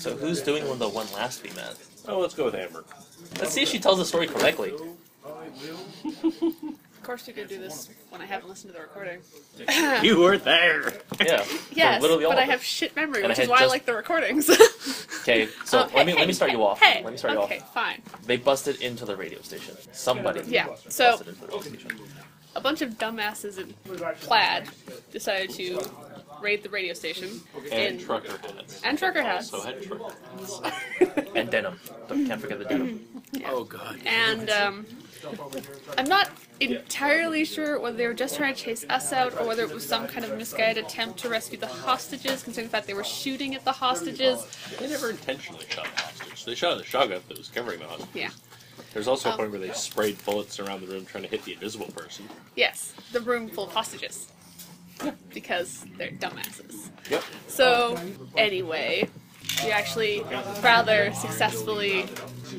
So who's doing the one last we met? Oh, let's go with Amber. Let's see if she tells the story correctly. Of course you could do this when I haven't listened to the recording. You were there! Yeah. Yes, but I have shit memory, which is why I like the recordings. Okay, so let me start you off. Hey, let me start you off. Okay, fine. They busted into the radio station. Somebody busted into the radio station. A bunch of dumbasses in plaid decided to raid the radio station. And trucker hats. And trucker hats. Also had trucker hats. And denim. Can't forget the denim. Yeah. Oh, God. And, I'm not entirely sure whether they were just trying to chase us out or whether it was some kind of misguided attempt to rescue the hostages, considering the fact they were shooting at the hostages. They never intentionally shot a hostage. They shot at the shotgun that was covering the hostage. Yeah. There's also a point where they sprayed bullets around the room trying to hit the invisible person. Yes, the room full of hostages. Because they're dumbasses. Yep. So, anyway, we actually rather successfully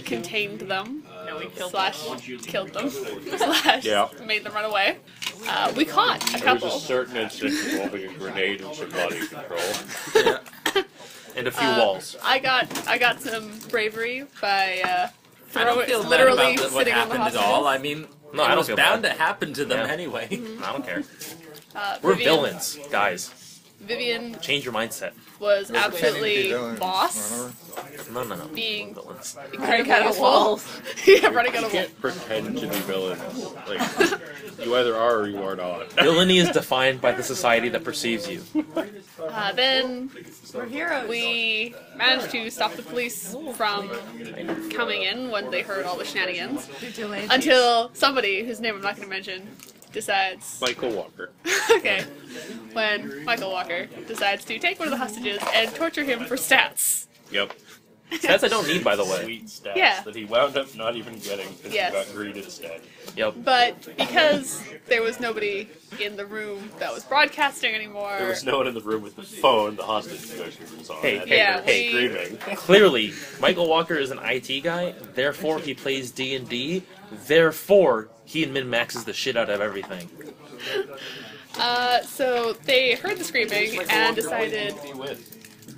contained them. Killed them, made them run away. We caught a couple. There was a certain incident involving a grenade and some body control. Yeah. And a few walls. I got some bravery by literally sitting on the hostages. At all. I mean, no, I don't feel bound to happen to them anyway. Mm-hmm. I don't care. We're villains, guys. Vivian, change your mindset. Was absolutely boss. No. Being running out of walls. Yeah, running out of walls. You can't pretend to be villains. Like, you either are or you are not. Villainy is defined by the society that perceives you. Then we managed to stop the police from coming in when they heard all the shenanigans. Until somebody, whose name I'm not going to mention, decides... Michael Walker. Okay. When Michael Walker decides to take one of the hostages and torture him for stats. Yep. Stats I don't need, by the way. Sweet stats that he wound up not even getting because he got greed instead. Yep. But because there was nobody in the room that was broadcasting anymore... There was no one in the room with the phone, the hostage negotiations on. Screaming. Clearly, Michael Walker is an IT guy, therefore he plays D&D, therefore... He and min-maxes the shit out of everything. So they heard the screaming and decided...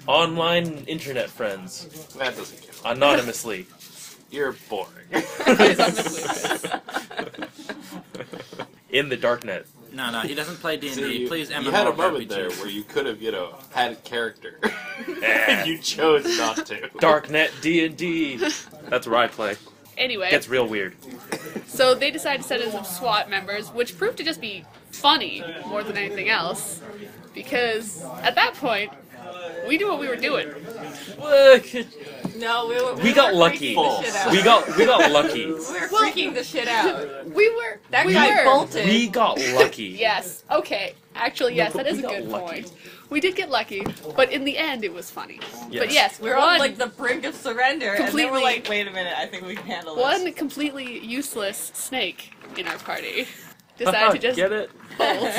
Online internet friends. That doesn't count. Anonymously. You're boring. In the darknet. No, he doesn't play D&D. He plays MMORPG. You had a moment there where you could have, had a character. And you chose not to. Darknet D&D. That's where I play. Anyway. Gets real weird. So they decided to send in some SWAT members, which proved to just be funny more than anything else, because at that point, we knew what we were doing. No, we got lucky. We got lucky. We were freaking the shit out. We were. That guy bolted. We got lucky. Yes. Okay. Actually, yes, that is a good point. We did get lucky, but in the end, it was funny. Yes. But yes, we were on like the brink of surrender, and they were like, "Wait a minute, I think we can handle this." One completely useless snake in our party decided to just get it bolt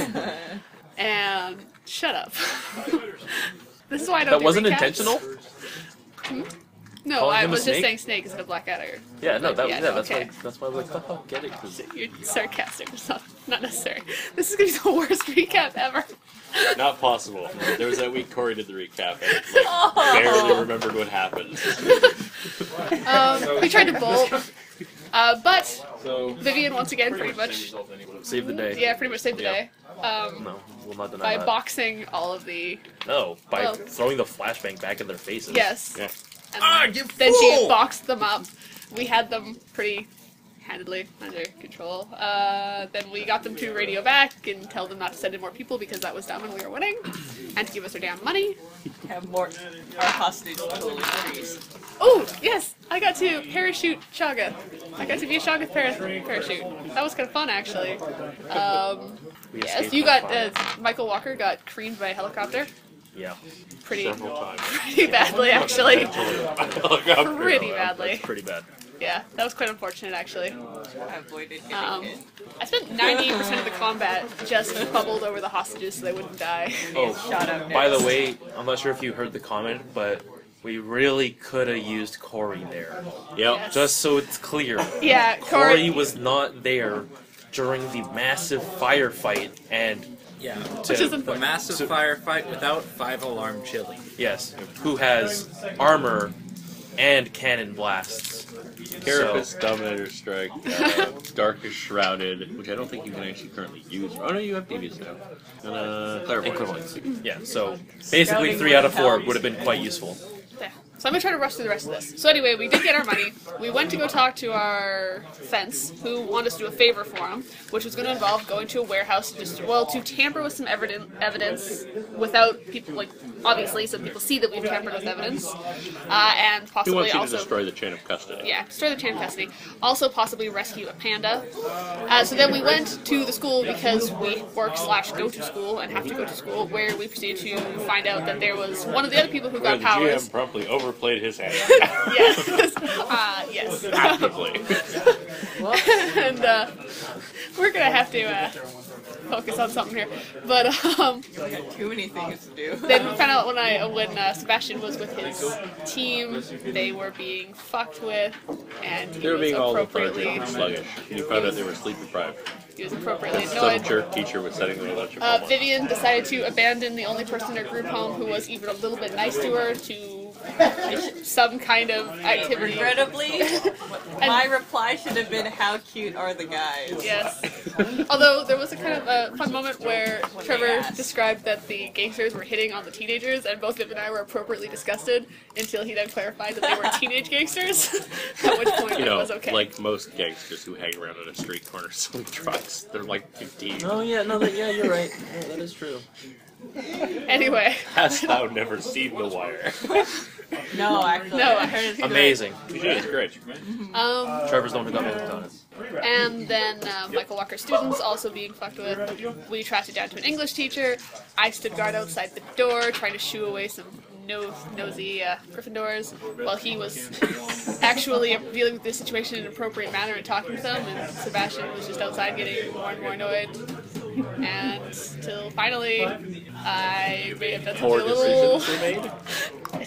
and shut up. This is why I don't. That wasn't intentional. Hmm? No, I was just saying snake instead of Black Adder. Yeah, no, that's why I was like, oh, get it. You're sarcastic. It's not necessary. This is going to be the worst recap ever. Not possible. There was that week Corey did the recap, and barely remembered what happened. We tried to bolt, but Vivian once again pretty much saved the day. Yeah, pretty much saved the day. No, we'll not deny that. By boxing all of the... No, by throwing the flashbang back in their faces. Yes. Yeah. Then she boxed them up. We had them pretty handedly under control. Then we got them to radio back and tell them not to send in more people because that was dumb when we were winning, and to give us their damn money. Have more hostage trees. Oh yes, I got to parachute Shoggoth. I got to be a Shoggoth parachute. That was kind of fun actually. Yes, you got Michael Walker got creamed by a helicopter. Yeah. Pretty badly, actually. Pretty badly. That's pretty bad. Yeah, that was quite unfortunate, actually. I avoided getting hit. I spent 90% of the combat just bubbled over the hostages so they wouldn't die. Oh, shot up by the way, I'm not sure if you heard the comment, but we really could have used Corey there. Yep. Yes. Just so it's clear. Yeah, Corey was not there during the massive firefight and... Yeah, a massive firefight without 5-alarm Chili. Yes, who has armor and cannon blasts. Carapace Dominator Strike, Dark is Shrouded, which I don't think you can actually currently use. Oh no, you have Devious now. And Clairvoyance. Yeah, so basically 3 out of 4 would have been quite useful. Yeah. So I'm going to try to rush through the rest of this. So anyway, we did get our money. We went to go talk to our fence, who wanted us to do a favor for him, which was going to involve going to a warehouse to just, well, to tamper with some evidence without people, like, obviously, so people see that we've tampered with evidence. And possibly also... He wants you to destroy the chain of custody. Yeah, destroy the chain of custody. Also possibly rescue a panda. So then we went to the school because we work / go to school and have to go to school, where we proceeded to find out that there was one of the other people who got powers... Overplayed his hand. Yes. Yes. Actively. And we're going to have to focus on something here. But, I got too many things to do. Then we found out when Sebastian was with his team, they were being fucked with, and they were being all lethargic and sluggish. And you found out they were sleep deprived. He was appropriately annoyed. Some jerk teacher was setting them without your homework. Vivian decided to abandon the only person in her group home who was even a little bit nice to her to some kind of activity. Regrettably, my reply should have been, how cute are the guys? Yes. Although there was a kind of a fun moment where Trevor described that the gangsters were hitting on the teenagers, and both Vivian and I were appropriately disgusted until he then clarified that they were teenage gangsters, at which point it was okay. Like most gangsters who hang around on a street corner selling drugs, they're like 15. Oh yeah, no, yeah, you're right. Yeah, that is true. Anyway. Hast thou never seen The Wire? No, actually. No, I heard it's amazing. It's great. Trevor's the one who got me hooked on it. And then Michael Walker students also being fucked with. We tracked it down to an English teacher. I stood guard outside the door trying to shoo away some nosy Gryffindors while he was actually dealing with this situation in an appropriate manner and talking to them, and Sebastian was just outside getting more and more annoyed. And till finally, I may have done some little...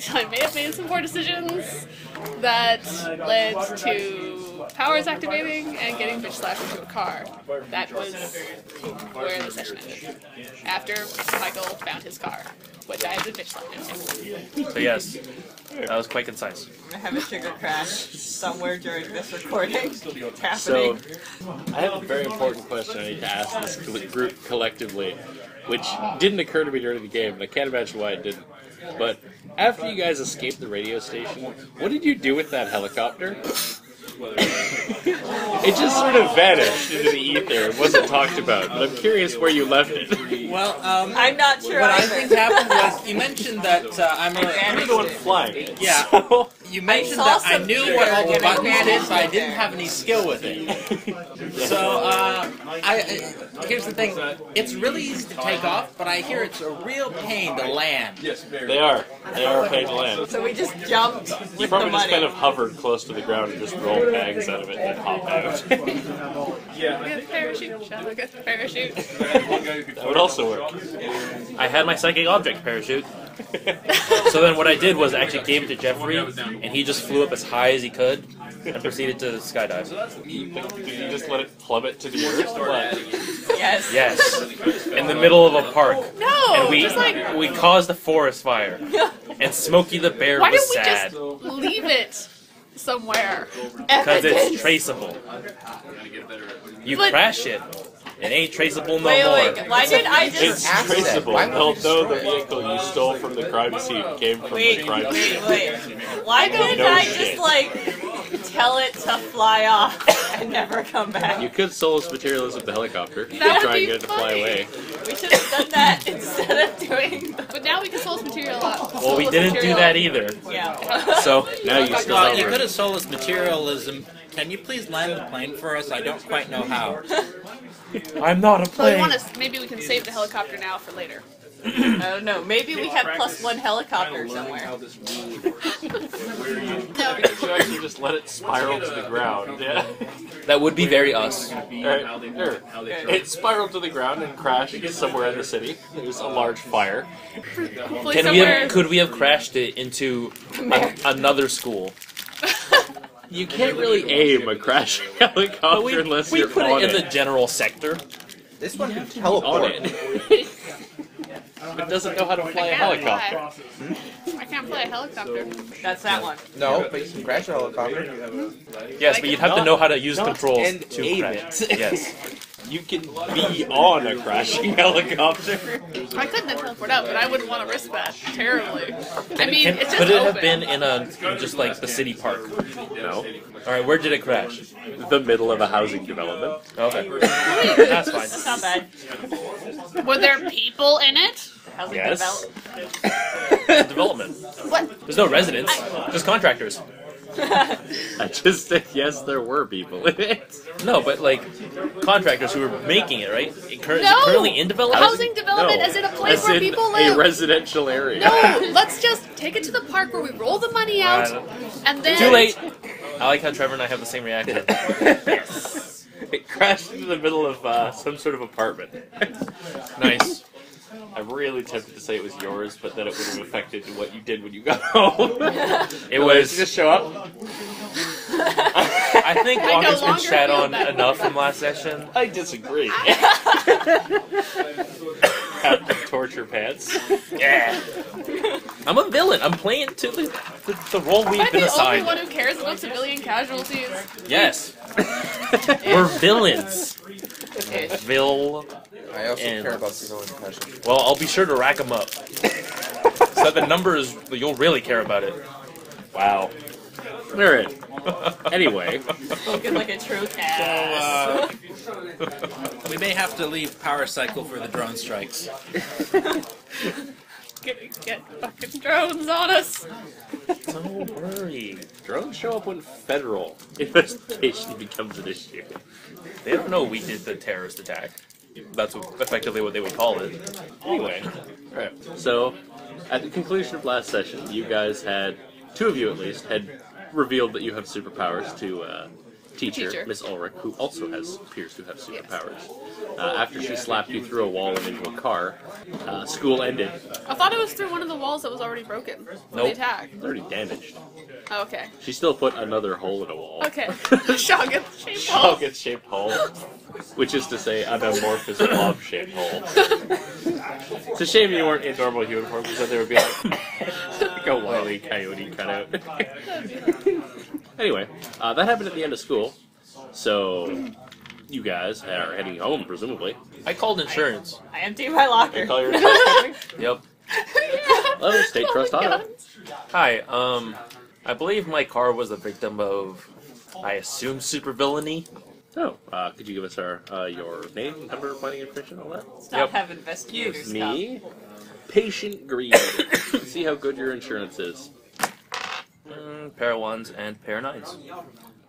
I may have made some poor decisions that led to powers activating and getting bitch slapped into a car. That was where the session ended. After Michael found his car, which I had been bitch slapped into. So yes, that was quite concise. I'm gonna have a sugar crash somewhere during this recording. It's happening. So I have a very important question I need to ask this group collectively, which didn't occur to me during the game, and I can't imagine why it didn't. But after you guys escaped the radio station, what did you do with that helicopter? It just sort of vanished into the ether. It wasn't talked about, but I'm curious where you left it. Well, I'm not sure. What I think happened was, you mentioned that I'm the one flying. Yeah. So. You mentioned that I knew what all the buttons did, but I didn't have any skill with it. So, here's the thing. It's really easy to take off, but I hear it's a real pain to land. Yes, they are. They are a pain to land. So we just jumped with the money. You probably just kind of hovered close to the ground and just rolled bags out of it and then hop out. Yeah. We got the parachute. Shall I get the parachute? That would also work. I had my psychic object parachute. So then what I did was I actually gave it to Jeffrey, and he just flew up as high as he could and proceeded to skydive. Did you just let it plummet to the earth? Yes. Yes. In the middle of a park. No! And we caused a forest fire. And Smokey the Bear was sad. Why don't we just leave it somewhere? Because it's traceable. Crash it. It ain't traceable no more. Why did I just ask that? It's traceable, although the vehicle you stole from the crime scene came from the crime scene. Wait. Why couldn't I just, like, tell it to fly off and never come back? You could soulless materialism the helicopter. You could try and get it to fly away. We should have done that instead of doing... But now we can soulless material up. Well, we didn't do that either. Yeah. So, now you still have it. You could have soulless materialism. Can you please land the plane for us? I don't quite know how. I'm not a plane. Maybe we can save the helicopter now for later. I don't know. Maybe we have +1 helicopter somewhere. You actually just let it spiral to the ground. Yeah. That would be very us. It spiraled to the ground and crashed somewhere in the city. It was a large fire. Could we have crashed it into another school? You can't really aim a crashing helicopter unless you're on it. We put it in the general sector. This one can teleport. It doesn't know how to fly a helicopter. I can't fly a helicopter. That's that one. No, but you can crash a helicopter. Yes, but you'd have to know how to use controls to crash it. Yes. You can be on a crashing helicopter. I couldn't have teleported out, but I wouldn't want to risk that terribly. I mean, it's just. Could it have been in a just like the city park? No. All right, where did it crash? The middle of a housing development. Okay, that's fine. That's not bad. Were there people in it? Housing development. What? There's no residents. Just contractors. I just said yes, there were people in it. No, but like contractors who were making it, right? Currently in development? Housing development as in a place where people live. A residential area. No, let's just take it to the park where we roll the money out and then... Too late! I like how Trevor and I have the same reaction. Yes. It crashed into the middle of some sort of apartment. Nice. I'm really tempted to say it was yours, but then it would have affected what you did when you got home. It was... Did you just show up? I think Walker's been shat on enough from last session. I disagree. Captain Torture Pants. Yeah. I'm a villain. I'm playing to the role we've been assigned. I'm the only one who cares about civilian casualties. Yes. We're villains. I also care about civilian casualties. Well, I'll be sure to rack them up. So the numbers, you'll really care about it. Wow. They're in. Anyway. Looking like a true ass. So, we may have to leave Power Cycle for the drone strikes. Get fucking drones on us! Don't worry. Drones show up when federal investigation becomes an issue. They don't know we did the terrorist attack. That's effectively what they would call it. Anyway. Alright. So, at the conclusion of last session, you guys had... Two of you, at least, had revealed that you have superpowers to teacher, Miss Ulrich, who also appears to have superpowers. Yes. After she slapped you through a wall and into a car, school ended. I thought it was through one of the walls that was already broken. The attack. Already damaged. Oh, okay. She still put another hole in a wall. Okay. Shoggoth-shaped hole. Which is to say, an amorphous blob-shaped hole. It's a shame you weren't in normal uniform, because there would be like a Wile E. Coyote cutout. Anyway, that happened at the end of school, so you guys are heading home, presumably. I called insurance. I emptied my locker. You call your insurance? Yep. Hello, State Trust Auto. Hi, I believe my car was a victim of, I assume, supervillainy. Oh, could you give us your name, number, money, information, all that? Have investigators. Me? Patient greed. See how good your insurance is. Pair of ones and pair of nines.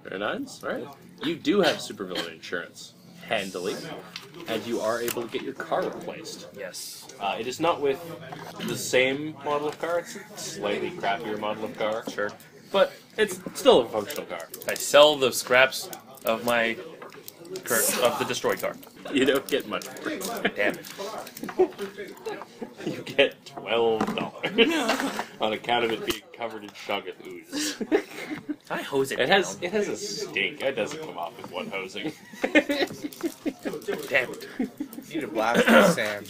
Pair of nines? Alright. You do have supervillain insurance. Handily. And you are able to get your car replaced. Yes. It is not with the same model of car. It's a slightly crappier model of car. Sure. But it's still a functional car. I sell the scraps of my... of the destroyed car. You don't get much. Damn it. You get $12 on account of it being covered in shoggoth ooze. I hose it. It has a stink. It doesn't come off with one hosing. Damn it. You need to blast the sand.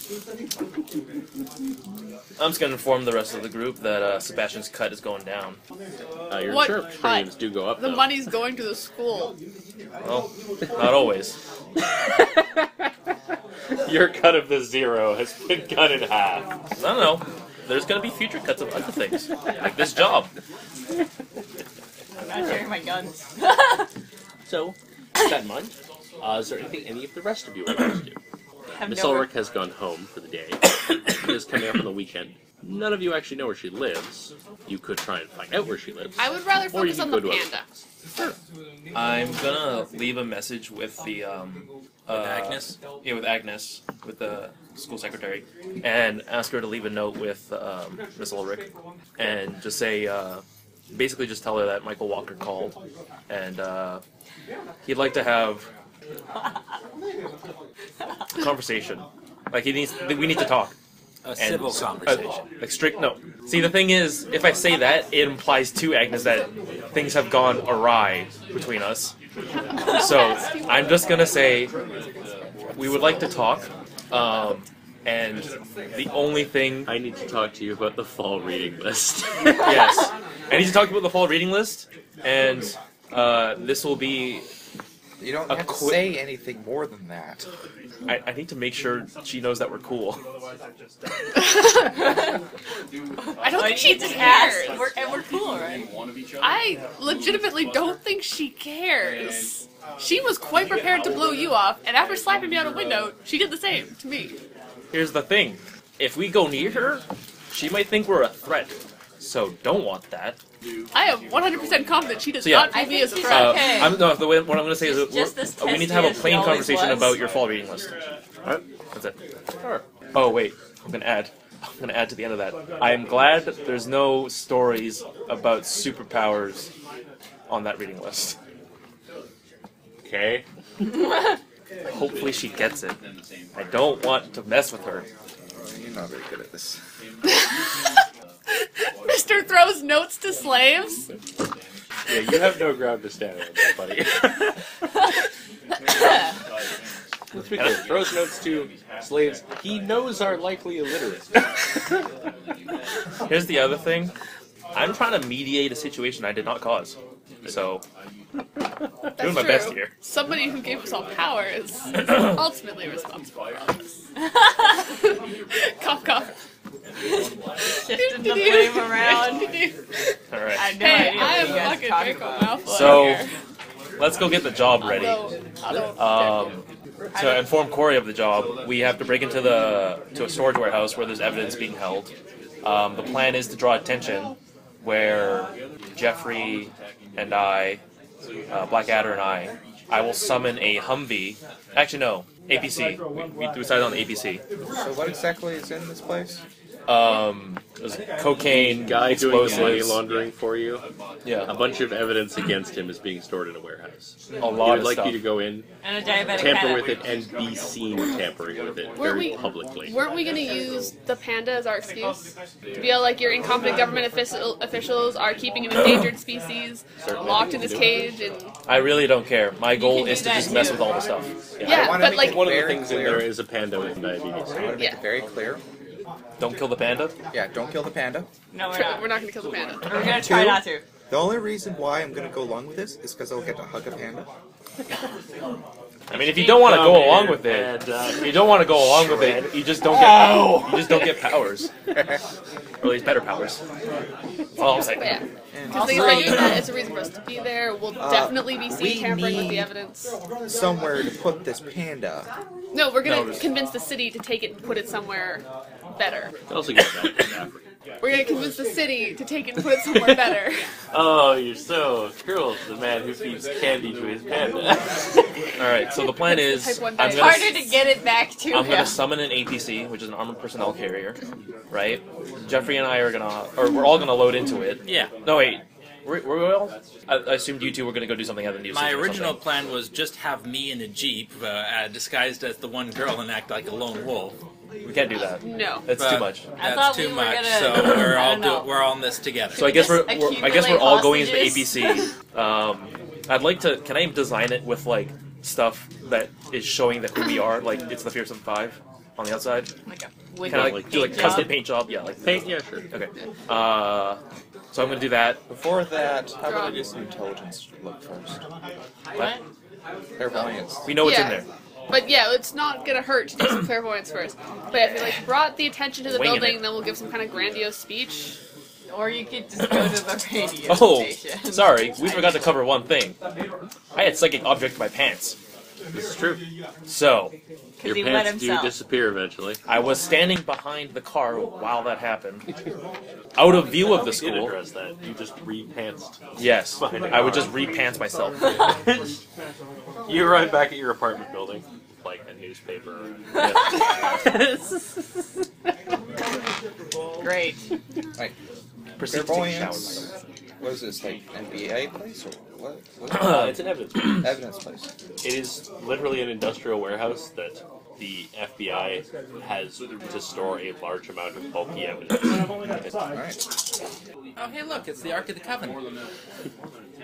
I'm just going to inform the rest of the group that Sebastian's cut is going down. Your insurance premiums do go up, though. The money's going to the school. Well, not always. Your cut of the zero has been cut in half. I don't know. There's going to be future cuts of other things. Like this job. I'm not sharing my guns. So, with that in mind, is there anything any of the rest of you would like to do? Miss Ulrich has gone home for the day. She is coming up on the weekend. None of you actually know where she lives. You could try and find out where she lives. I would rather focus on the panda. Sure. I'm gonna leave a message with the Agnes. Yeah, with Agnes, with the school secretary, and ask her to leave a note with Miss Ulrich, and just say, basically, just tell her that Michael Walker called, and he'd like to have. Conversation. Like we need to talk. A civil conversation. Like strict no. See, the thing is, if I say that, it implies to Agnes that things have gone awry between us. So I'm just gonna say we would like to talk. And the only thing... I need to talk to you about the fall reading list. Yes. I need to talk about the fall reading list, and this will be... You don't have to say anything more than that. I need to make sure she knows that we're cool. I don't think she cares. And we're cool, right? I legitimately don't think she cares. She was quite prepared to blow you off, and after slapping me out a window, she did the same to me. Here's the thing. If we go near her, she might think we're a threat. So don't want that. I am 100% confident she does not view me as a threat. What I'm going to say is that we need to have a plain conversation about your fall reading list. Alright, that's it. Sure. Oh wait, I'm going to add to the end of that. I am glad that there's no stories about superpowers on that reading list. Okay. Hopefully she gets it. I don't want to mess with her. You're not very good at this. Mr. Throws notes to slaves? Yeah, you have no ground to stand on, buddy. Let's be clear. Throws notes to slaves he knows are likely illiterate. Here's the other thing. I'm trying to mediate a situation I did not cause. So, doing my best here. Somebody who gave us all power is ultimately responsible for all this. Cough, cough. Shifting the flame around. All right. I am fucking big on mouthful. So, let's go get the job ready. To inform Corey of the job, we have to break into a storage warehouse where there's evidence being held. The plan is to draw attention where Jeffrey and I, Black Adder and I will summon a Humvee. Actually, no. APC. We decided on APC. So what exactly is in this place? There's cocaine, guy explosives. Doing money laundering for you. Yeah. A bunch of evidence against him is being stored in a warehouse. A lot of stuff. He would like you to go in, tamper with it, and be seen tampering with it very publicly. Weren't we going to use the panda as our excuse? To be all like, your incompetent government officials are keeping an endangered species locked in this cage. And I really don't care. My goal is to just mess with all the stuff. Yeah, but like... One of the things in there is a panda with diabetes. I want to make it very clear. Don't kill the panda? Yeah, don't kill the panda. No, we're not going to kill the panda. We're going to try not to. The only reason why I'm going to go along with this is because I'll get to hug a panda. I mean, if you don't want to go along with it, you just don't get powers. Or at least better powers. That's all I'm saying. Yeah. Because it's a reason for us to be there. We'll definitely be seen tampering with the evidence. Somewhere to put this panda. No, we're going to convince the city to take it and put it somewhere better. Also get that. We're going to convince the city to take it and put it somewhere better. Oh, you're so cruel to the man who feeds candy to his panda. Alright, so the plan is... It's harder to get it back to I'm going to summon an APC, which is an armored personnel carrier, right? Jeffrey and I are going to... Or we're all going to load into it. Yeah. No, wait. Were we all? I assumed you two were going to go do something other than you. My original plan was just have me in a jeep, disguised as the one girl and act like a lone wolf. We can't do that. No, that's too much. That's too much. So we're all in this together. So I guess we're all going into APC. I'd like to. Can I design it with like stuff that is showing that who we are? Like it's the Fearsome Five on the outside. Like a wig. Like do like custom paint job. Yeah, like paint. Yeah, sure. Okay. So I'm gonna do that. Before that, how about I do some intelligence look first? What? Clairvoyance. We know what's in there. But yeah, it's not gonna hurt to do some clairvoyance first. But if you like brought the attention to the building, then we'll give some kind of grandiose speech. Or you could just go to the radio station. Oh, sorry, we forgot to cover one thing. I had psychic object in my pants. This is true. So, your pants do disappear eventually. I was standing behind the car while that happened, out of view of the school. You address that. You just repantsed. Yes, I would just repants myself. You arrive back at your apartment building, like a newspaper. Yes. Great. Right. Clairvoyance. What is this, like an NBA place or what? It's an evidence place. It is literally an industrial warehouse that the FBI has to store a large amount of bulky evidence. Right. Oh, hey, look, it's the Ark of the Covenant.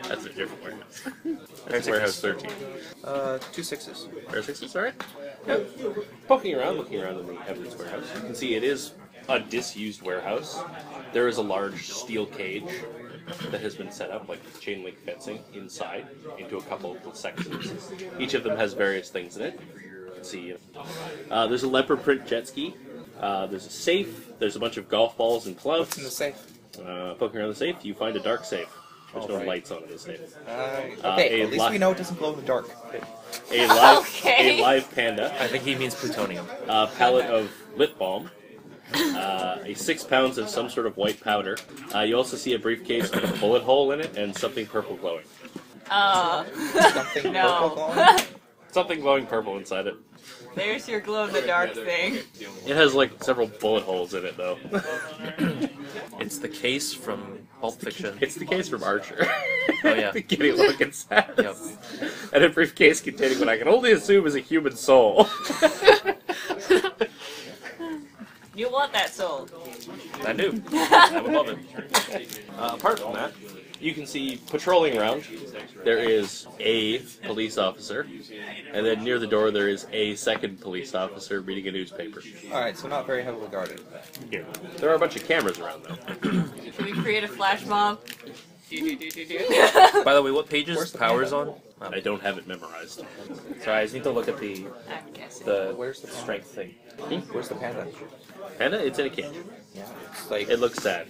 That's a different warehouse. That's Warehouse 13. 2 6s. Warehouse 6s, alright? Yep. Poking around, looking around in the evidence warehouse, you can see it is a disused warehouse. There is a large steel cage that has been set up, like chain link fencing, inside, into a couple of sections. Each of them has various things in it. You can see, there's a leopard print jet ski, there's a safe, there's a bunch of golf balls and clubs. What's in the safe? Poking around the safe, you find a dark safe. There's no lights on this thing. Okay, at least we know it doesn't glow in the dark. A live panda. I think he means plutonium. A pallet of lip balm. A 6 pounds of some sort of white powder. You also see a briefcase with a bullet hole in it and something purple glowing. Something purple glowing? Something glowing purple inside it. There's your glow in the dark thing. It has like several bullet holes in it though. It's the case from Pulp Fiction. It's the case from Archer. Oh yeah. Can you look inside? Yep. And a briefcase containing what I can only assume is a human soul. You want that soul. I do. I would love it. Apart from that, you can see patrolling around, there is a police officer, and then near the door there is a second police officer reading a newspaper. Alright, so not very heavily guarded. Here. There are a bunch of cameras around though. Can we create a flash mob? By the way, what page is Powers on? I don't have it memorized. Sorry, I just need to look at the strength thing. Hmm? Where's the panda? Panda? It's in a cage. Yeah, it's like... It looks sad.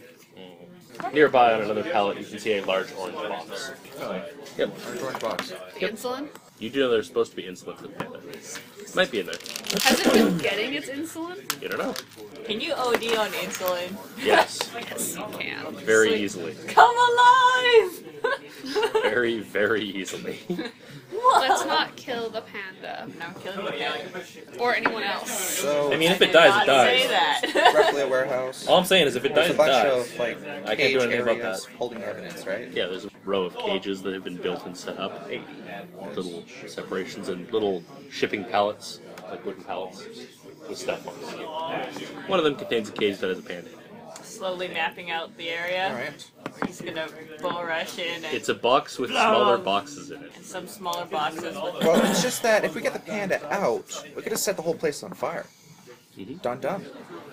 Nearby on another pallet, you can see a large orange box. Oh, yep. Orange box. Yep. Insulin? You do know there's supposed to be insulin for the panda. Might be in there. Has it been getting its insulin? You don't know. Can you OD on insulin? Yes. Yes, you can. Very easily. Come alive! Very, very easily. What? Let's not kill the panda. No, kill the panda. Or anyone else. So, I mean, if it dies, it dies. Say that. Roughly a warehouse. All I'm saying is if it dies, it dies. There's a bunch of, like, I can't do anything about that. Holding evidence, right? Yeah, there's a row of cages that have been built and set up. Little separations and little shipping pallets, like wooden pallets, with stuff on them. One of them contains a cage that has a panda in it. Slowly mapping out the area. Alright. He's gonna bull rush in. And it's a box with smaller boxes in it. And some smaller boxes. Well, it's just that if we get the panda out, we could have set the whole place on fire. Mm-hmm. Done.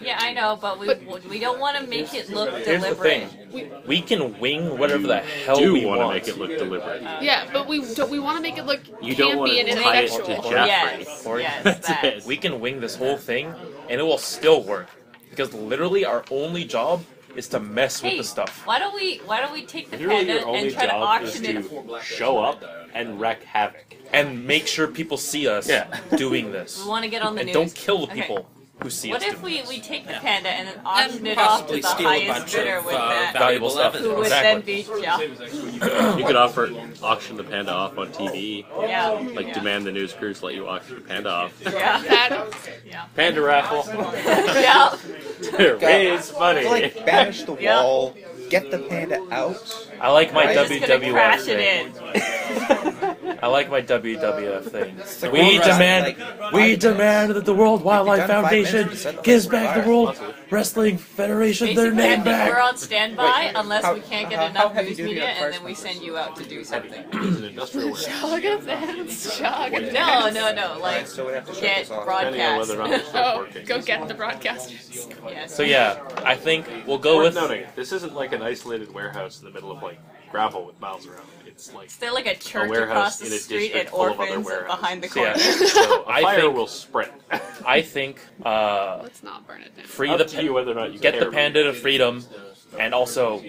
Yeah, I know, but we don't want to make it look deliberate. Here's the thing. We can wing whatever the hell we want. To make it look deliberate. Yeah, but we want to make it look campy and intellectual. Yes, yes. We can wing this whole thing, and it will still work. Because literally our only job is to mess with the stuff. Why don't we take the panda and try to auction it? Show up and wreck havoc. And make sure people see us doing this. We want to get on the news. And don't kill the people who see us. What if we take the panda and then auction it off to the highest bidder with that valuable stuff? Who would then be You could auction the panda off on TV. Yeah. Like demand the news crews let you auction the panda off. Yeah. Panda raffle. Yeah. To raise money. Like banish the wall. Get the panda out. I like my WWF thing. I like my WWF thing. Like we demand that the World Wildlife Foundation gives back the World Wrestling Federation their name back. We're on standby unless we can't get enough news media, and then we send you out to do something. No. Like get broadcast. Oh, go get the broadcasters. Yes. So yeah, I think we'll go with. Noting, this isn't like an isolated warehouse in the middle of like gravel with miles around it. It's like still like a church across the street and orphans behind the corner. Yeah. So a fire will spread. I think let's not burn it down. Free the panda, whether or not you get the panda to freedom, and also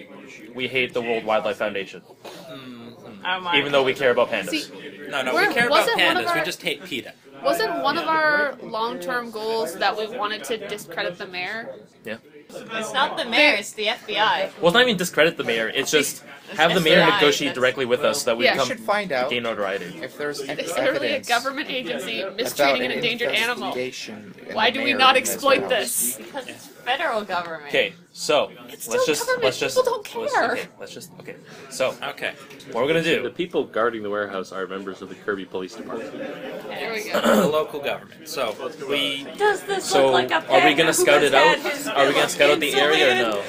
we hate the World Wildlife Foundation. Mm-hmm. Even though we care about pandas. See, no, we care about pandas. We just hate PETA. Wasn't one of our long-term goals that we wanted to discredit the mayor? Yeah. It's not the mayor, it's the FBI. Well, it's not even discredit the mayor, it's just have the mayor negotiate directly with us so that we should find out gain notoriety. If there's literally a government agency mistreating an endangered animal, why do we not exploit this? Because it's federal government. Okay, so let's just, what we're gonna do? The people guarding the warehouse are members of the Kirby Police Department. There we go. The local government. So we. Does this look like a panda? Are we gonna scout it out? Are we gonna scout out the area or no?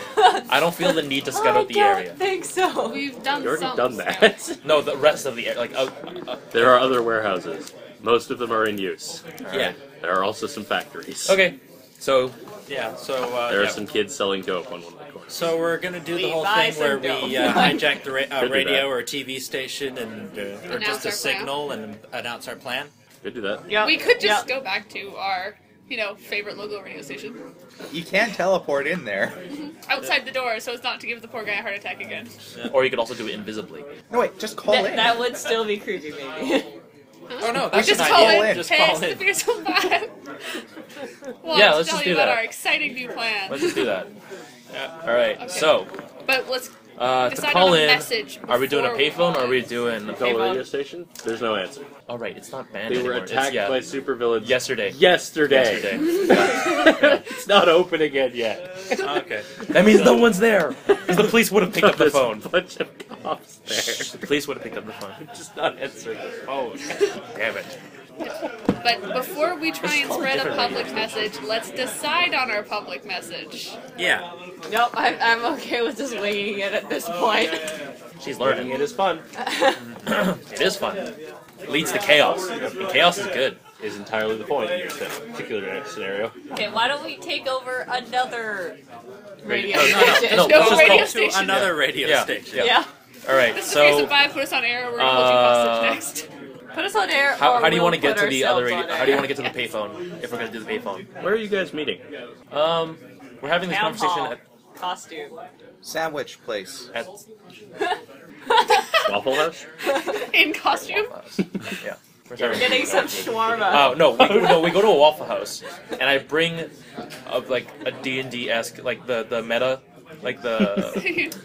I don't feel the need to scout out the area. I don't think so. We've done. You already done that. No, the rest of the area. Like, there are other warehouses. Most of them are in use. Yeah. There are also some factories. Okay. So, yeah, there are some kids selling dope on one of the corners. So we're going to do the whole thing where we hijack the radio or TV station and or just a signal and announce our plan. Could do that. Yep. We could just go back to our, favorite local radio station. You can teleport in there. Outside the door, so as not to give the poor guy a heart attack again. Yeah. Or you could also do it invisibly. No, wait, just call in. That would still be creepy, maybe. Oh no, that's just call in. Just call in. Fearsome Five. Well, yeah, let's just do that. Our exciting new plan. Let's just do that. Yeah. All right. Okay. So. But let's decide to call on a message. Are we doing a payphone? Or are we doing a radio station? There's no answer. All right, it's not banned. They were attacked by supervillains yesterday. It's not open again yet. Okay. That means no one's there. Because the police would have picked up the phone. Bunch of cops there. The police would have picked up the phone. Just not answering the phone. Damn it. But before we try and spread a public message, let's decide on our public message. Yeah. Nope, I'm okay with just winging it at this point. She's learning. It is fun. It is fun. It leads to chaos. And chaos is good. Is entirely the point in this particular scenario. Okay, why don't we take over another radio station? Another radio station. Yeah. All right. This is Fearsome Five. Put us on air. We're gonna hold you hostage next. Put us on air. How do you want to get to the other radio? How do you want to get to the payphone if we're going to do the payphone? Where are you guys meeting? We're having this conversation at costume sandwich place at Waffle House in costume. Yeah. We're getting some shawarma. Oh no, we go to a Waffle House, and I bring a D&D-esque the meta. Like the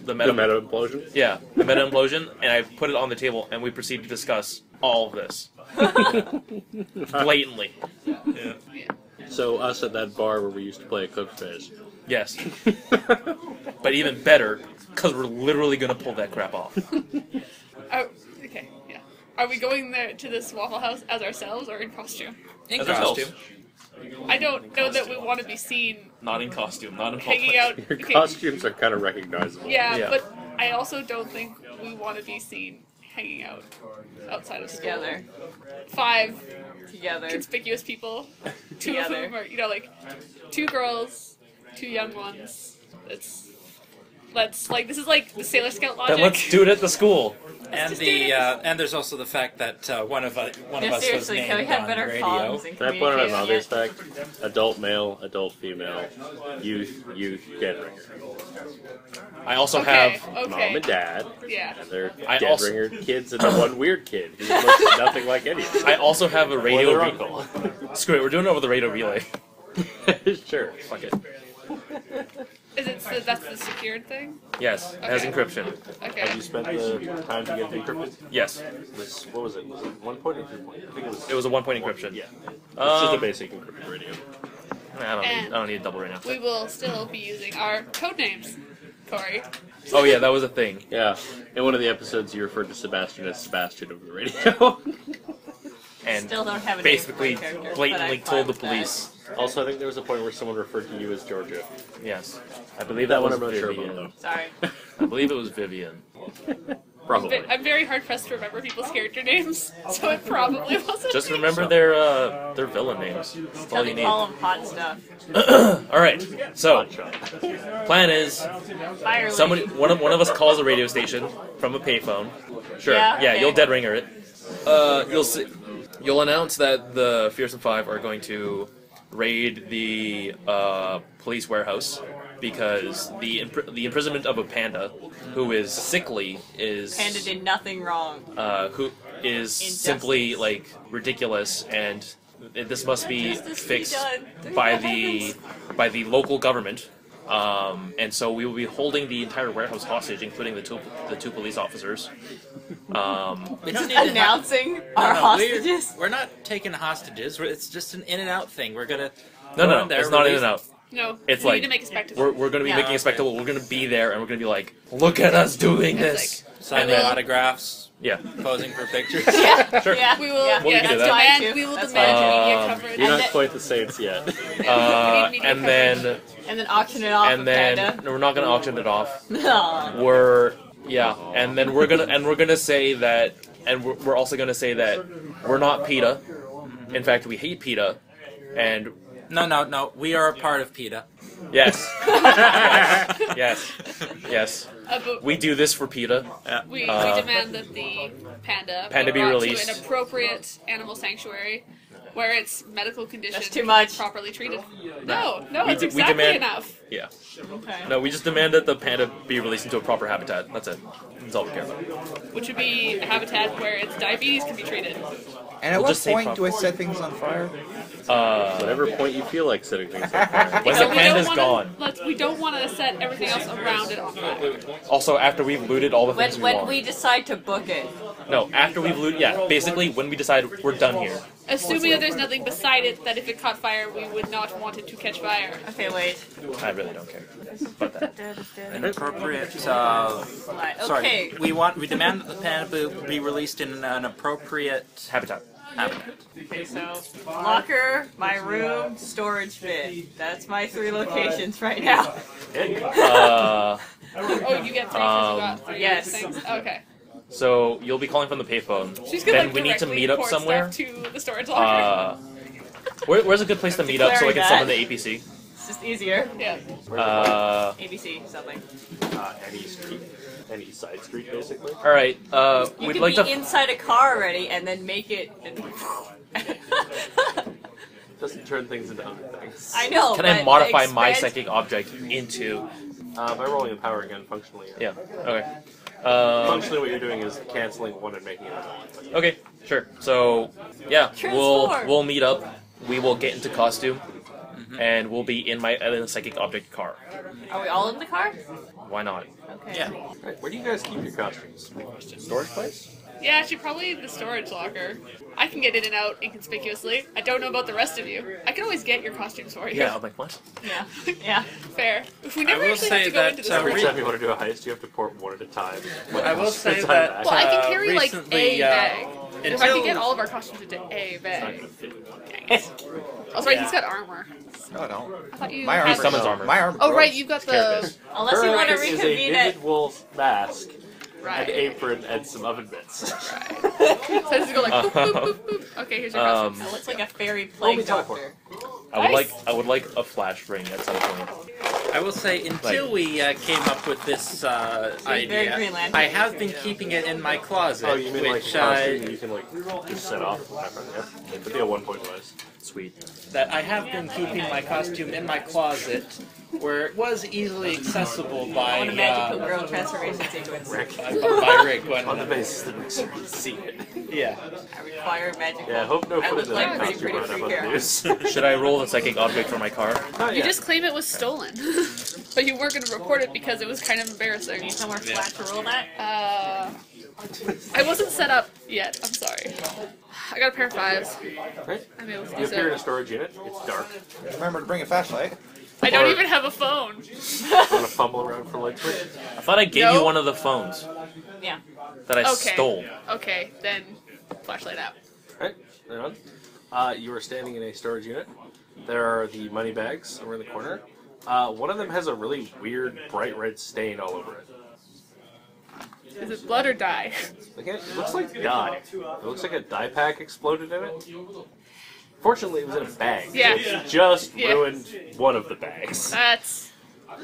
meta implosion? Yeah, the meta implosion, and I put it on the table, and we proceed to discuss all of this. Blatantly. Yeah. So us at that bar where we used to play a cook fish. Yes. But even better, because we're literally going to pull that crap off. Okay, yeah. Are we going there to this Waffle House as ourselves or in costume? In costume. I don't know that we want to be seen. Not in costume, not in hanging out. Your costumes are kind of recognizable. Yeah, but I also don't think we want to be seen hanging out outside of school. Together. 5 together conspicuous people. 2 together. Of whom are, 2 girls, 2 young ones. This is like the Sailor Scout logic. Then let's do it at the school. And there's also the fact that one of us was named on radio. Can I put on an obvious fact? Adult male, adult female, youth dead ringer. I also have mom and dad. Yeah. And they're dead ringer kids and the one weird kid who looks nothing like anyone. I also have a radio uncle. Screw it, we're doing it over the radio relay. Sure. Fuck it. Is it that's the secured thing? Yes, it has encryption. Okay. Have you spent the time to get the encrypted? Yes. What was it? Was it 1 point or 2 point? I think it was a 1 point encryption. Yeah. It's just a basic encrypted radio. I don't need a double right now. We will still be using our code names, Corey. Oh yeah, that was a thing. Yeah. In one of the episodes, you referred to Sebastian as Sebastian over the radio. And still don't have a basically blatantly told the police. Also, I think there was a point where someone referred to you as Georgia. Yes. I believe that was Vivian. Sure about, sorry. I believe it was Vivian. Probably. I'm very hard-pressed to remember people's character names, so it probably wasn't. Just remember their villain names. That's all you need. Call them hot stuff. Alright, so, plan is, one of us calls a radio station from a payphone. Sure, yeah, you'll dead ringer it. You'll announce that the Fearsome Five are going to raid the police warehouse because the imprisonment of a panda who is sickly is... Panda did nothing wrong. Who is injustice. Simply, ridiculous, and this must be fixed by the local government. And so we will be holding the entire warehouse hostage, including the two police officers. We're not taking hostages. It's just an in and out thing. We're gonna. No, it's not in and out. No, it's we like, need to make a spectacle. We're going to be making a spectacle. We're going to be there, and we're going to be like, look at us doing this. Like, signing autographs. Yeah. Posing for pictures. Yeah. Sure. Yeah. We will. Yeah. Well, yeah, we will demand media coverage. You're not quite the Saints yet. And then auction it off. And then we're not going to auction it off. No. And we're also going to say that we're not PETA. In fact, we hate PETA, and. No. We are a part of PETA. Yes. Yes. We do this for PETA. Yeah. We demand that the panda be released to an appropriate animal sanctuary where its medical condition is properly treated. No, it's exactly enough. Yeah. Okay. No, we just demand that the panda be released into a proper habitat. That's it. That's all we care about. Which would be a habitat where its diabetes can be treated. And at what point do I set things on fire? Whatever point you feel like setting things on fire. When the panda's gone. We don't want to set everything else around it on fire. Also, after we've looted all the things we want. When we decide to book it. No, after we've looted, yeah. Basically, when we decide we're done here. Assuming that there's nothing beside it, that if it caught fire, we would not want it to catch fire. Okay, wait. I really don't care about that. Inappropriate, sorry, we demand that the panda be released in an appropriate habitat. Okay, so locker, my room, storage bin. That's my three locations right now. You get three because you got three. Yes. Okay. So you'll be calling from the payphone. Then we need to meet up somewhere. To the storage locker. Where's a good place to meet up so I can summon the APC? It's just easier. Yeah. ABC something. Any street. Any side street, basically. All right. We'd like to. You can be inside a car already, and then make it. Doesn't turn things into other things. I know. Can I modify my psychic object into? By rolling a power again, functionally. Yeah. Okay. Functionally, what you're doing is canceling one and making another one. Okay. Sure. So, yeah, we'll meet up. We will get into costume. And we'll be in my psychic object car. Are we all in the car? Why not? Okay. Yeah. Right, where do you guys keep your costumes? Storage place? Yeah, actually, probably the storage locker. I can get in and out inconspicuously. I don't know about the rest of you. I can always get your costumes for you. Yeah, I'm like, what? Yeah. Yeah. Fair. If we never actually have to go into the storage. Every time you want to do a heist, you have to port one at a time. I will say that. Well, I can carry like a bag. If I can get all of our costumes into a bag. Also, he's got armor. No, I don't. I thought you had someone's armor. My armor. Oh, right, you've got the. Unless you want to reconvene it. Vivid Wolf mask, right. An apron, and some oven mitts. Right. So this is going like. Boop, boop, boop, boop. Okay, here's your costume. It looks like a fairy plague doctor. I would like a flash ring at some point. I will say, until we came up with this idea, I have been keeping it in my closet, which you can just set off whatever. It could be a 1 point device. Sweet. That I have been keeping my costume in my closet, where it was easily accessible by a magical girl transformation sequence. By Rick. On the basis that Rick's already seen it. Yeah. I require magical. Yeah. I hope no footage of that costume on the news. Should I roll the psychic object for my car? You just claim it was stolen. But you weren't going to report it because it was kind of embarrassing. Need somewhere flat to roll that? I wasn't set up yet. I'm sorry. I got a pair of fives. Right? I'm able to do so. You appear in a storage unit. It's dark. Remember to bring a flashlight. I don't even have a phone. Want to fumble around for light switch? I thought I gave you one of the phones. Yeah. That I stole. Okay, then flashlight out. Right. Right on. You are standing in a storage unit. There are the money bags over in the corner. One of them has a really weird, bright red stain all over it. Is it blood or dye? It looks like dye. It looks like a dye pack exploded in it. Fortunately, it was in a bag. Yeah. So it's just ruined one of the bags. That's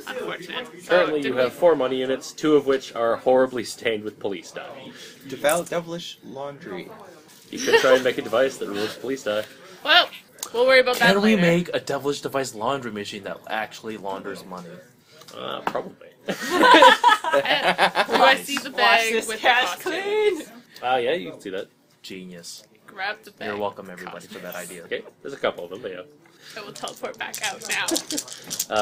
unfortunate. Currently, you have 4 money units, 2 of which are horribly stained with police dye. Devilish laundry. You should try and make a device that removes police dye. Well, we'll worry about that later. Can we make a devilish device laundry machine that actually launders money? Probably. Do I see the bag with the cash clean? Yeah, you can see that. Genius. Grab the bag. You're welcome, everybody, for that idea. Okay, there's a couple of them, but yeah. I will teleport back out now.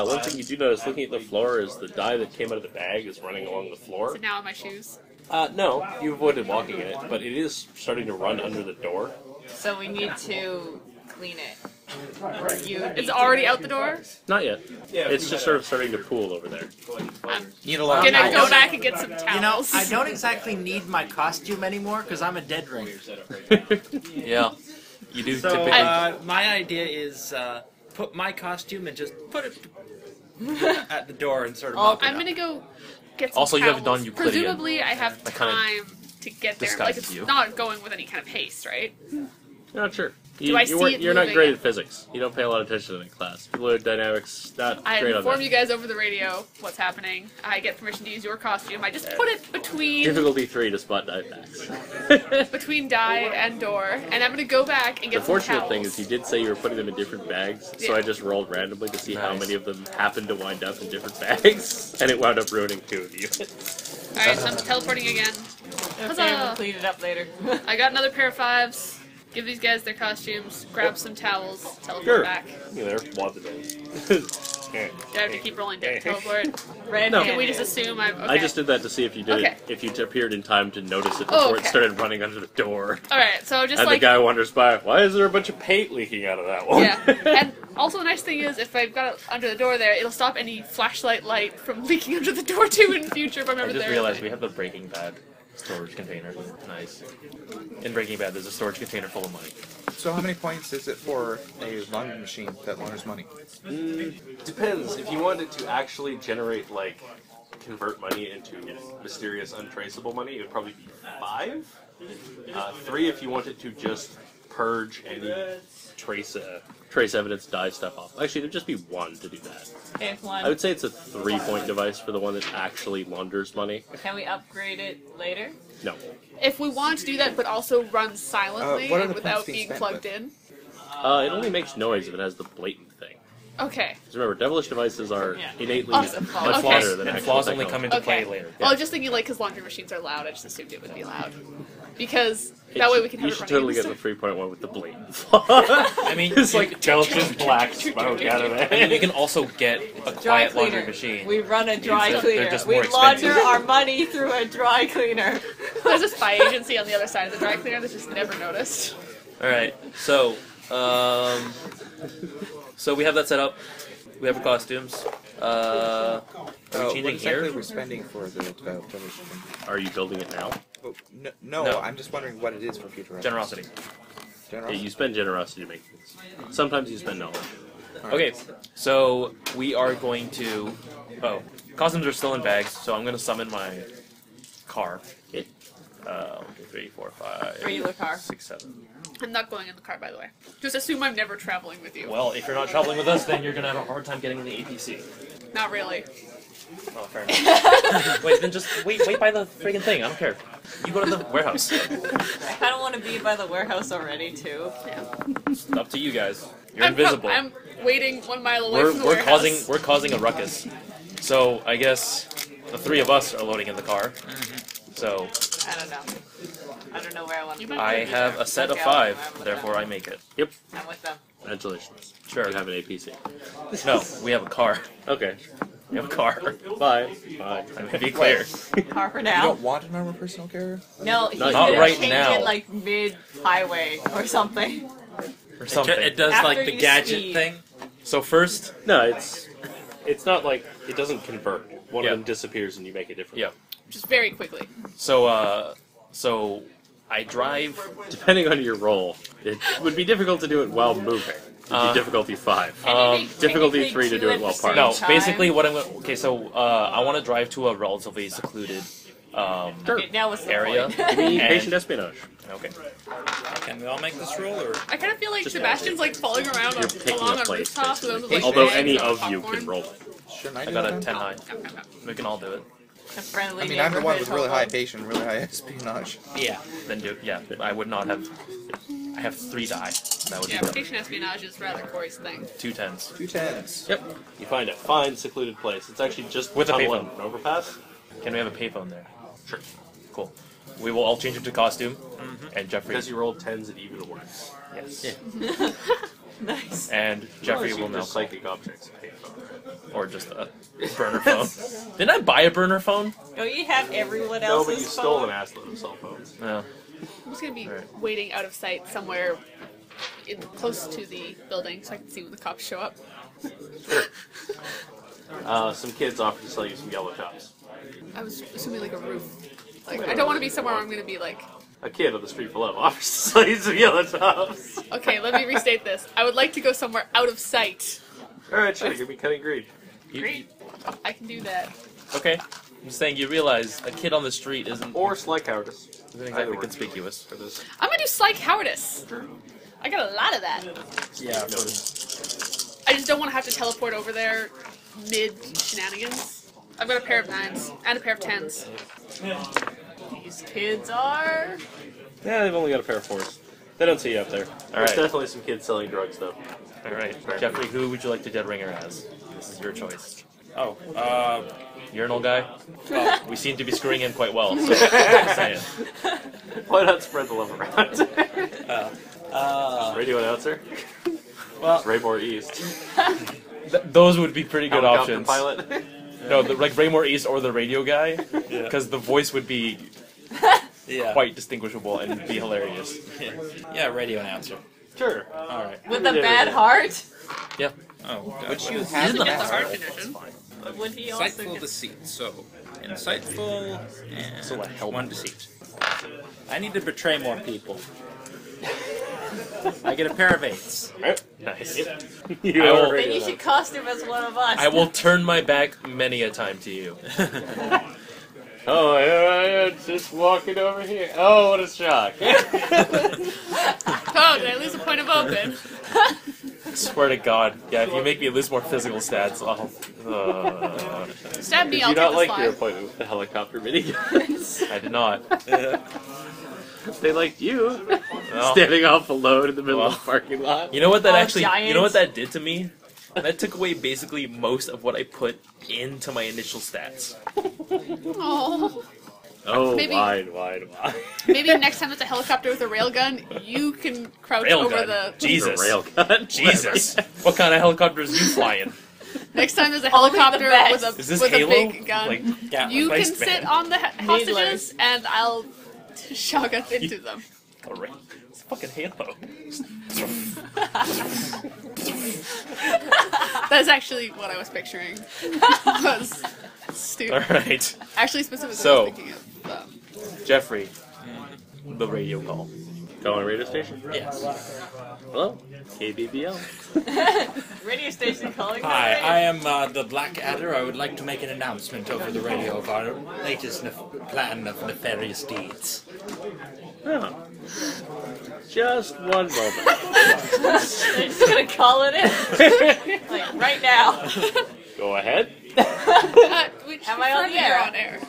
One thing you do notice, looking at the floor, is the dye that came out of the bag is running along the floor. Is it now in my shoes? No, you avoided walking in it, but it is starting to run under the door. So we need to clean it. It's already out the door? Not yet. It's just sort of starting to pool over there. Need a lot. Can I go back and get some towels? You know, I don't exactly need my costume anymore because I'm a dead ringer. Yeah. You do. So my idea is put my costume and just put it at the door and sort of. Oh, I'm gonna go get some towels. You haven't done Euclidean. Presumably, I have time to get there. Like it's not going with any kind of haste, right? Not sure. You're not great at physics. You don't pay a lot of attention in class. Fluid dynamics, not great on that. I inform you guys over the radio what's happening. I get permission to use your costume. I just put it between... Difficulty 3 to spot die bags. Between die and door. And I'm going to go back and get some towels. The fortunate thing is you did say you were putting them in different bags, so I just rolled randomly to see how many of them happened to wind up in different bags. And it wound up ruining two of you. Alright, so I'm teleporting again. Okay, we'll clean it up later. I got another pair of 5s. Give these guys their costumes, grab some towels, teleport back. Yeah, they're wanted. I have to keep rolling to teleport. No. Can we just assume I'm okay? I just did that to see if you did it, if you appeared in time to notice it before it started running under the door. Alright, so just and the guy wanders by, why is there a bunch of paint leaking out of that one? Yeah, and also the nice thing is, if I've got it under the door there, it'll stop any flashlight light from leaking under the door too in the future if I remember I just realized we have the Breaking Bad storage container. Nice. In Breaking Bad, there's a storage container full of money. So how many points is it for a laundry machine that launders money? Depends. If you wanted to actually generate, like, convert money into mysterious, untraceable money, it would probably be 5. 3 if you wanted to just purge any trace evidence dye stuff off. Actually, there'd just be 1 to do that. Okay, 1. I would say it's a 3-point device for the one that actually launders money. Can we upgrade it later? No. If we want to do that, but also run silently and without being plugged in? It only makes noise if it has the blatant thing. Okay. Because remember, devilish devices are innately much louder than flaws only come into play later. Yeah. Well, I was just thinking, like, because laundry machines are loud, I just assumed it would be loud. Because that way we can have it running. You should totally get the 3.1 with the blatant flaw. I mean, it's like gelatin black smoke out of it. I mean, you can also get a quiet laundry machine. We run a dry cleaner. We launder our money through a dry cleaner. There's a spy agency on the other side of the dry cleaner that's just never noticed. All right, so we have that set up. We have our costumes. What exactly are we spending for the television? Are you building it now? Oh, no, I'm just wondering what it is for future reference. Generosity. Generosity? Yeah, you spend generosity to make things. Sometimes you spend knowledge. Right. Okay, so we are going to... costumes are still in bags, so I'm going to summon my car. 1, 2, 3, 4, 5... Regular car. 6, 7... I'm not going in the car, by the way. Just assume I'm never traveling with you. Well, if you're not traveling with us, then you're going to have a hard time getting in the APC. Not really. Oh, fair enough. Wait, then just wait by the friggin' thing. I don't care. You go to the warehouse. I kind of want to be by the warehouse already, too. Yeah. It's up to you guys. You're invisible. I'm waiting 1 mile away from the warehouse. We're causing a ruckus. So I guess the 3 of us are loading in the car. Mm-hmm. So I don't know. I don't know where I want to be. I have a set of 5, therefore I make it. Yep. I'm with them. Congratulations. Sure. You have an APC. No, we have a car. Okay. You have a car. Bye. I'm gonna be clear. Car for now. You don't want a normal personal carrier? No, he's not right now. In like mid-highway or something. It does after like the gadget thing. So first, it's not like it doesn't convert. One of them disappears and you make a different. Yeah. Just very quickly. So I drive. Depending on your role, it would be difficult to do it while moving. Difficulty 5. Difficulty 3 to do it while parked. No, basically what I'm going. Okay, so I want to drive to a relatively secluded area. Give me patient espionage. Okay. Can we all make this roll, or? I kind of feel like Sebastian's like falling around along on rooftops. Although any of you can roll it. I got a 10-9. We can all do it. I mean, I'm the one with really high patient, really high espionage. Yeah. Then do it. Yeah. I would not have. I have 3 die. That would be protection espionage is rather Corey's thing. 2 10s. 2 10s. Yep. You find a fine, secluded place. It's actually just with a payphone. Overpass. Can we have a payphone there? Sure. Cool. We will all change into costume, and Jeffrey. Because you rolled 10s, it even works. Yes. Yeah. Nice. And Jeffrey will now. Psychic objects. Payphone. or just a burner phone. Didn't I buy a burner phone? No, you have everyone else's phone. No, but you stole an assload of cell phones. Yeah. I'm just going to be waiting out of sight somewhere close to the building so I can see when the cops show up. Sure. Some kids offered to sell you some yellow chops. I was assuming like a roof. Like, I don't want to be somewhere where I'm going to be like... A kid on the street below offers to sell you some yellow chops. Okay, let me restate this. I would like to go somewhere out of sight. Alright, sure, give me cutting green. Green. I can do that. Okay. I'm just saying you realize a kid on the street isn't... Or sly cowardice. Isn't exactly conspicuous for this. I'm going to do sly cowardice. Sure. I got a lot of that. Yeah, I've noticed. I just don't want to have to teleport over there mid-shenanigans. I've got a pair of 9s and a pair of 10s. These kids are... Yeah, they've only got a pair of 4s. They don't see you up there. There's definitely some kids selling drugs, though. Alright, Jeffrey, who would you like the dead ringer as? This is your choice. Oh, urinal guy? Oh, we seem to be screwing him quite well, so just saying. Why not spread the love around? Radio announcer? Well, Raymore East. Those would be pretty good options. Pilot? Yeah. No, like Raymore East or the radio guy, because the voice would be quite distinguishable and be hilarious. Yeah, radio announcer. Sure. All right. With a bad heart? Yeah. Oh, God. Which you have the heart condition. But would he also insightful deceit, so... Insightful and so one deceit. I need to betray more people. I get a pair of 8s. Nice. You should costume as one of us. I will turn my back many a time to you. Oh, here I am, just walking over here. Oh, what a shock. Oh, did I lose a point of open? I swear to God, yeah, if you make me lose more physical stats, I'll... Stab me, I'll take the slide. Did you not like your appointment with the helicopter miniguns? I did not. They liked you. Well, standing off alone in the middle of the parking lot. You know what that you know what that did to me? That took away basically most of what I put into my initial stats. Oh. Oh, maybe, wide. Maybe next time it's a helicopter with a railgun, you can crouch over the... Jesus. Railgun? Jesus. What kind of helicopters are you flying? Next time there's a helicopter with a big gun, you can sit on the hostages and I'll shock us into them. All right. It's fucking Halo. That's actually what I was picturing. Was stupid. All right. Actually, specifically, I was thinking of Jeffrey, the radio call. Calling radio station? Yes. Hello, KBBL. Radio station calling. Hi, I am the Black Adder. I would like to make an announcement over the radio of our latest plan of nefarious deeds. Oh. Just one moment. They're just gonna call it in. Like, right now. Go ahead. Am I on the air? On air.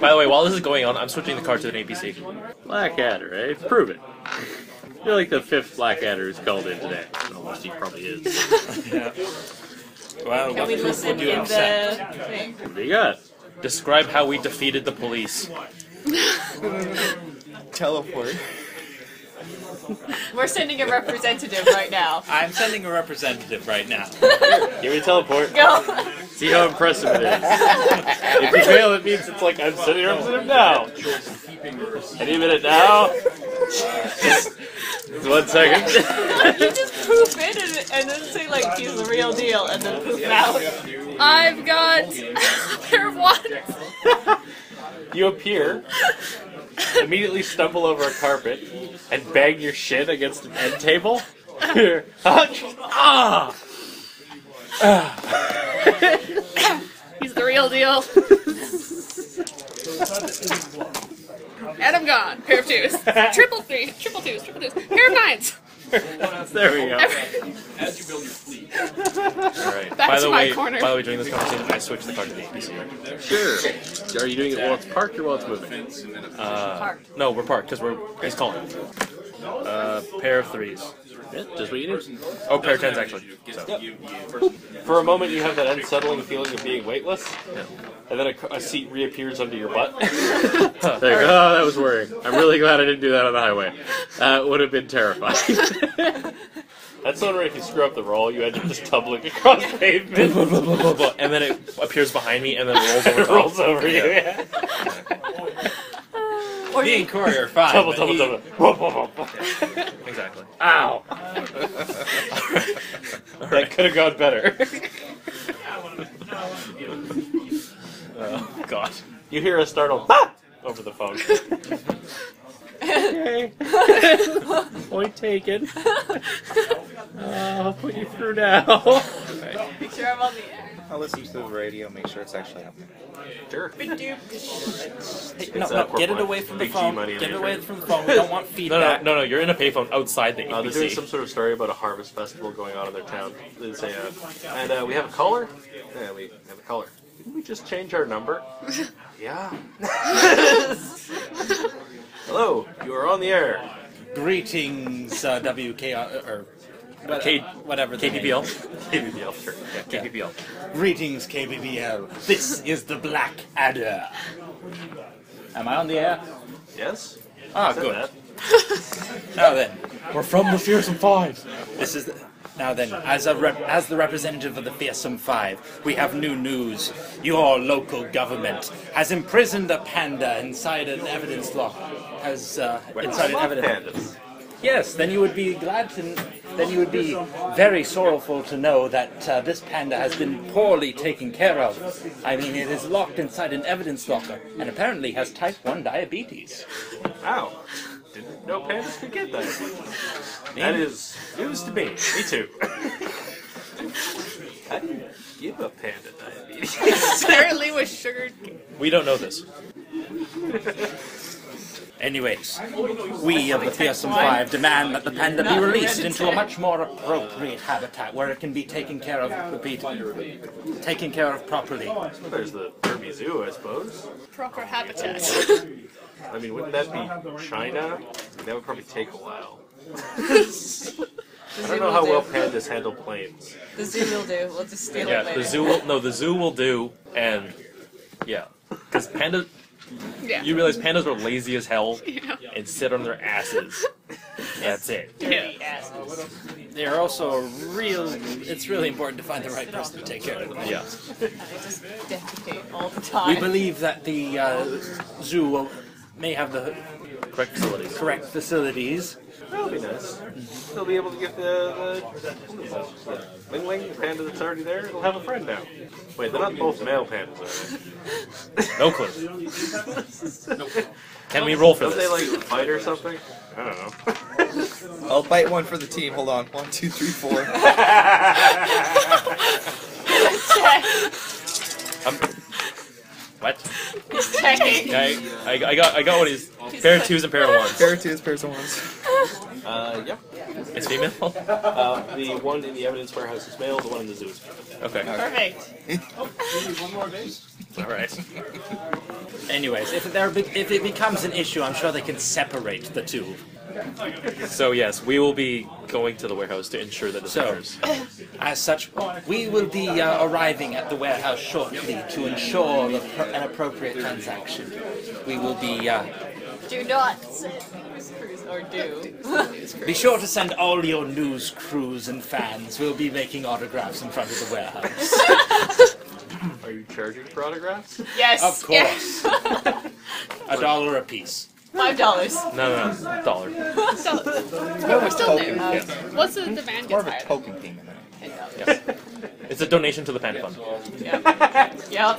By the way, while this is going on, I'm switching the car to an APC. Black Adder, eh? Prove it. You're like the 5th Black Adder who's called in today. Unless he probably is. Yeah. Well, can we listen in the thing? What do you got? Describe how we defeated the police. Teleport. We're sending a representative right now. I'm sending a representative right now. Give me a teleport. Go. See how impressive it is. If you fail, it means it's like, I'm sending a representative now. Any minute now. Just 1 second. You just poof in and then say, like, he's the real deal, and then poof out. I've got a pair of ones. You appear. Immediately stumble over a carpet and bang your shin against an end table. Ah! He's the real deal. And I'm gone. Pair of 2s. Triple twos. Pair of 9s. There we go. As you build your fleet. Alright. By the way, during this conversation, I switched the car to the APC. Sure. Are you doing it while it's parked or while it's moving? No, we're parked because he's calling. Pair of 3s. Yeah, just what you need. Oh, pair of 10s actually. So. Yep. For a moment, you have that unsettling feeling of being weightless, and then a seat reappears under your butt. There you go. Oh, that was worrying. I'm really glad I didn't do that on the highway. It would have been terrifying. That's the one where if you screw up the roll, you end up just tumbling across pavement. And then it appears behind me and then rolls over. It rolls over you, yeah. Or me and Corey are fine. Double. Yeah, exactly. Ow! All right. That could have gone better. Oh, God. You hear a startled over the phone. Okay. Point taken. I'll put you through now. Right. Make sure I'm on the air. I'll listen to the radio, make sure it's actually happening. Sure. No, get it away from the phone. Get it away from the phone. We don't want feedback. No, you're in a payphone outside the ABC. They're doing some sort of story about a harvest festival going on in their town. They say, we have a caller? Yeah, we have a caller. Didn't we just change our number? Yeah. Hello, you are on the air. Greetings, KBBL. KBBL, sure. Yeah, KBBL. Yeah. Greetings, KBBL. This is the Black Adder. Am I on the air? Yes. Ah, good. Now then, we're from the Fearsome Five. This is. Now then, as the representative of the Fearsome Five, we have new news. Your local government has imprisoned a panda inside an evidence lock. Inside an evidence. Yes, then you would be glad to. Then you would be very sorrowful to know that this panda has been poorly taken care of. I mean, it is locked inside an evidence locker and apparently has type 1 diabetes. Wow. Didn't know pandas could get that. That is news to me. Me too. How do you give a panda diabetes? Apparently with sugar. We don't know this. Anyways, we of the Fearsome Five demand that the panda be released into a much more appropriate habitat where it can be taken care of properly. There's the Kirby Zoo, I suppose. Proper habitat. I mean, wouldn't that be China? That would probably take a while. I don't know how well pandas handle planes. The zoo will do. We'll just steal it later. The zoo will do, and yeah, because pandas. Yeah. You realize pandas are lazy as hell and sit on their asses. That's it. Dirty asses. They are also it's really important to find the right person to take care of them. Yeah. They just defecate all the time. We believe that the zoo may have the correct facilities. That'll be nice. They'll be able to get the Ling, the panda that's already there, it'll have a friend now. Wait, they're not both male pandas, are they? No clue. Nope. Can we roll for this? Don't they, like, fight or something? I don't know. I'll bite one for the team. Hold on. 1, 2, 3, 4. What? He's checking. I got what he's... Pair of twos and pair of ones. Pair of twos, pair of ones. Yep. It's female? The one in the evidence warehouse is male, the one in the zoo is female. Okay. Perfect. One more base. All right. Anyways, if it becomes an issue, I'm sure they can separate the two. So yes, we will be going to the warehouse to ensure that this occurs. As such, we will be arriving at the warehouse shortly to ensure an appropriate transaction. We will be... do not send news crews, or do. Be sure to send all your news crews and fans. We'll be making autographs in front of the warehouse. Are you charging for autographs? Yes. Of course. Yes. $1 a piece. $5. No, $1. We're still there. What's the demand? More of a token payment. Yeah. It's a donation to the Panda Fund. Yeah.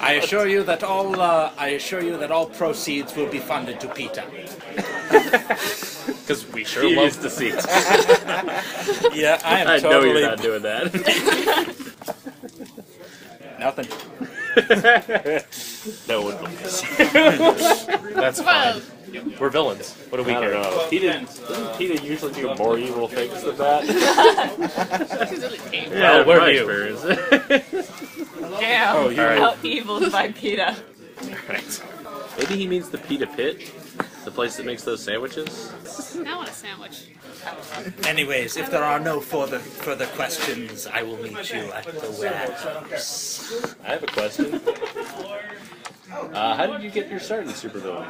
I assure you that all proceeds will be funded to PETA. Because we sure love to see it. Yeah, I am totally. I know you're not doing that. Nothing. No one believes you. That's fine. We're villains. What do we care? I don't know. Doesn't PETA usually do more evil things than that? She's really tame. Yeah, where are you? Damn, how evil by PETA. Alright. Maybe he means the PETA Pit? The place that makes those sandwiches? I want a sandwich. Anyways, if there are no further questions, I will meet you at the warehouse. I have a question. How did you get your start in supervillain?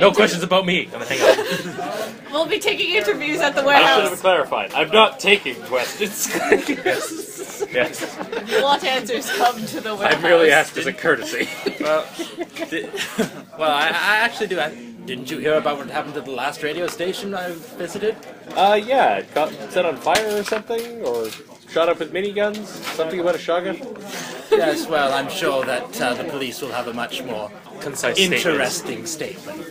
No questions about me. I'm gonna hang up. We'll be taking interviews at the warehouse. I should have clarified. I'm not taking questions. Yes. Yes. You want answers, come to the warehouse. I merely asked as a courtesy. Well, I actually do. Didn't you hear about what happened at the last radio station I visited? Yeah. It got set on fire or something, or shot up with miniguns. Something about a shotgun. Yes, well, I'm sure that the police will have a much more concise, interesting statement.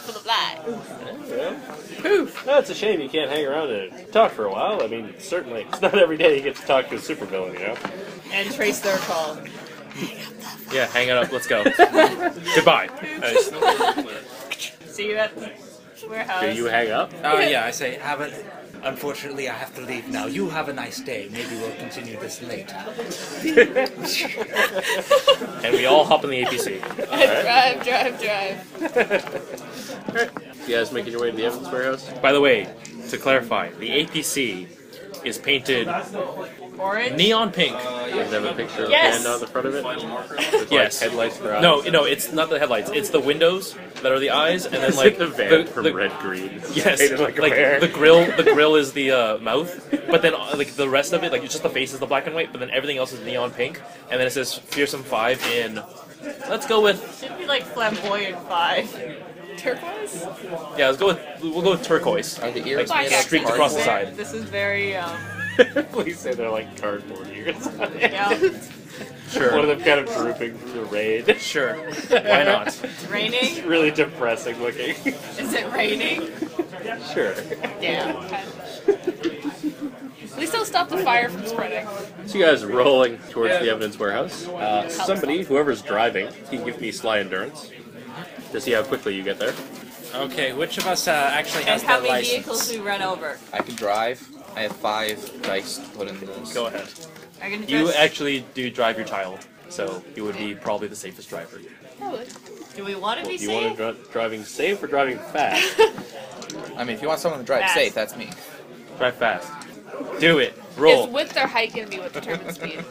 Full of lies. Yeah. Poof. That's a shame you can't hang around and talk for a while. I mean, certainly, it's not every day you get to talk to a supervillain, you know? And trace their call. Yeah, hang it up, let's go. Goodbye. See you at the warehouse. Do you hang up? Oh, yeah, I say, unfortunately, I have to leave now. You have a nice day. Maybe we'll continue this later. And we all hop in the APC. Right. Drive. Right. You guys making your way to the Evans warehouse? By the way, to clarify, the APC is painted orange? Neon pink. Does it have a picture of Panda on the front of it? With, yes. Like, headlights for eyes. No, it's not the headlights. It's the windows that are the eyes, and then like the van from Red Green. Yes. Like the grill is the mouth, but then like the rest of it, like just the face is the black and white, but then everything else is neon pink, and then it says Fearsome Five in. Let's go with. Should be like Flamboyant Five. Turquoise? Yeah, we'll go with turquoise. Are the ears like streaked across the side? This is very. Please say they're like cardboard ears. Yeah. Sure. One of them kind of drooping from the rain. Sure. Why not? It's raining. It's really depressing looking. Is it raining? Sure. Yeah. At least it'll stop the fire from spreading. So you guys are rolling towards the evidence warehouse. Somebody, whoever's driving, can give me sly endurance to see how quickly you get there. Okay, which of us actually has the license? And how many vehicles we run over? I can drive. I have 5 dice to put in those. Go ahead. You actually do drive your child, so you would be probably the safest driver. Probably. Do we want to be safe? You want to driving safe or driving fast? I mean, if you want someone to drive safe, that's me. Drive fast. Do it. Roll. Is width or height going to be what determines speed?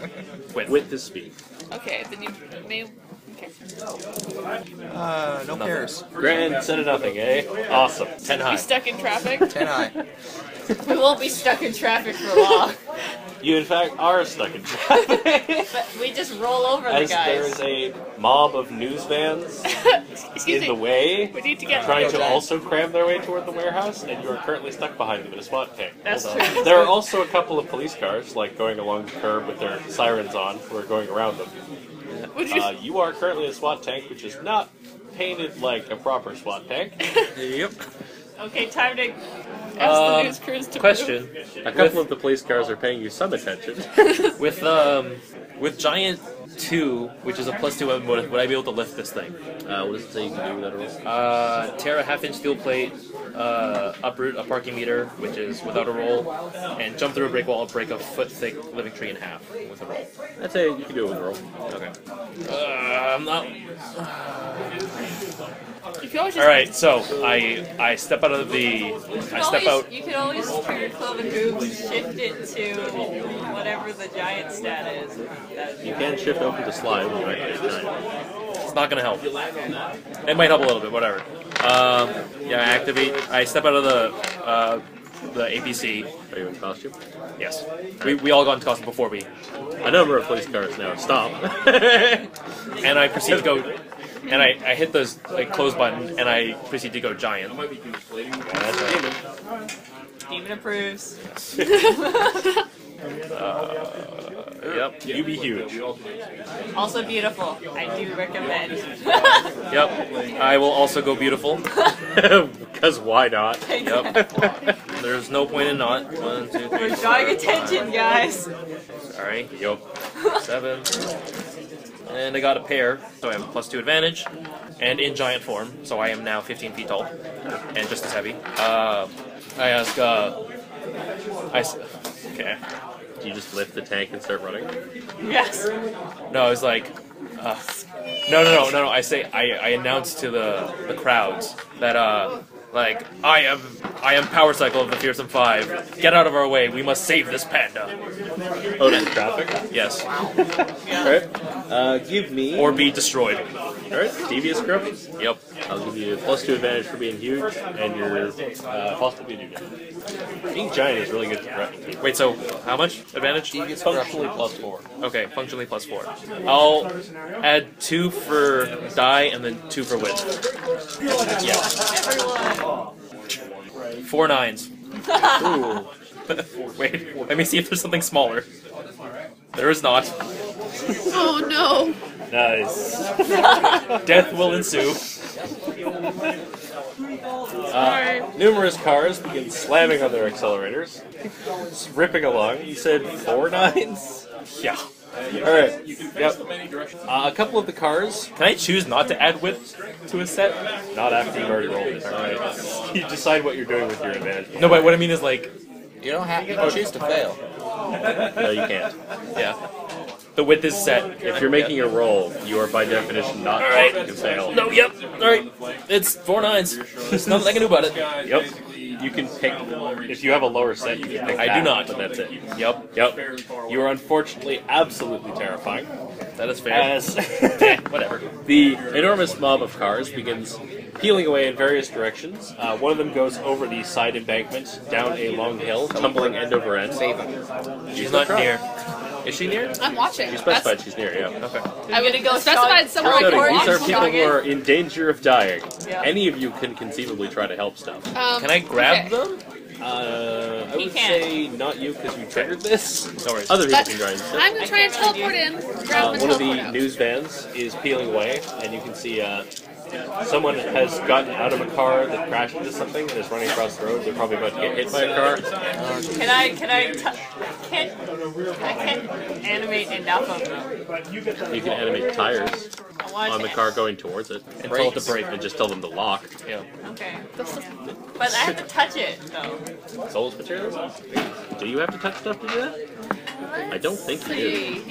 Width is speed. Okay, then you may... Okay. No pairs. Grand set of nothing, eh? Awesome. 10 high. Be stuck in traffic? 10 high. We won't be stuck in traffic for long. You, in fact, are stuck in traffic. But we just roll over the guys. There's a mob of news vans in the way, we need to get trying to also cram their way toward the warehouse, and you are currently stuck behind them in a SWAT tank. That's true. There are also a couple of police cars, like, going along the curb with their sirens on, who are going around them. You are currently a SWAT tank, which is not painted like a proper SWAT tank. Yep. Okay, time to... ask the news crews to question. Move. A couple of the police cars are paying you some attention. With Giant 2, which is a +2 weapon bonus, would I be able to lift this thing? What does it say you can do with that roll? Tear a half-inch steel plate, uproot a parking meter, which is without a roll, and jump through a brick wall and break a foot-thick living tree in half with a roll. I'd say you can do it with a roll. Okay. I'm not... Alright, so I step out of the... You can always turn your cloven hooves, shift it to whatever the giant stat is. You can shift open the slide when you write it down. It's not going to help. It might help a little bit, whatever. Yeah, I activate. I step out of the APC. Are you in costume? Yes. Right. We all got in costume before me. A number of police cars now. Stop. And I proceed to go... And I hit the close button, and I proceed to go giant. Demon approves. Yep, you be huge. Also beautiful. I do recommend. Yep, I will also go beautiful. Because why not? Yep. There's no point in not. 1, 2, 3. We're drawing attention, guys. Sorry. Yep. 7. And I got a pair, so I have a +2 advantage, and in giant form, so I am now 15 feet tall, and just as heavy. I ask, okay. Do you just lift the tank and start running? Yes. No, I was like, no. I say, I announce to the crowds that, Like, I am Power Cycle of the Fearsome Five. Get out of our way. We must save this panda. Oh, that's graphic? Yes. Alright. Give me... Or be destroyed. Alright. Devious grip? Yep. I'll give you plus 2 advantage for being huge, and your plus 2 being huge. Being giant is really good for grip. Wait, so how much advantage? Devious functionally plus 4. Okay, functionally plus 4. I'll add 2 for die, and then 2 for wit. Yeah. 4 9s. Ooh. Wait, let me see if there's something smaller. There is not. Oh no. Nice. Death will ensue. Numerous cars begin slamming on their accelerators, ripping along. You said 4 9s? Yeah. Alright, yep. A couple of the cars... Can I choose not to add width to a set? Not after you've already rolled it. Alright. You decide what you're doing with your advantage. No, but what I mean is, like... You don't have to choose to fail. No, you can't. Yeah. The width is set. If you're making a roll, you are by definition not going to fail. No, yep. Alright. It's 4 9s. There's nothing I can do about it. Yep. You can pick, if you have a lower set, you can pick that. I do not, but that's it. Yep, yep. You are unfortunately absolutely terrifying. That is fair. As whatever. The enormous mob of cars begins peeling away in various directions. One of them goes over the side embankment, down a long hill, tumbling end over end. She's not near. Is she near? I'm watching. You specified she's near, yeah. Okay. I'm gonna go specified somewhere like Orange. These are people who are in danger of dying. Yeah. Any of you can conceivably try to help stuff. Can I grab them? I would say not you because you triggered this. No worries. Other people can try and stuff. I'm gonna try and teleport in. Grab one of the news vans is peeling away, and you can see someone has gotten out of a car that crashed into something and is running across the road. They're probably about to get hit by a car. Can I animate enough of them? You can animate tires on the car going towards it and tell it to brake and just tell them to lock. Yeah. Okay. But I have to touch it though. Souls material? Do you have to touch stuff to do that? I don't think you do. I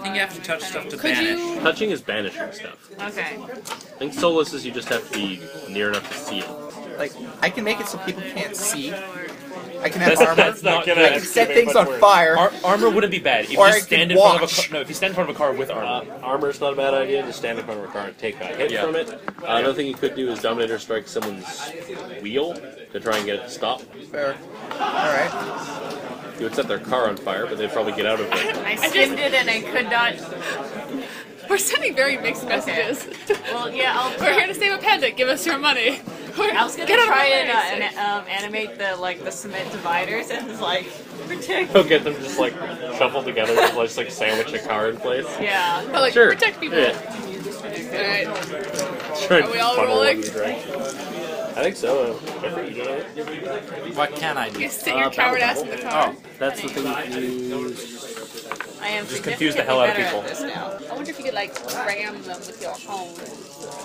think you have to touch stuff to banish. Touching is banishing stuff. Okay. I think soulless is you just have to be near enough to see it. Like, I can make it so people can't see. I can have armor. That's not gonna I can set things on fire. Armor wouldn't be bad. If you stand in front of a car, no, if you stand in front of a car with armor, armor's not a bad idea. Just stand in front of a car and take a hit from it. Another thing you could do is dominator strike someone's wheel to try and get it to stop. Fair. All right. You would set their car on fire, but they'd probably get out of it. I skimmed it and I could not. We're sending very mixed messages. Okay. Well, yeah, we're here to save a panda. Give us your money. I was gonna try and animate the cement dividers and just protect. They'll get them just shuffled together and just sandwich a car in place. Yeah, but sure. Protect people. Yeah. Alright. Sure. Are we all rolling? I think so. What can I do? You sit your coward ass in the car. Oh, that's the thing you can use. I am just confuse the hell out of people. I wonder if you could ram them with your home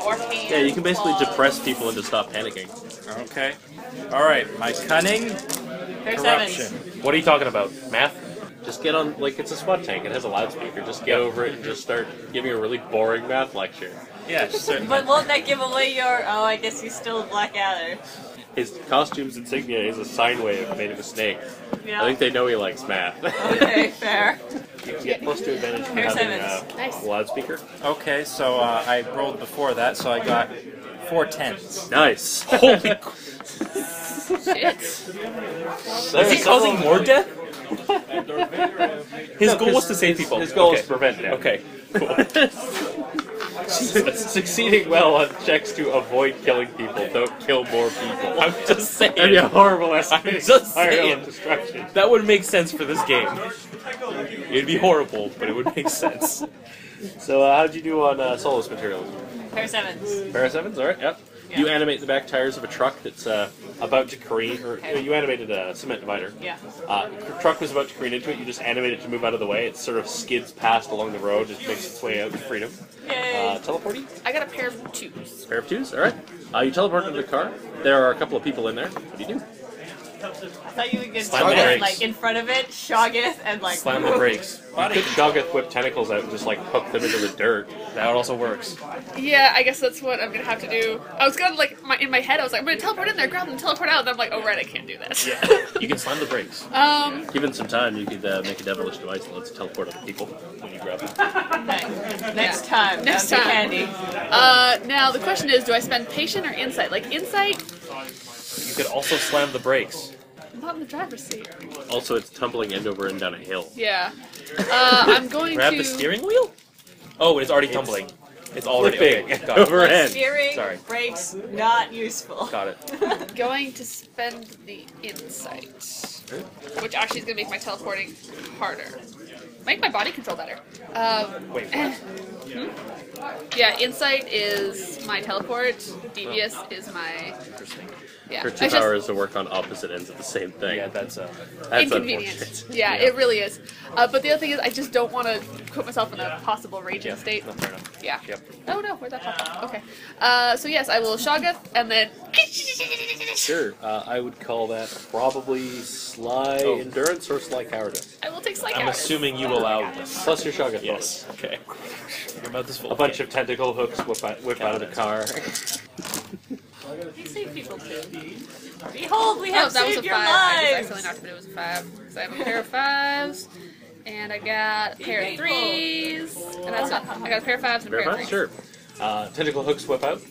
or hand. Yeah, you can basically depress people into stop panicking. Okay. All right, my cunning. There's corruption. Sevens. What are you talking about? Math? Just get on, it's a SWAT tank, it has a loudspeaker, just get over it and just start giving a really boring math lecture. Yeah, certainly. But won't that give away your, I guess he's still Black Adder. His costume's insignia is a sine wave made of a snake. Yeah. I think they know he likes math. Okay, fair. You can get plus 2 advantage from having a loudspeaker. Okay, so I rolled before that, so I got 4 10s. Nice. Holy shit. Is he causing more death? His goal was to save people. His goal is to prevent death. Okay, cool. Succeeding well on checks to avoid killing people. Don't kill more people. I'm just saying. That'd be a horrible estimate. I'm just saying. Destruction. That would make sense for this game. It'd be horrible, but it would make sense. So how'd you do on Solus materials? Pair 7s. Pair 7s, alright, yep. Yeah. You animate the back tires of a truck that's about to careen, or you animated a cement divider. Yeah. The truck was about to careen into it, you just animate it to move out of the way. It sort of skids past along the road, just makes its way out to freedom. Yay. Teleporting? I got a pair of 2s. Pair of 2s? Alright. You teleport into the car. There are a couple of people in there. What do you do? I thought you would get Doggeth like in front of it, Shoggoth, and like slam the brakes. You could Doggeth whip tentacles out and just like hook them into the dirt. That also works. Yeah, I guess that's what I'm gonna have to do. I was gonna like in my head, I was like, I'm gonna teleport in there, grab them, teleport out. And I'm like, oh right, I can't do that. Yeah, you can slam the brakes. Given some time, you could make a devilish device that lets teleport other people when you grab them. Next time. Next time. Candy. Now the question is, do I spend patient or insight? Like insight. You could also slam the brakes. I'm not in the driver's seat. Also, it's tumbling end over end down a hill. Yeah. I'm going grab to... Grab the steering wheel? Oh, it's already tumbling. It's already... Okay. Got it. Over end. Steering, sorry. Brakes, not useful. Got it. Going to spend the insight. Which actually is going to make my teleporting harder. Make my body control better. Wait, what? Yeah, insight is my teleport. Devious is my... Interesting. Yeah. Her two powers to work on opposite ends of the same thing. Yeah, that's inconvenient. Yeah, it really is. But the other thing is, I just don't want to put myself in a possible raging state. No, fair enough. Yeah. Yep. Oh no, where'd that pop up? Okay. So yes, I will Shoggoth and then. Sure. I would call that probably sly endurance or sly cowardice. I will take sly cowardice. I'm assuming you allow this. Plus your Shoggoth bonus. Okay. Your mouth is full. A bunch of tentacle hooks whip out of the car. They save people too. Behold, we have saved your lives! That was a 5. I just accidentally knocked it, but it was a 5. Because I have a pair of 5s, and I got a pair of 3s, and that's not. I got a pair of 5s and a pair of 3s. Sure. Tentacle hooks whip out.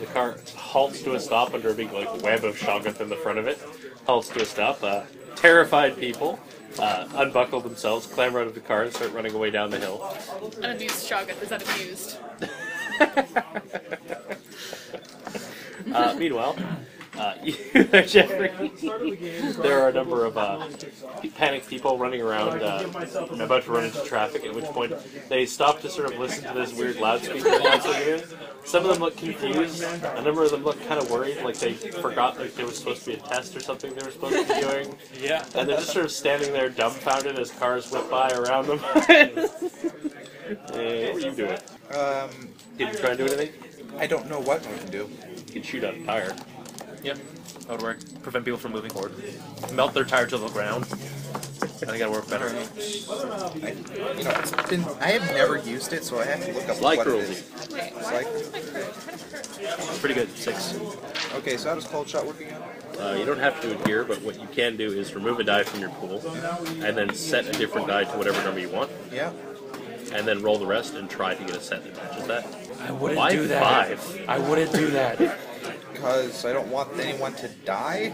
The car halts to a stop under a big like web of Shoggoth in the front of it. Halts to a stop. Terrified people unbuckle themselves, clamber out of the car, and start running away down the hill. Unabused Shoggoth is unabused. Meanwhile, Jeffrey, there are a number of panicked people running around, about to run into traffic, at which point they stop to sort of listen to this weird loudspeaker. Some of them look confused, a number of them look kind of worried, like they forgot like there was supposed to be a test or something they were supposed to be doing. Yeah. And they're just sort of standing there dumbfounded as cars whip by around them. What were you doing? Did you try and do anything? I don't know what I can do. You can shoot out a tire. Yep, that would work. Prevent people from moving forward. Melt their tire to the ground. I think that'll work better. I have never used it, so I have to look up what it is. Wait, why is my courage? Pretty good, 6. Okay, so how does cold shot working out? You don't have to do it here, but what you can do is remove a die from your pool, and then set a different die to whatever number you want. Yeah. And then roll the rest and try to get a set that matches that. I wouldn't do that. 5. I wouldn't do that. Because I don't want anyone to die?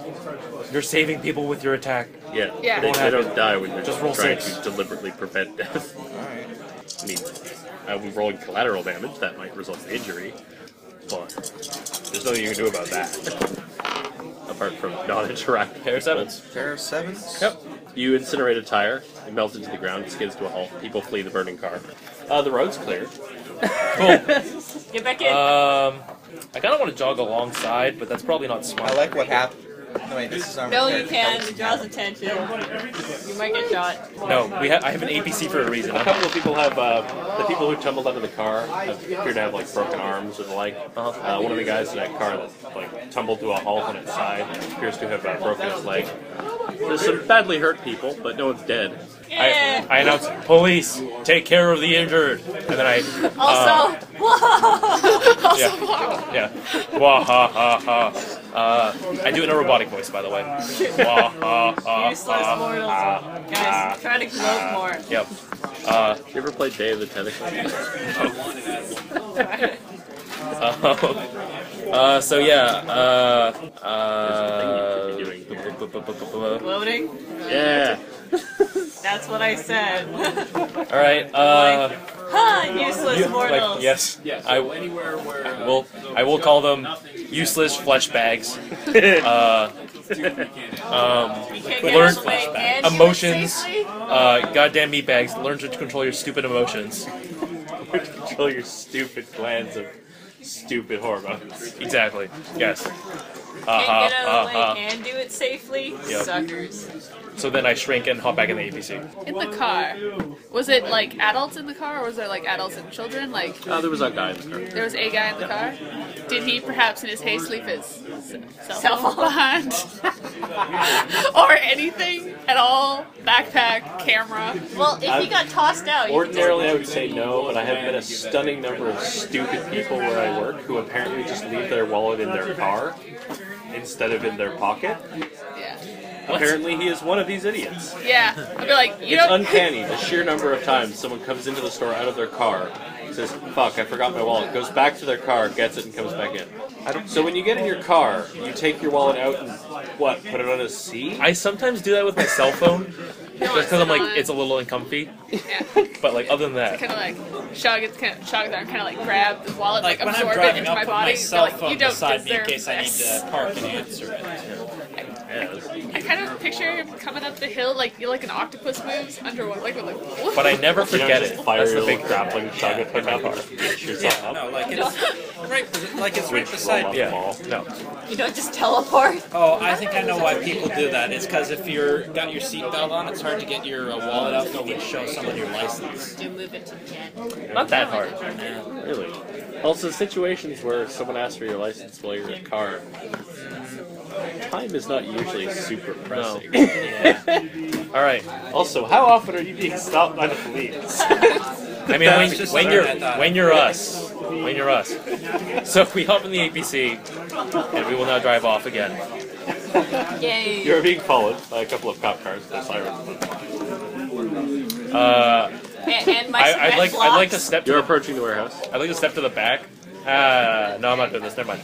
You're saving people with your attack. Yeah, yeah. They don't die when you're just trying to deliberately prevent death. Alright. I mean, I would be rolling collateral damage, that might result in injury, but there's nothing you can do about that. Apart from not interacting. Pair of 7s. Pair of 7s? Yep. You incinerate a tire, it melts into the ground, it skids to a halt, people flee the burning car. The road's clear. Cool. Get back in. I kind of want to jog alongside, but that's probably not smart. I like what happened. No, wait, this is you can. It draws attention. You might get shot. No, I have an APC for a reason. A couple of people have, the people who tumbled out of the car appear to have, like, broken arms or the like. One of the guys in that car that, like, tumbled to a halt on its side appears to have broken his leg. There's some badly hurt people, but no one's dead. Yeah. I announce, police, take care of the injured. And then I... also, whoa! Also, whoa! Yeah. Wah, ha, ha, ha. I do it in a robotic voice, by the way. Wah, ha, ha, useless mortals. Guys, try to gloat more. Yep. You ever played Day of the Tentacle? There's a thing you could be doing. Gloating? Yeah. That's what I said. Alright, useless mortals. Like, yes. Yeah, so I will call them useless flesh bags. Learn emotions. Goddamn meat bags. Learn to control your stupid emotions. kill your stupid glands of stupid hormones. Exactly. Yes. Can't get out of the way and do it safely. Yep. Suckers. So then I shrink and hop back in the APC. In the car. Was it like adults in the car, or was there like adults and children? Like. Oh, there was a guy in the car. There was a guy in the car? Did he perhaps in his haste leave his cell phone behind? Or anything at all? Backpack, camera? Well, if he got tossed out... Ordinarily I would say no, but I have met a stunning number of stupid people where I work who apparently just leave their wallet in their car instead of in their pocket. Yeah. Apparently he is one of these idiots. Yeah. I'd be like, you know. It's uncanny the sheer number of times someone comes into the store out of their car, says, fuck, I forgot my wallet, goes back to their car, gets it, and comes back in. So when you get in your car, you take your wallet out and, what, put it on a seat? I sometimes do that with my cell phone. No, just because I'm like, it's a little uncomfy. Yeah. But like, other than that. It's kind of like, kind of like grab the wallet, like absorb it into my body. You don't deserve me in case I need to park and answer it. I kind of picture him coming up the hill like an octopus moves underwater. Like, but I never forget it. That's the big grappling shot with my car. Yeah, no, like it's right beside you. No. You don't just teleport. Oh, I think I know why people do that. It's because if you're got your seatbelt on, it's hard to get your wallet out that would show someone your license. Do move it to the end. Not that hard. Yeah. Really. Also, situations where someone asks for your license while you're in a car. Time is not usually super pressing. No. Yeah. All right. Also, how often are you being stopped by the police? I mean, when you're us. So if we hop in the APC, and we will now drive off again. Yay! You're being followed by a couple of cop cars with sirens. And my I'd like to step. You're approaching the warehouse. I'd like to step to the back. No, I'm not doing this. Never mind.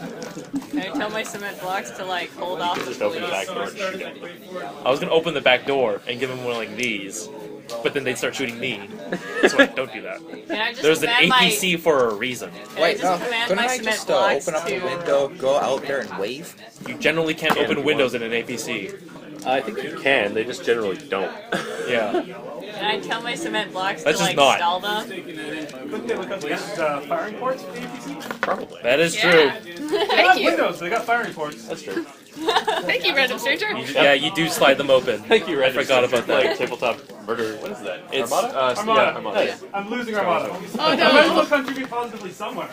Can I tell my cement blocks to like hold off? Just open the back door and shoot at me. I was gonna open the back door and give them one like these, but then they'd start shooting me. So like, don't do that. There's an APC for a reason. Wait, no, couldn't I just open up the window, go out there and wave? You generally can't open windows in an APC. I think you can. They just generally don't. Yeah. Can I tell my cement blocks to like stall them? Couldn't they look up firing ports for the APC? Probably. That is true. They got windows, they got firing ports. That's true. Thank you, random stranger. Yeah, you do slide them open. Thank you, random stranger. I forgot about that. Like tabletop murder. What is that? It's Armada? Armada. Yeah, Armada. Nice. I'm losing Armada. Oh no! I might as well contribute positively somewhere.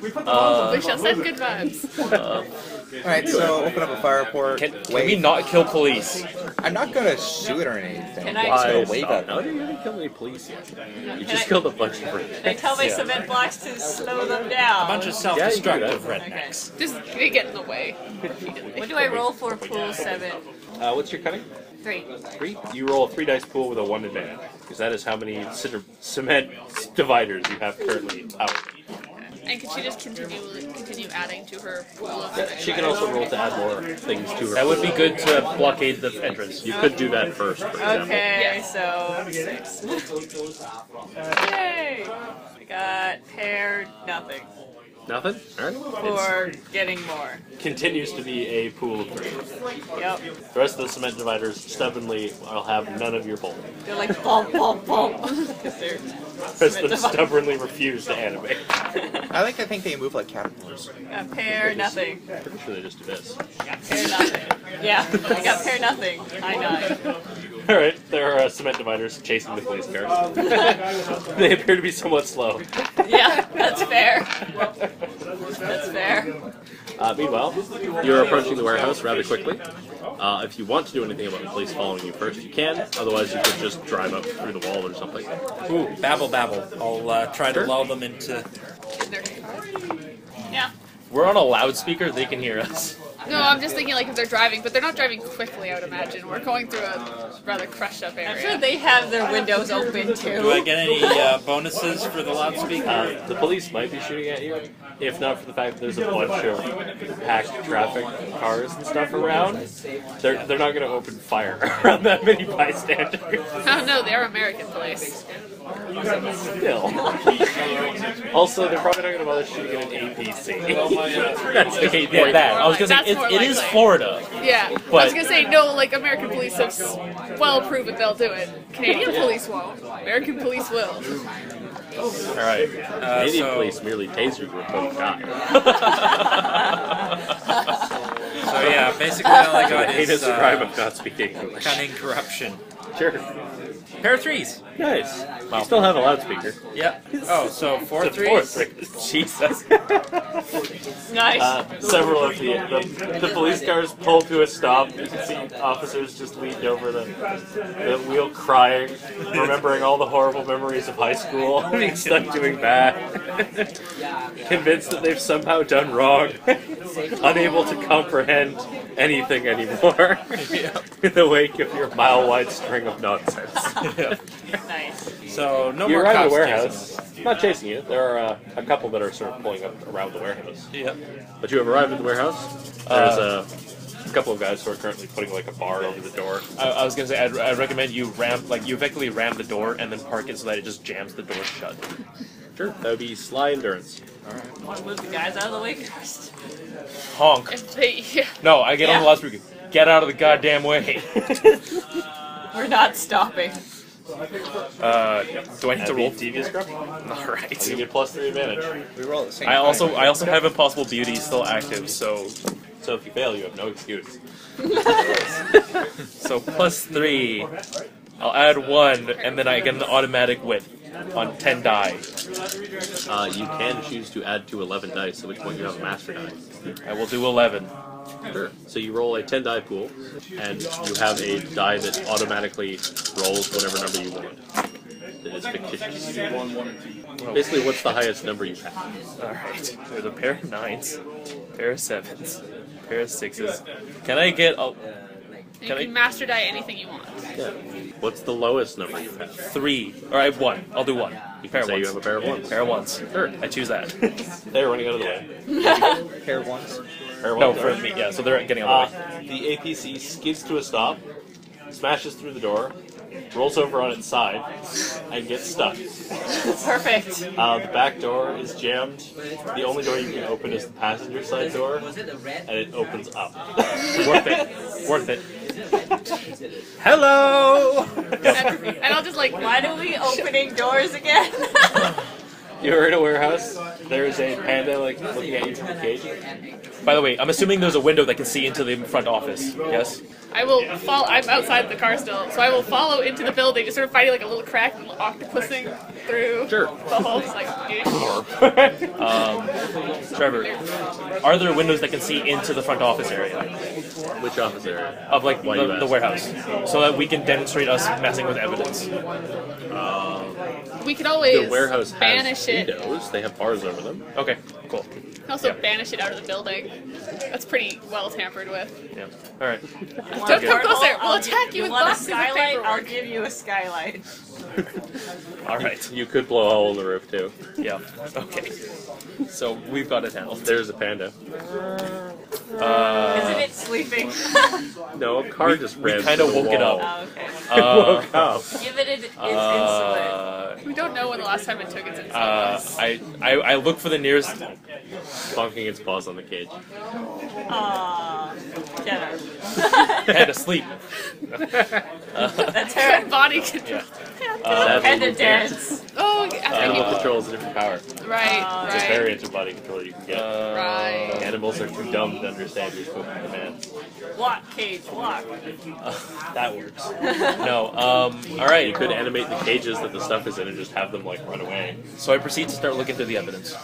We put the we shall send good vibes. Alright, so open up a fire port. Can we not kill police? I'm not gonna shoot or anything. Can I just wave at them? You haven't killed any police yet. You just killed a bunch of rednecks. They tell my cement blocks to slow them down. A bunch of self-destructive rednecks. Just they get in the way. What do I roll for pool 7? What's your cutting? 3. 3? You roll a 3-dice pool with a 1 advantage, because that is how many cement dividers you have currently out. And could she just continue adding to her pool of dividers? She can also roll to add more things to her pool. That would be good to blockade the entrance. You could do that first, for example. Okay, so 6. Yay! We got paired nothing. Nothing? Alright. For getting more. Continues to be a pool of 3. Yep. The rest of the cement dividers stubbornly will have none of your bulk. They're like, bump, bump, bump. The rest of them stubbornly refuse to animate. I think they move like caterpillars. Got pair nothing. I'm pretty sure they just do this. Pair nothing. Yeah, I got pair nothing. I know. Alright, there are cement dividers chasing the police car. They appear to be somewhat slow. Yeah, that's fair. That's fair. Meanwhile, you're approaching the warehouse rather quickly. If you want to do anything about the police following you first, you can. Otherwise, you could just drive up through the wall or something. Ooh, babble. I'll try to lull them into... Yeah. We're on a loudspeaker, they can hear us. No, I'm just thinking like if they're driving, but they're not driving quickly, I would imagine. We're going through a rather crushed up area. I'm sure they have their windows open too. Do I get any bonuses for the loudspeaker? The police might be shooting at you, if not for the fact that there's a bunch of packed traffic cars and stuff around. They're not going to open fire around that many bystanders. Oh no, they're American police. Still. Also, they're probably not going to bother shooting at an APC. That's the case. Yeah, that. I was going to say, it is Florida. Yeah. But I was going to say, no, like, American police have well proven they'll do it. Canadian police won't. American police will. All right. Canadian police merely tasered were told not. So yeah, basically all I got is crime of not speaking English. Cunning corruption. Sure. Pair of threes. Nice. Wow. You still have a loudspeaker. Yep. Oh, so four threes. Jesus. Nice. Several of the police cars pull to a stop. You can see officers just leaned over the wheel crying, remembering all the horrible memories of high school, being stuck doing bad, convinced that they've somehow done wrong, unable to comprehend anything anymore in the wake of your mile-wide string of nonsense. Nice. So no more cops chasing you. Not chasing you. There are a couple that are sort of pulling up around the warehouse. Yep. But you have arrived at the warehouse. There's a couple of guys who are currently putting like a bar over the door. I was gonna say I'd recommend you effectively ram the door and then park it so that it just jams the door shut. Sure. That would be sly endurance. All right. Want to move the guys out of the way first? Honk. No, I get on the loudspeaker. Get out of the goddamn way. We're not stopping. Do I need to roll devious grab? All right. You get +3 advantage. We roll at the same time. I also have impossible beauty still active, so if you fail, you have no excuse. So +3. I'll add 1, and then I get an automatic win on 10 die. You can choose to add to 11 dice, at which point you have a master die. I will do 11. Sure. So you roll a 10 die pool, and you have a die that automatically rolls whatever number you want. It is fictitious. Basically, what's the highest number you have? Alright. There's a pair of 9s, a pair of 7s, a pair of 6s. Can I get a... You can master die anything you want. Yeah. What's the lowest number you have? 3. Alright, 1. I'll do 1. You have a pair of 1s. Pair of 1s. Sure. I choose that. They're running out of the way. Pair of 1s. No, for me, yeah, so they're getting on the way. The APC skids to a stop, smashes through the door, rolls over on its side, and gets stuck. Perfect. The back door is jammed. The only door you can open is the passenger side door, and it opens up. Worth it. Worth it. Hello! And I'll just like, why do we opening doors again? You're in a warehouse. There's a panda like looking at you from the cage. By the way, I'm assuming there's a window that can see into the front office. Yes. I will follow. I'm outside the car still, so I will follow into the building, just sort of finding like a little crack and octopusing through the holes. Like, Trevor, are there windows that can see into the front office area? Which office area? Of like the warehouse, so that we can demonstrate us messing with evidence. We could always the warehouse banish it. Windows. They have bars over them. Okay, cool. You can also banish it out of the building. That's pretty well tampered with. Yeah. All right. Don't come closer. We'll attack you with boxes of paperwork. I'll give you a skylight. All right. You could blow a hole in the roof too. Yeah. Okay. So we've got it handled. There's a panda. Isn't it sleeping? No, a car just ran. We kind of woke it up. Oh, okay. Woke up. Give it its insulin. We don't know when the last time it took its insulin. I look for the nearest. Bonking its paws on the cage. Get her. Panda asleep. That's her body control. Panda dance. Oh, animal control is a different power. Right. It's a variant of body control you can get. Right. Animals are too dumb to understand your spoken commands. Walk, cage, walk. That works. No. All right. You could animate the cages that the stuff is in and just have them like run away. So I proceed to start looking through the evidence.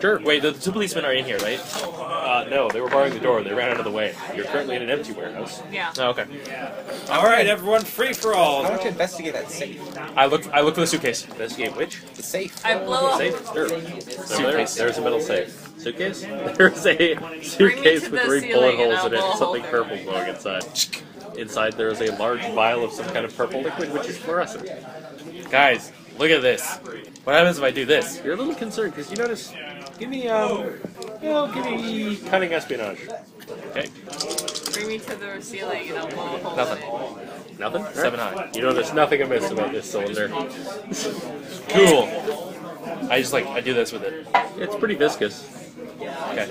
Sure. Wait, the 2 policemen are in here, right? No, they were barring the door. They ran out of the way. You're currently in an empty warehouse. Yeah. Oh, okay. All right, everyone, free for all. I want to investigate that safe. I look for the suitcase. Investigate which? The safe. I blow up. Safe. Sure. There's a metal safe. Suitcase? There's a suitcase with 3 bullet holes in it and something purple glowing inside. Inside there is a large vial of some kind of purple liquid which is fluorescent. Guys, look at this. What happens if I do this? You're a little concerned because you notice... Give me cunning espionage. Okay. Bring me to the ceiling and I'll blow a hole. Nothing. Nothing? Right. 7 high. You know there's nothing amiss about this cylinder. Cool. I do this with it. It's pretty viscous. Okay.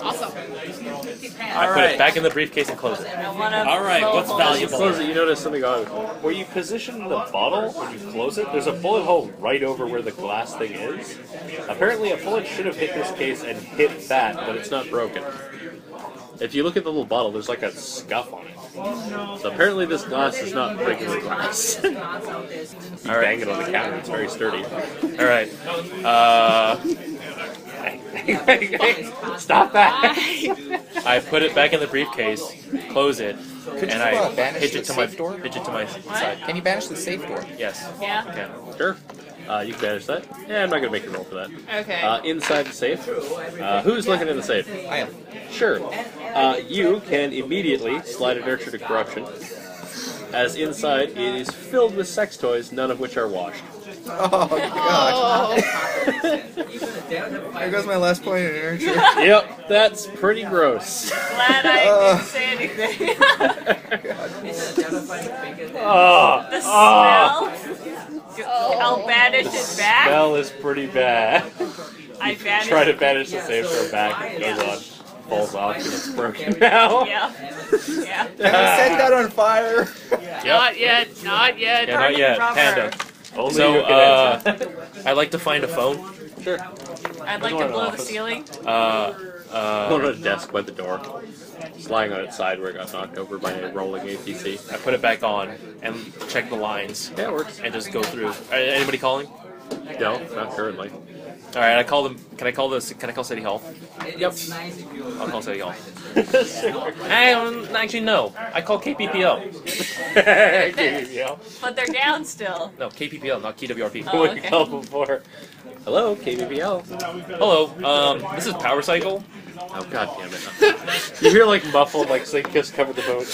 Awesome. I put it back in the briefcase and close it. All right, what's valuable? Close it. You notice something odd. Where you position the bottle when you close it, there's a bullet hole right over where the glass thing is. Apparently, a bullet should have hit this case and hit that, but it's not broken. If you look at the little bottle, there's like a scuff on it. So apparently this glass is not regular glass. You bang it on the counter, it's very sturdy. Alright. Stop that! I put it back in the briefcase, close it, and I hitch it to my door. Hitch it to my side. Can you banish the safe door? Yes. Yeah. Sure. You can banish that. Yeah, I'm not going to make a roll for that. Okay. Inside the safe. Who's looking in the safe? I am. Sure. You can immediately slide a nurture to corruption, as inside it is filled with sex toys, none of which are washed. Oh, gosh. There goes my last point in nurture. Yep, that's pretty gross. Glad I didn't say anything. The smell? I'll banish it back. The smell is pretty bad. I banish try to banish the safe throw back and it goes on. Falls off and it's broken now. Yeah. Have I set that on fire? Yep. Not yet. Yeah, not yet. Panda. Only so, I'd like to find a phone. Sure. I'd like to blow the ceiling. Go to the desk by the door. It's lying on its side where it got knocked over by a rolling APC. I put it back on and check the lines. Yeah, it works. And just go through. Anybody calling? No, not currently. All right, I call them. Can I call City Hall? Yep. I'll call City Hall. Actually, no. I call KPPL. KPPL. But they're down still. No, KPPL, not KWRP. Oh, okay. Called before. Hello, KBBL. Hello. This is Power Cycle. Oh, god damn it! You hear like muffled, like Slink just covered the boat.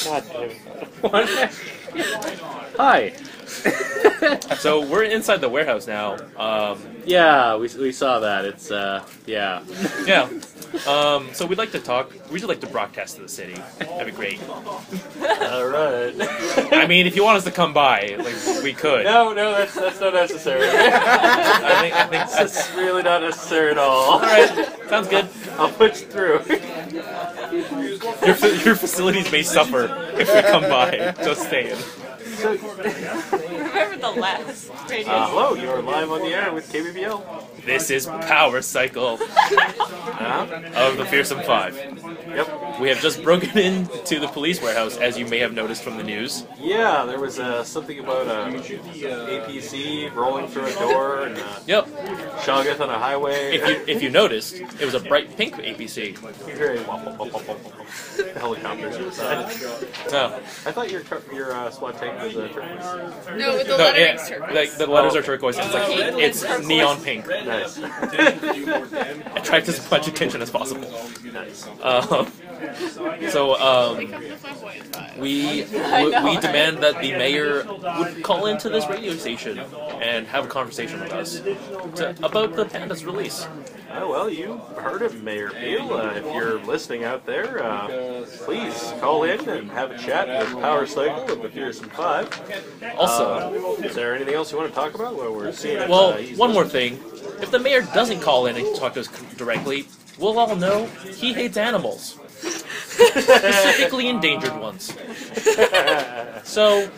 God damn it! Hi. So we're inside the warehouse now. Yeah, we saw that. It's yeah. So we'd like to talk. We'd like to broadcast to the city. That'd be great. All right. I mean, if you want us to come by, like we could. No, that's not necessary. I think that's really not necessary at all. All right, sounds good. I'll push through. Your facilities may suffer if we come by. Just saying. Remember the last radio? Hello, you are live on the air with KBBL. This is Power Cycle of the Fearsome Five. Yep. We have just broken into the police warehouse, as you may have noticed from the news. Yeah, there was something about APC rolling through a door and Shoggoth on a highway. If you noticed, it was a bright pink APC. Very helicopters inside. Oh. I thought your SWAT tank was turquoise. No, the lettering's turquoise. Like, the letters are turquoise. And it's neon pink. Nice. Attracts as much attention as possible. Nice. We demand that the mayor would call into this radio station and have a conversation with us about the panda's release. Oh, well, you heard of Mayor Beale. If you're listening out there, please call in and have a chat with Power Cycle of the Fearsome Five. Also, is there anything else you want to talk about while we're seeing? Well, one more thing. If the mayor doesn't call in and talk to us directly, we'll all know he hates animals. Specifically endangered ones. So,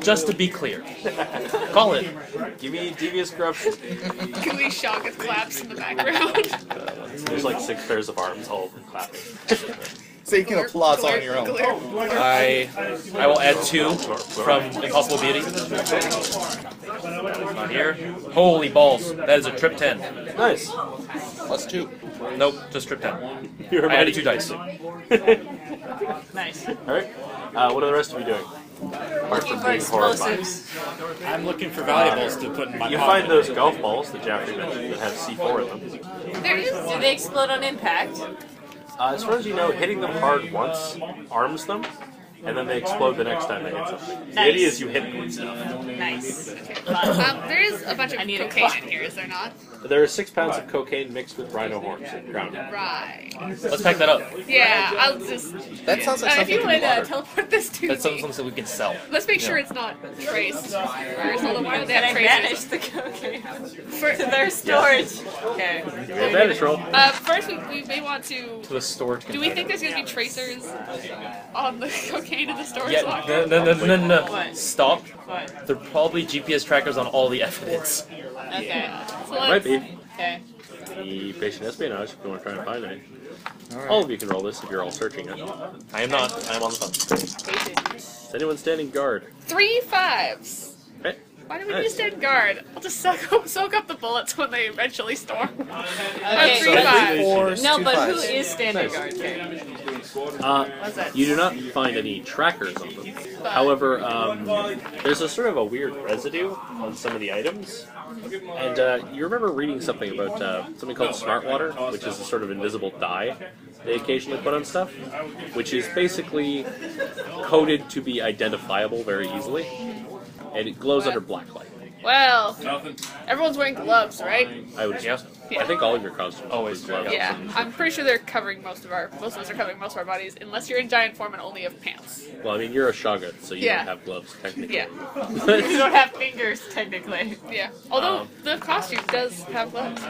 just to be clear. Call it. Give me devious corruption. Can we shock and claps in the background? There's like 6 pairs of arms all over clapping. So you can applaud on your own. I will add 2 from Impossible Beauty. Not here. Holy balls. That is a trip 10. Nice. Plus 2. Nope, just trip 10. I added 2 dice. Nice. Alright. What are the rest of you doing? Looking for explosives. I'm looking for valuables to put in my pocket. You find those golf balls that Jeffrey mentioned that have C4 in them. There is. Do they explode on impact? As far as you know, hitting them hard once arms them, and then they explode the next time they hit something. Nice. The idea is you hit them with stuff. Nice. Okay. There is a bunch of cocaine in here, is there not? There are 6 pounds of cocaine mixed with rhino horns and ground. Right. Let's pack that up. Yeah, I'll just... That sounds like something if you would teleport this to that sounds something we can sell. Let's make sure it's not traced. Although they have traces. The cocaine for their storage. Okay. Advantage roll. First, we may want to... To a storage container. Do we think there's going to be tracers on the cocaine in the storage locker? No. What? Stop. What? They're probably GPS trackers on all the evidence. Okay. So might be. Okay. The patient espionage, if you want to try and find it. Right. All of you can roll this if you're all searching it. I am not. I am on the phone. Is anyone standing guard? 3 5s. Okay. Why do we need to stand guard? I'll just soak up the bullets when they eventually storm. Okay. 3 5s. No, but who is standing guard? Okay. You do not find any trackers on them. However, there's a sort of a weird residue on some of the items. And you remember reading something about something called smart water, which is a sort of invisible dye they occasionally put on stuff, which is basically coded to be identifiable very easily, and it glows under black light. Well, everyone's wearing gloves, right? I would guess. Yeah. I think all of your costumes always gloves. Yeah, I'm pretty sure they're covering most of us are covering most of our bodies, unless you're in giant form and only have pants. Well, I mean, you're a Shaga, so you don't have gloves, technically. Yeah. You don't have fingers, technically. Yeah. Although, the costume does have gloves.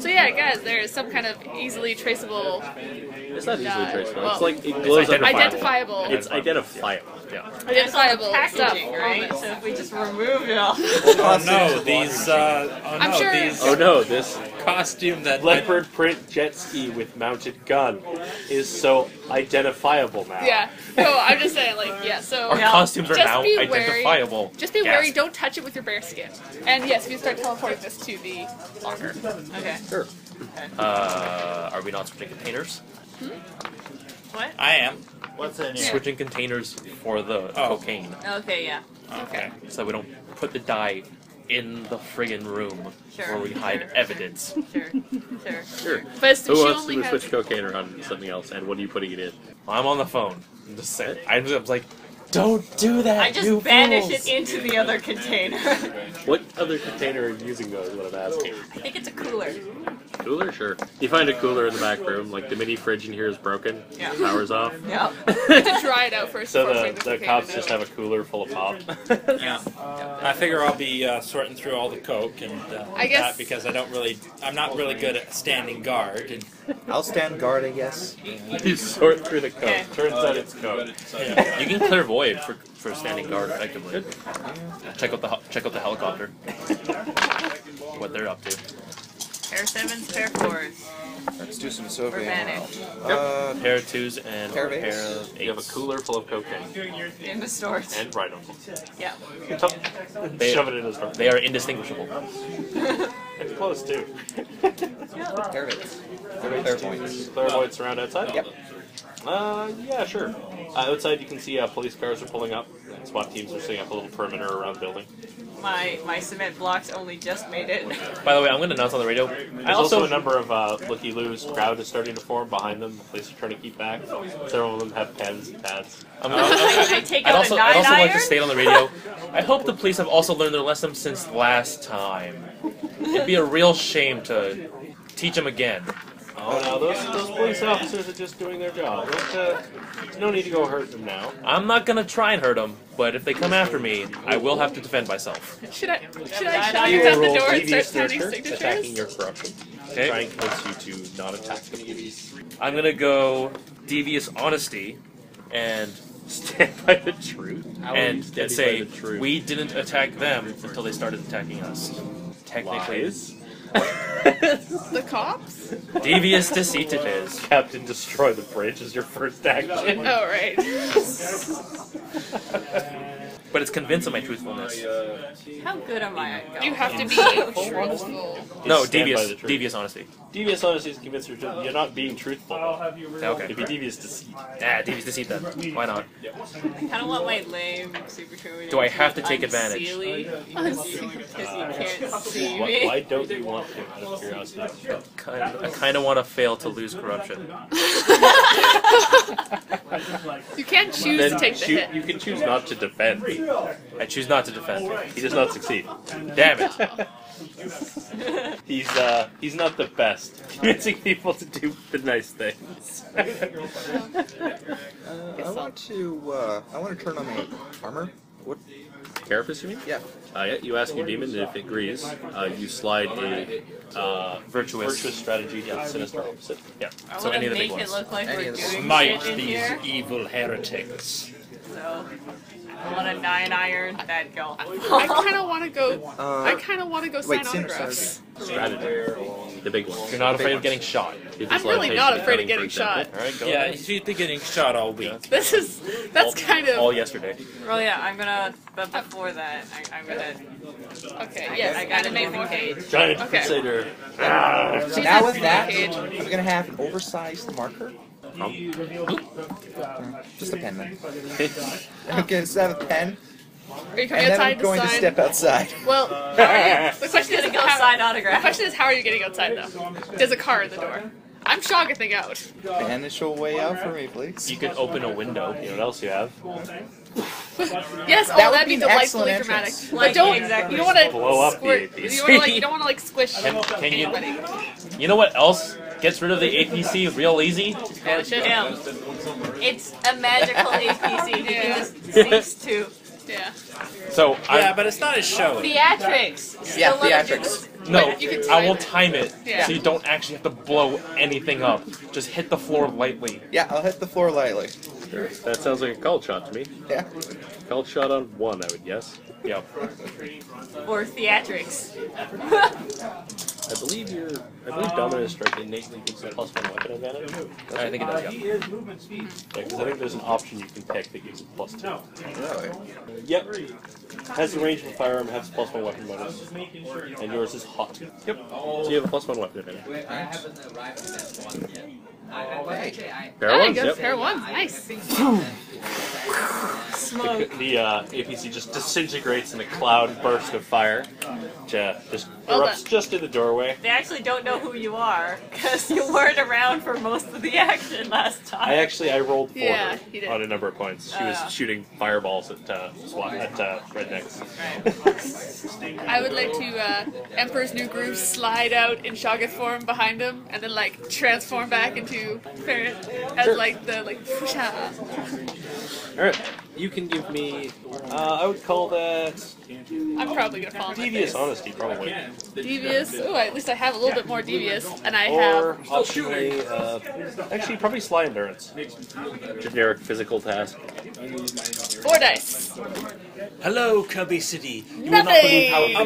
So yeah, guys, there is some kind of easily traceable... It's not easily traceable. Well, it's like, it glows under identifiable. It's identifiable. Yeah. Identifiable stuff. Right? So if we just remove it all... Oh no, these, I'm sure... These... Oh no, this... costume that leopard print jet ski with mounted gun is so identifiable now. Yeah. No, I'm just saying, like, yeah. So our costumes are now identifiable. Just be wary. Don't touch it with your bare skin. And yes, we start teleporting this to the locker. Okay. Sure. Okay. Are we not switching containers? Hmm? What? I am. What's in here? Switching containers for the cocaine. Okay. Yeah. Okay. So we don't put the dye in the friggin' room where we hide evidence. Sure. But who wants to switch cocaine around something else, and what are you putting it in? I'm on the phone. I'm just saying. I'm like, don't do that. I just banish it into the other container. What other container are you using though? Is what I'm asking. I think it's a cooler. Cooler, sure. You find a cooler in the back room. Like the mini fridge in here is broken. Yeah. Power's off. Yeah. To try it out first. So the cops just have a cooler full of pop. Yeah. I figure I'll be sorting through all the coke and I guess because I'm not really good at standing guard. And I'll stand guard, I guess. You sort through the coke. Okay. Turns out it's coke. Yeah. You can clairvoyant for standing guard effectively. Good. Check out the helicopter. What they're up to. Pair 7s, pair 4s. Let's do some surveying. Pair 2s and pair of 8s. You have a cooler full of cocaine. In the stores. And rhino. Yeah. Shove it in the store. They are indistinguishable. It's close, too. Pair of 8s. Clairvoyants. Clairvoyants around outside? Yep. Yeah, sure. Outside you can see police cars are pulling up. SWAT teams are setting up a little perimeter around the building. My cement blocks only just made it. By the way, I'm going to announce on the radio. There's also a number of looky-loos. Crowd is starting to form behind them. The police are trying to keep back. Several of them have pens and pads. I'd also like to state on the radio, I hope the police have also learned their lesson since last time. It'd be a real shame to teach them again. Oh, no, those police officers are just doing their job. No need to go hurt them now. I'm not going to try and hurt them, but if they come after me, I will have to defend myself. Should I shout you out the door and start signing signatures? Attacking your corruption. Okay. Try and convince you to not attack the police. I'm going to go devious honesty and stand by the truth and say we didn't attack them until they started attacking us. Technically. Lies. The cops? Devious deceit it is. Captain, destroy the bridge is your first action. Oh, right. But it's convinced of my truthfulness. How good am I at You have to be truthful. No, devious honesty. Devious honesty is convinced you're not being truthful. Okay. It'd be devious deceit. Ah, devious deceit then. Why not? I kind of want my lame super showy. Do I have to take advantage? Because you can't see me. Why don't you want to? Out of curiosity? I kind of want to fail to lose corruption. You can't choose to take the hit. You can choose not to defend. I choose not to defend. He does not succeed. Damn it. He's not the best. Convincing people to do the nice things. I want to turn on my armor. What? Carapace, you mean? Yeah. Yeah. You ask your demon, and if it agrees, you slide a virtuous strategy to the sinister opposite. Yeah. So any of the big ones. Smite these evil heretics. So I want a 9 iron that go. I kind of want to go. I kind of want to go sign autographs. Strategy. The big one. You're not afraid of getting shot. I'm really not afraid of getting shot. Yeah, you've been getting shot all week. That's kind of all yesterday. Well, yeah, I'm gonna. But before that, I'm gonna. Okay. Yes, I got an amazing cage. Giant crusader. So now with that, I'm gonna have an oversized marker. Just a pen, then. Okay, instead of a pen, and then I'm going to step outside. Well, the question is, how, sign autograph. The question is, how are you getting outside, though? There's a car at the door. I'm shocking out. Banish your way out for me, please. You can open a window. You know what else you have? Yes, that'd be delightfully dramatic. Like, but don't you don't want to blow up the APC? You don't want to like squish anybody. You know what else gets rid of the APC real easy? Yeah. It's a magical APC. You can just cease to. Yeah. So but it's not a show. Theatrics. Yeah, theatrics. No, I will time it so you don't actually have to blow anything up. Just hit the floor lightly. Yeah, I'll hit the floor lightly. Sure. That sounds like a cult shot to me. Yeah. Cult shot on 1, I would guess. Yep. Or theatrics. I believe Dominus Strike innately gives a +1 weapon advantage. I think it does, yeah. Because I think there's an option you can pick that gives it +2. Really? Yep. Has the range of a firearm, has +1 weapon bonus. And yours is hot. Yep. So you have a +1 weapon advantage. I haven't arrived at that one yet. Pair ones, nice. Smoke. The APC just disintegrates in a cloud burst of fire, which just erupts just in the doorway. They actually don't know who you are, because you weren't around for most of the action last time. I rolled 4 on a number of points. She was shooting fireballs at rednecks. Right. I would like to Emperor's New Groove slide out in Shoggoth form behind him, and then like transform back into Ferret as like the All right, you can give me. I would call that. I'm probably gonna fall. Devious honesty, probably. Devious. Oh, at least I have a little bit more devious, and I have. Or optionally, actually, probably sly endurance. Generic physical task. 4 dice. Hello, Kirby City. You will not believe how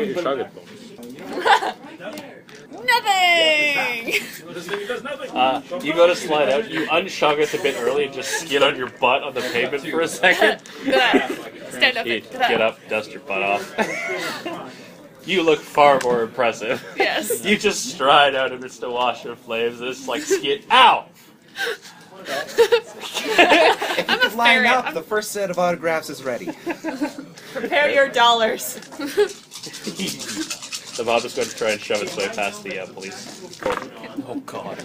Nothing! You go to slide out, you unshoggeth a bit early and just skid on your butt on the pavement for a second. Stand up. Get up, dust your butt off. You look far more impressive. Yes. You just stride out amidst a wash of flames and it's like skid. Ow! I'm a line up, the first set of autographs is ready. Prepare your dollars. The mob is going to try and shove its way past the police. Oh god. I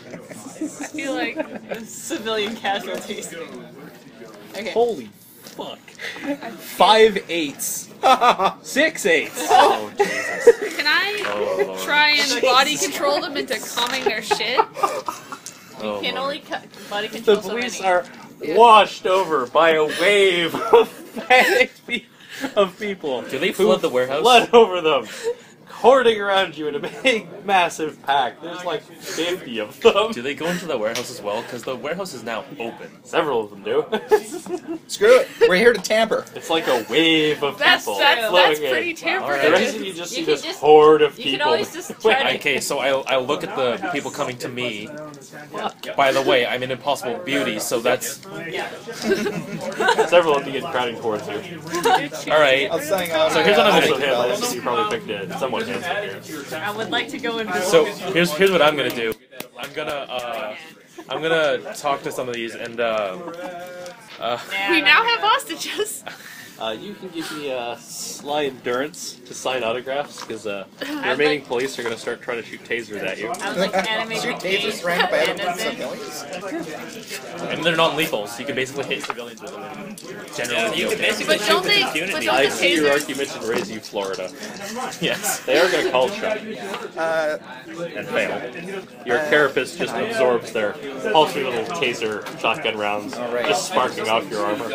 feel like civilian casualties. Okay. Holy fuck. 5 8s. 6 8s. Oh Jesus. Can I try and body control them into calming their shit? You can only body control the police are washed over by a wave of panic of people. Do they flood the warehouse? Flood over them. Hoarding around you in a big, massive pack. There's like 50 of them. Do they go into the warehouse as well? Because the warehouse is now open. Several of them do. Screw it. We're here to tamper. It's like a wave of people. That's pretty tampering. The rest of you just see this horde of people. You can always just try. Okay, so I'll look at the people coming to me. By the way, I'm an impossible beauty, so that's... Several of you get crowding towards you. Alright. So here's what I'm going to do. I think you probably picked it. Someone I would like to go and so here's what I'm gonna do. I'm gonna talk to some of these and we now have hostages. You can give me sly endurance to sign autographs, because the remaining police are going to start trying to shoot tasers at you. I was like, shoot tasers ranked by civilians? And they're non-lethal, so you can basically hit civilians with them. Generally, you can basically shoot with impunity. I see your argument in Raise You Florida. Yes, they are going to call shot and fail. Your carapace just absorbs their paltry little taser shotgun rounds, just sparking off your armor.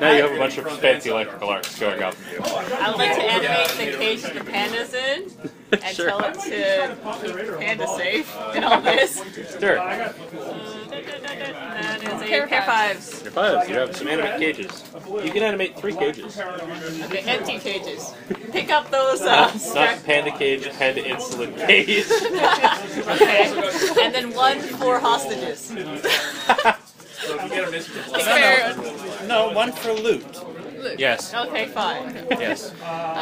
Now you have a bunch of fancy electrical arcs going up. I'd like to animate the cage the panda's in and sure. Tell it to keep panda safe and all this. Sure. That is a pair fives. Pair fives. You have some animate cages. You can animate 3 cages. Okay, empty cages. Pick up those. Not panda cage, panda insulin cage. Okay. And then 1 for hostages. So if you get a one for loot. Yes. Okay, fine. Yes.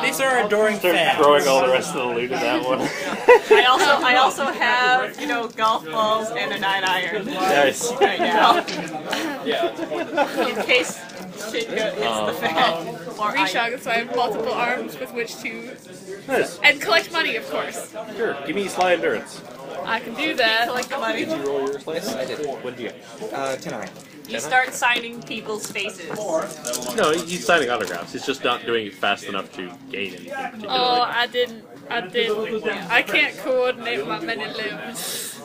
These are adoring fans. Start throwing all the rest of the loot in that one. I also have, golf balls and a 9-iron. Nice. Right now. In case shit hits the fan. Or Reshog, so I have multiple arms with which to... Nice. And collect money, of course. Sure. Give me sly endurance. I can do that. Like the money. Did you roll yours last? I did. What did you get? 10-iron. You start signing people's faces. No, he's signing autographs. He's just not doing it fast enough to gain anything particularly. Oh, I didn't. I can't coordinate my many limbs.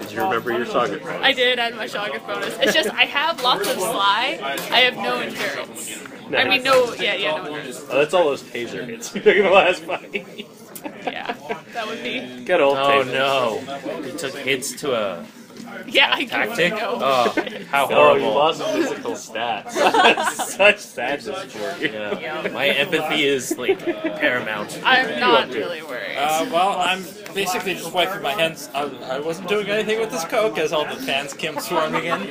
Did you remember your Shoggoth bonus? I did add my Shoggoth bonus. It's just I have lots of sly. I have no endurance. No. I mean, no endurance. Oh, that's all those taser hits. Took the last fight. Yeah, that would be... Good old tasers. Oh, no. You took hits to a... Yeah, I tactic? Know. Oh, how horrible. You lost physical stats. Such sadness for you. Yeah. My empathy is, paramount. I'm not really worried. Well, I'm basically just wiping my hands. I wasn't doing anything with this Coke as all the fans came swarming in.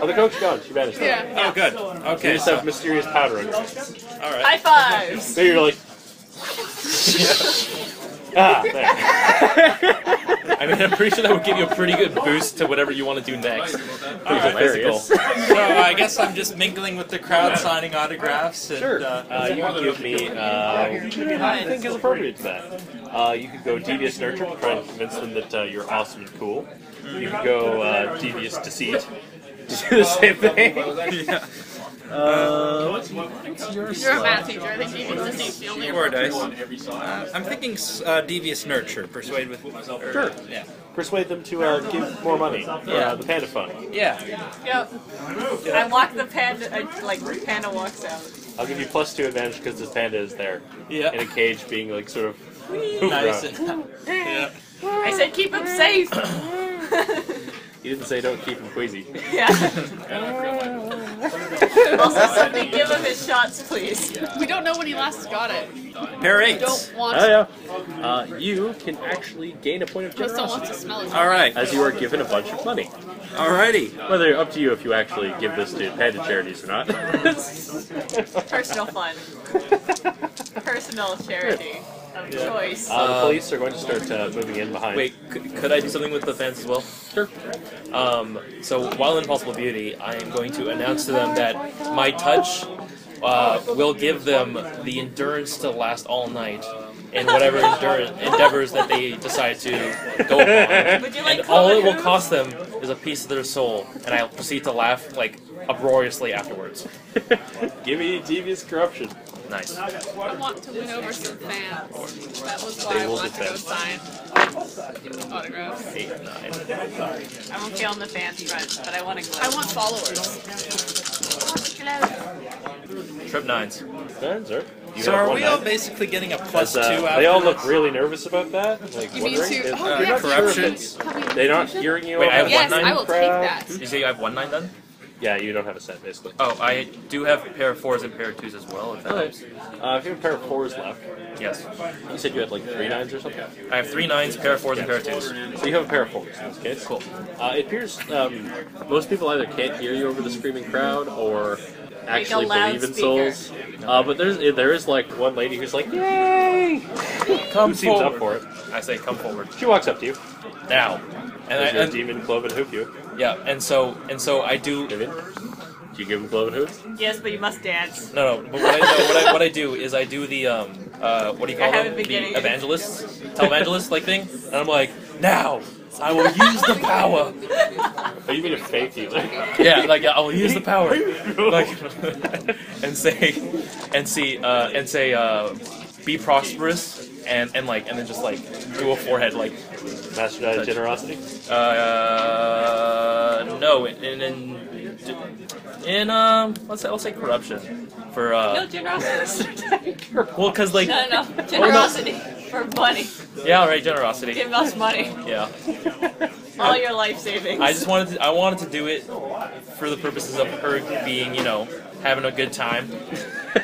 Oh, the Coke's gone. She managed it. Yeah. Oh, good. Okay. You just have mysterious powder on your hands. All right. High fives! So you're like... I mean, I'm pretty sure that would give you a pretty good boost to whatever you want to do next. So I guess I'm just mingling with the crowd, signing autographs. And, sure. You can give me I think is appropriate to that. You could go devious nurture, try to convince them that you're awesome and cool. You could go devious deceit, do the same thing. Yeah. You're a math teacher. I think devious is the only dice. I'm thinking devious nurture, persuade with. Sure. Yeah. Persuade them to give more money. Yeah. The panda fund. Yeah. Yep. I walk the panda. The panda walks out. I'll give you +2 advantage because the panda is there. Yeah. In a cage, being sort of. Nice. Yeah. I said keep him safe. You didn't say don't keep him queasy. Yeah. Also, somebody give him his shots, please. We don't know when he last got it. Pair 8. You can actually gain a point of generosity. Just don't want to smell it. All right. As you are given a bunch of money. Alrighty. Well, up to you if you actually give this to panda charities or not. Personal fun. Personal charity. Of choice. The police are going to start moving in behind. Wait, could I do something with the fans as well? Sure. So while in Impossible Beauty, I am going to announce to them that my touch will give them the endurance to last all night in whatever endeavors that they decide to go on. And all it will cost them is a piece of their soul, and I'll proceed to laugh uproariously afterwards. Give me devious corruption. Nice. I want to win over some fans. That was why I wanted to go sign autographs. 8 and 9. I won't be on the fan front, but I want to. I want followers. Trip 9s. So are we all basically getting a +2 out? They all look really nervous about that. You mean to? Oh, yeah. Corruption. They're not hearing you. Wait, I have 1-9. Yes, I will take that. You say you have 1-9 then? Yeah, you don't have a set, basically. Oh, I do have a pair of 4s and pair of 2s as well, if that helps. If you have a pair of 4s left. Yes. You said you had 3 9s or something? I have 3 9s, pair of 4s, and pair of 2s. So you have a pair of 4s in this case. Cool. It appears most people either can't hear you over the screaming crowd or actually believe in souls. But there is one lady who's like, yay! Come seems up for it. I say come forward. She walks up to you. Now. And your demon club and hoop you. Yeah, and so I do. Vivian? Do you give him blowhoods? Yes, but you must dance. No, no. But what I do is I do the what do you call them? The evangelists, televangelist like thing, and I'm like, now I will use the power. Oh, you mean a fake healer? Yeah, like I will use the power, like, and say, be prosperous, and then just like do a forehead like. Master generosity. No, in I'll say corruption for no generosity. Well, cause like no generosity for money. Yeah, all right, generosity. Give us money. Yeah. All your life savings. I wanted to do it for the purposes of her being, having a good time.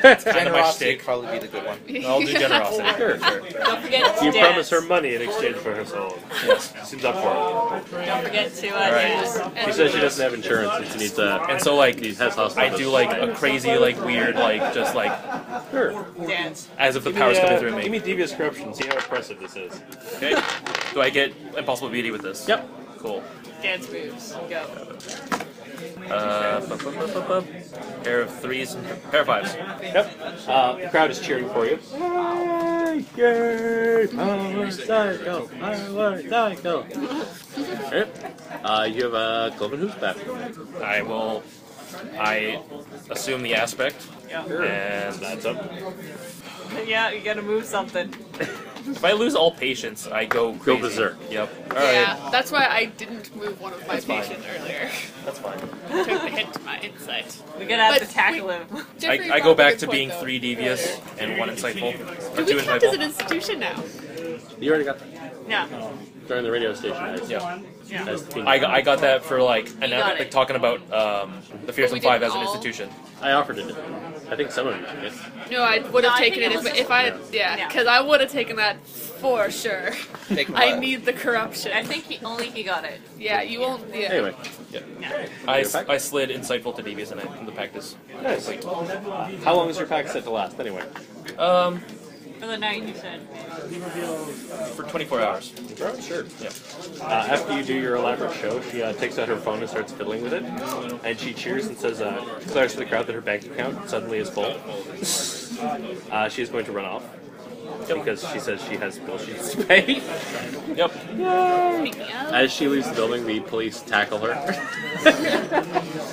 That's kind of my shtick. Probably be the good one. I'll do generosity. Sure. Don't forget to promise her money in exchange for her soul. Yes. Seems up for it. Don't forget to dance. Right. She says she doesn't have insurance and she needs that. And so like I do like a crazy like weird like just like sure. Dance. As if the power's coming through me. Give me devious corruption. See how impressive this is. Okay. Do I get impossible beauty with this? Yep. Cool. Dance moves. Go. Pair of threes and pair of fives. Yep. The crowd is cheering for you. Yay! Power Cycle! Power Cycle! You have a cloven hoofstep. I assume the aspect. Yeah. And that's up. Yeah, you gotta move something. If I lose all patience, I go berserk. Yep. All right. Yeah, that's why I didn't move one of my patients earlier. That's fine. I took the hit to my insight. We're gonna have to tackle him. I go back to being 3 devious and 1 insightful. Do we count as an institution now? You already got that. Yeah. During the radio station. Yeah. I got that for like talking about the Fearsome Five as an institution. I offered it. I think some of you should get. No, I would have taken it because I would have taken that for sure. I need the corruption. I think he got it. Yeah, you won't. Yeah. Anyway, yeah. I slid insightful to devious in the practice. Nice. How long is your pack set to last? Anyway. For the night, you said. For 24 hours. Sure. Yeah. After you do your elaborate show, she takes out her phone and starts fiddling with it, and she cheers and says, declares to the crowd that her bank account suddenly is full. She is going to run off because she says she has bills she needs to pay. Yep. Yay. As she leaves the building, the police tackle her.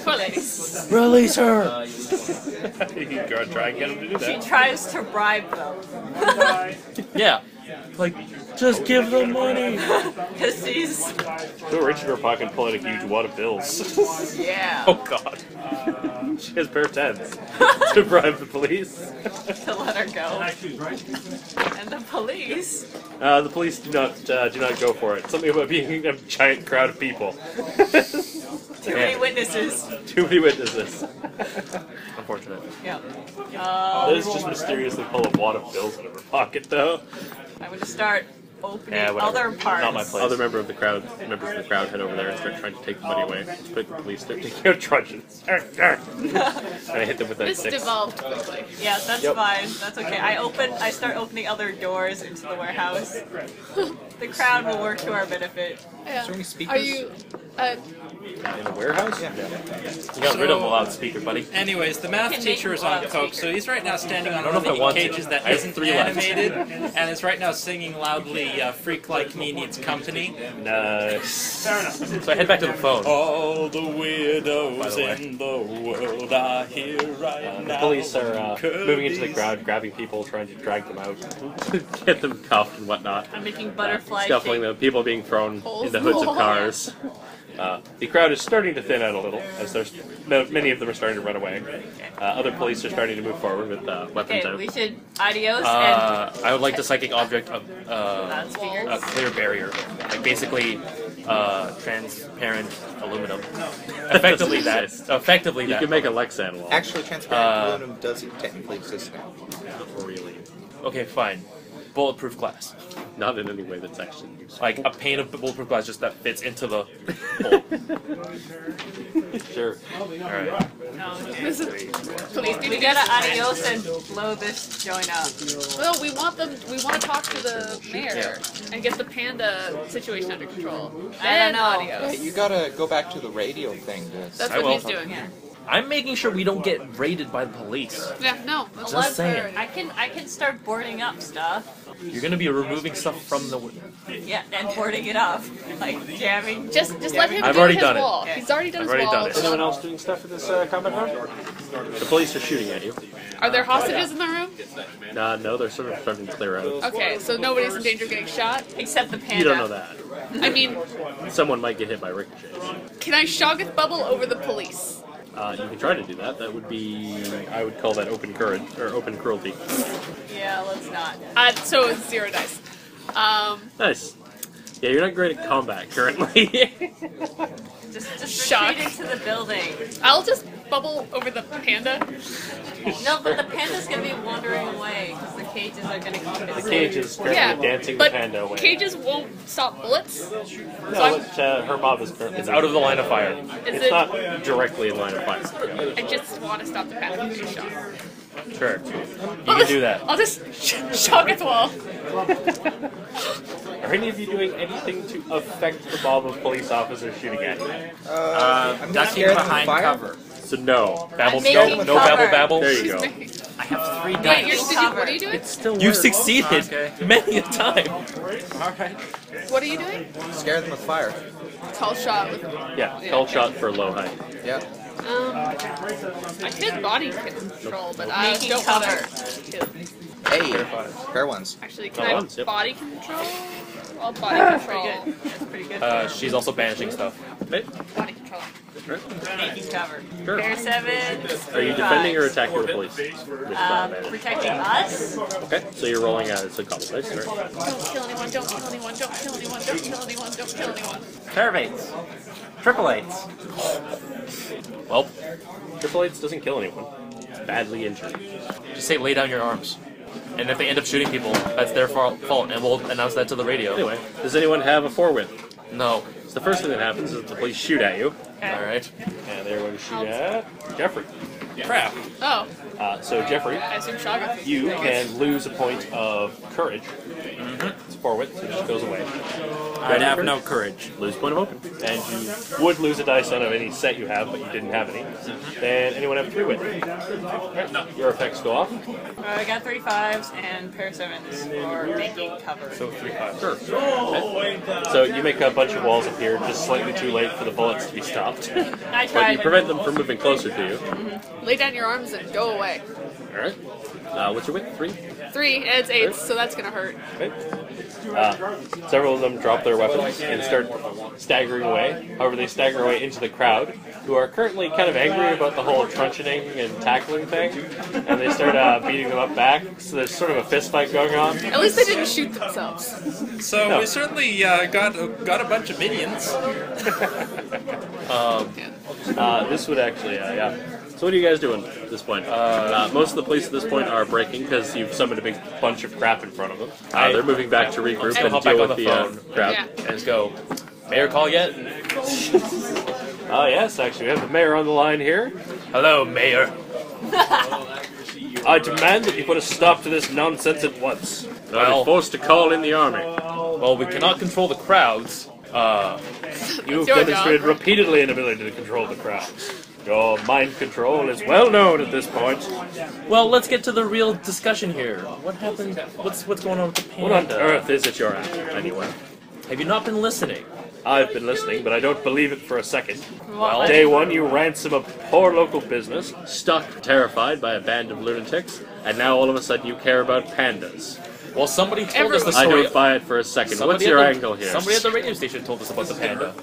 Police. Release her. You can go and try and get him to do that. She tries to bribe them. Yeah. Like, just give them money. Because she's so rich in her pocket, pull out a huge wad of bills. Yeah. Oh God. She has bare tens to bribe the police. To let her go. And the police. The police do not go for it. Something about being a giant crowd of people. Too many witnesses. Too many witnesses. Unfortunate. Yeah. Let's just mysteriously pull a wad of bills out of her pocket, though. I would just start opening other parts. Not my place. Other members of the crowd head over there and start trying to take the money away. Just put the police there. Trudges. And I hit them with that 6. This devolved quickly. Yeah, that's fine. That's okay. I start opening other doors into the warehouse. The crowd will work to our benefit. Yeah. Is there any speakers? Are you... in a warehouse? Yeah. You got rid of a loudspeaker, buddy. Anyways, the math teacher is on coke, so he's right now standing on one of the cages that isn't animated, and is right now singing loudly, Freak Like Me Needs Company. Nice. Fair enough. So I head back to the phone. All the weirdos in the world are here right now. The police are moving into the crowd, grabbing people, trying to drag them out, get them cuffed and whatnot. I'm making butterflies. Scuffling them, people being thrown into hoods of cars. The crowd is starting to thin out a little, as many of them are starting to run away. Other police are starting to move forward with weapons out. We should adios and... I would like to psychic object a clear barrier. Like, basically, transparent aluminum. Effectively that. Effectively that. You can make a Lexan wall. Actually, transparent aluminum doesn't technically exist now. Really. Okay, fine. Bulletproof glass. Not in any way that's actually useful. Like a pane of bulletproof glass just that fits into the hole. Sure. Alright. Please, we gotta adios and blow this joint up. Well, we want to talk to the mayor and get the panda situation under control. I don't know. Adios. Hey, you gotta go back to the radio thing. That's what he's doing here. I'm making sure we don't get raided by the police. Yeah, no. Just saying. I can start boarding up stuff. You're gonna be removing stuff from the... Yeah, and boarding it up. Like, jamming. Just let him do his wall. He's already done his wall. Is anyone else doing stuff at this combat hub? The police are shooting at you. Are there hostages in the room? No, they're sort of starting to clear out. Okay, so nobody's in danger of getting shot? Except the panda. You don't know that. I mean... Someone might get hit by ricochets. Can I Shoggoth Bubble over the police? You can try to do that. That would be... I would call that open courage, or open cruelty. Yeah, let's not. So it's 0 dice. Nice. Yeah, you're not great at combat currently. just retreat into the building. I'll just bubble over the panda. No, but the panda's going to be wandering away because the cages are going to keep it. The cages currently dancing the panda away. Cages won't stop bullets. No, so her mob is currently... It's out of the line of fire. It's not directly in line of fire. I just want to stop the panda from shot. Sure. You can do that. I'll just shock at the wall. Are any of you doing anything to affect the mob of police officers shooting at you? I'm ducking behind cover. So no. Babble, no babble, babble. There you go. I have 3 dice. What are you doing? It's still You've succeeded many a time. Alright. What are you doing? Scare them with fire. Tall shot. Tall shot for low height. Yeah. I did body control, but I don't want to. Hey, fair ones. Actually, can I body control? I'll body control. That's pretty good. She's also banishing stuff. Body control. Making cover. Sure. Bear 7. Are you defending or attacking the police? Protecting us. Okay, so you're rolling out. It's a couple dice. Don't kill anyone. Don't kill anyone. Don't kill anyone. Don't kill anyone. Don't kill anyone. Terravates. Triple Eights. Well, Triple Eights doesn't kill anyone. Badly injured. Just say lay down your arms. And if they end up shooting people, that's their fault, and we'll announce that to the radio. Anyway, does anyone have a forewhip? No. So the first thing that happens is the police shoot at you. Okay. Alright. And they're going to shoot at Jeffrey. Crap. Oh. So Jeffrey, you can lose a point of courage. It's forward, so it just goes away. I'd have no courage. Lose point of open. And you would lose a dice out of any set you have, but you didn't have any. Then anyone have a 3-wit? No. Your effects go off. I got 3 5s and pair 7s for making cover. So 3 5s. Sure. Okay. So you make a bunch of walls appear, just slightly too late for the bullets to be stopped. I tried. But you prevent them from moving closer to you. Lay down your arms and go away. All right. What's your wit? 3? 3. And it's 8, so that's gonna hurt. Okay. Several of them drop their weapons and start staggering away. However, they stagger away into the crowd, who are currently kind of angry about the whole truncheoning and tackling thing, and they start beating them up back. So there's sort of a fist fight going on. At least they didn't shoot themselves. So we certainly got a bunch of minions. This would actually, So what are you guys doing at this point? Most of the police at this point are breaking because you've summoned a big bunch of crap in front of them. They're moving back to regroup and deal with the crowd. Yeah. And go, mayor call yet? Oh yes, actually we have the mayor on the line here. Hello, mayor. I demand that you put a stop to this nonsense at once. I'm forced to call in the army. Well, we cannot control the crowds. You've demonstrated repeatedly an ability to control the crowds. Your mind control is well known at this point. Well, let's get to the real discussion here. What happened? What's going on with the panda? What on earth is it you're after, anyway? Have you not been listening? I've been listening, but I don't believe it for a second. Well, day 1, you ransom a poor local business, stuck, terrified by a band of lunatics, and now all of a sudden you care about pandas. Well, somebody told us the story. I don't buy it for a second. What's your angle here? Somebody at the radio station told us about the panda.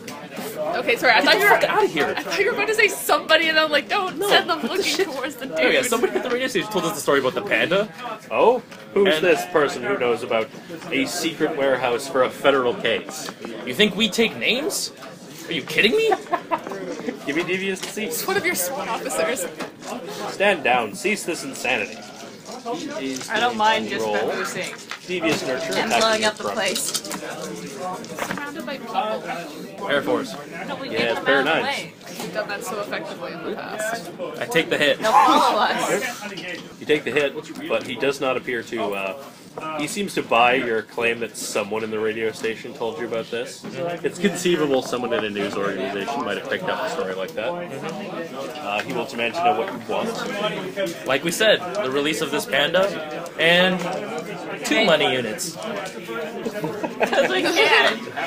Okay, sorry. I thought you were out of here. I thought you were about to say somebody, and I'm like, no, send them looking towards the dude. Oh yeah, somebody at the radio station told us the story about the panda. Oh, who's this person who knows about a secret warehouse for a federal case? You think we take names? Are you kidding me? Give me devious deceit. It's one of your SWAT officers. Stand down. Cease this insanity. I don't mind just bamboozling. Devious nurture and blowing up the place. Surrounded by people. Air Force. No, yeah, fair nice. We've done that so effectively in the past. I take the hit. They'll follow us. You take the hit, but he does not appear to He seems to buy your claim that someone in the radio station told you about this. It's conceivable someone in a news organization might have picked up a story like that. He will demand to know what you want. Like we said, the release of this panda, and 2 money units.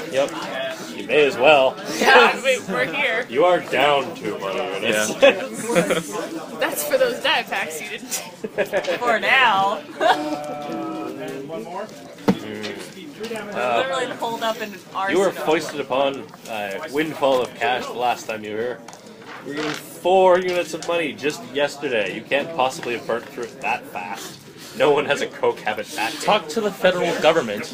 Yep. You may as well. Yeah, we're here. You are down 2 money units. Yeah. That's for those die packs you didn't take. For now. One more. Literally pulled up in an arsenal. You were foisted upon a windfall of cash the last time you were here. We were given 4 units of money just yesterday. You can't possibly have burnt through it that fast. No one has a coke habit back. Talk to the federal government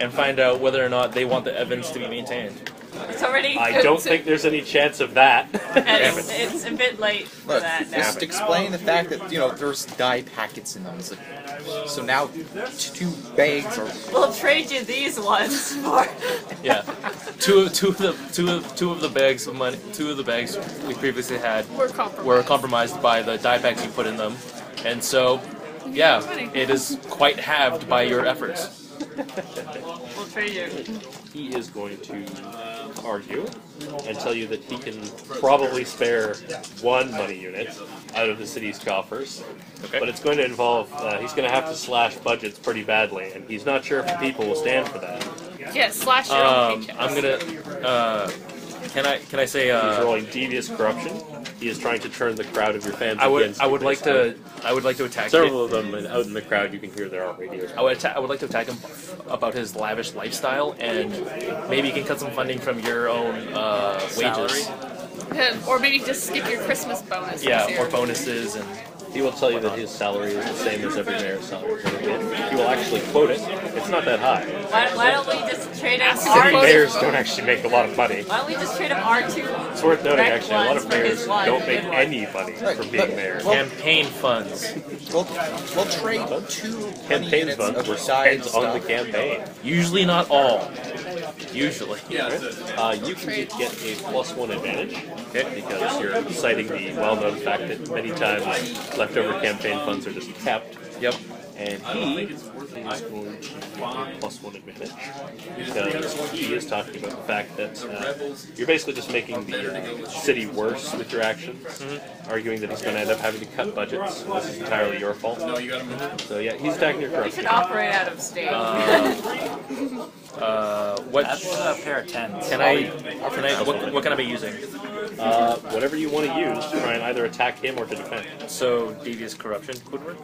and find out whether or not they want the evidence to be maintained. It's already. I don't think there's any chance of that. It's a bit late for that now. Just explain the fact that, you know, there's dye packets in them. It's like, so now 2 bags are. We'll trade you these ones for. Yeah, two of the bags of money. 2 of the bags we previously had were compromised by the dye packs you put in them, and so, yeah, it is quite halved by your efforts. We'll trade you. He is going to argue and tell you that he can probably spare 1 money unit out of the city's coffers, but it's going to involve, he's going to have to slash budgets pretty badly, and he's not sure if the people will stand for that. Yeah, slash your own paychecks. I'm going to, can I say, he's rolling devious corruption. He is trying to turn the crowd of your fans against you. I would like to attack several of them, and out in the crowd you can hear there are radios. I would like to attack him about his lavish lifestyle, and maybe you can cut some funding from your own wages. Or maybe just skip your Christmas bonus. Yeah, or bonuses. And he will tell you that his salary is the same as every mayor's salary. He will actually quote it. It's not that high. Why don't we just trade up our... City mayors don't actually make a lot of money. Why don't we just trade up our 2... It's worth noting, actually, a lot of mayors don't make any money from being mayor. Campaign funds. We'll trade 2 campaign funds were spent on the campaign. Usually not all. Usually. Yeah. You can get a +1 advantage, because you're citing the well-known fact that many times leftover campaign funds are just kept. Yep. And he is going to get a +1 advantage, because he is talking about the fact that you're basically just making the city worse with your actions, arguing that he's going to end up having to cut budgets. This is entirely your fault. So yeah, he's attacking your corruption. You should operate out of state. That's a pair of 10s. What can I be using? Whatever you want to use to try and either attack him or to defend. So, devious corruption could work?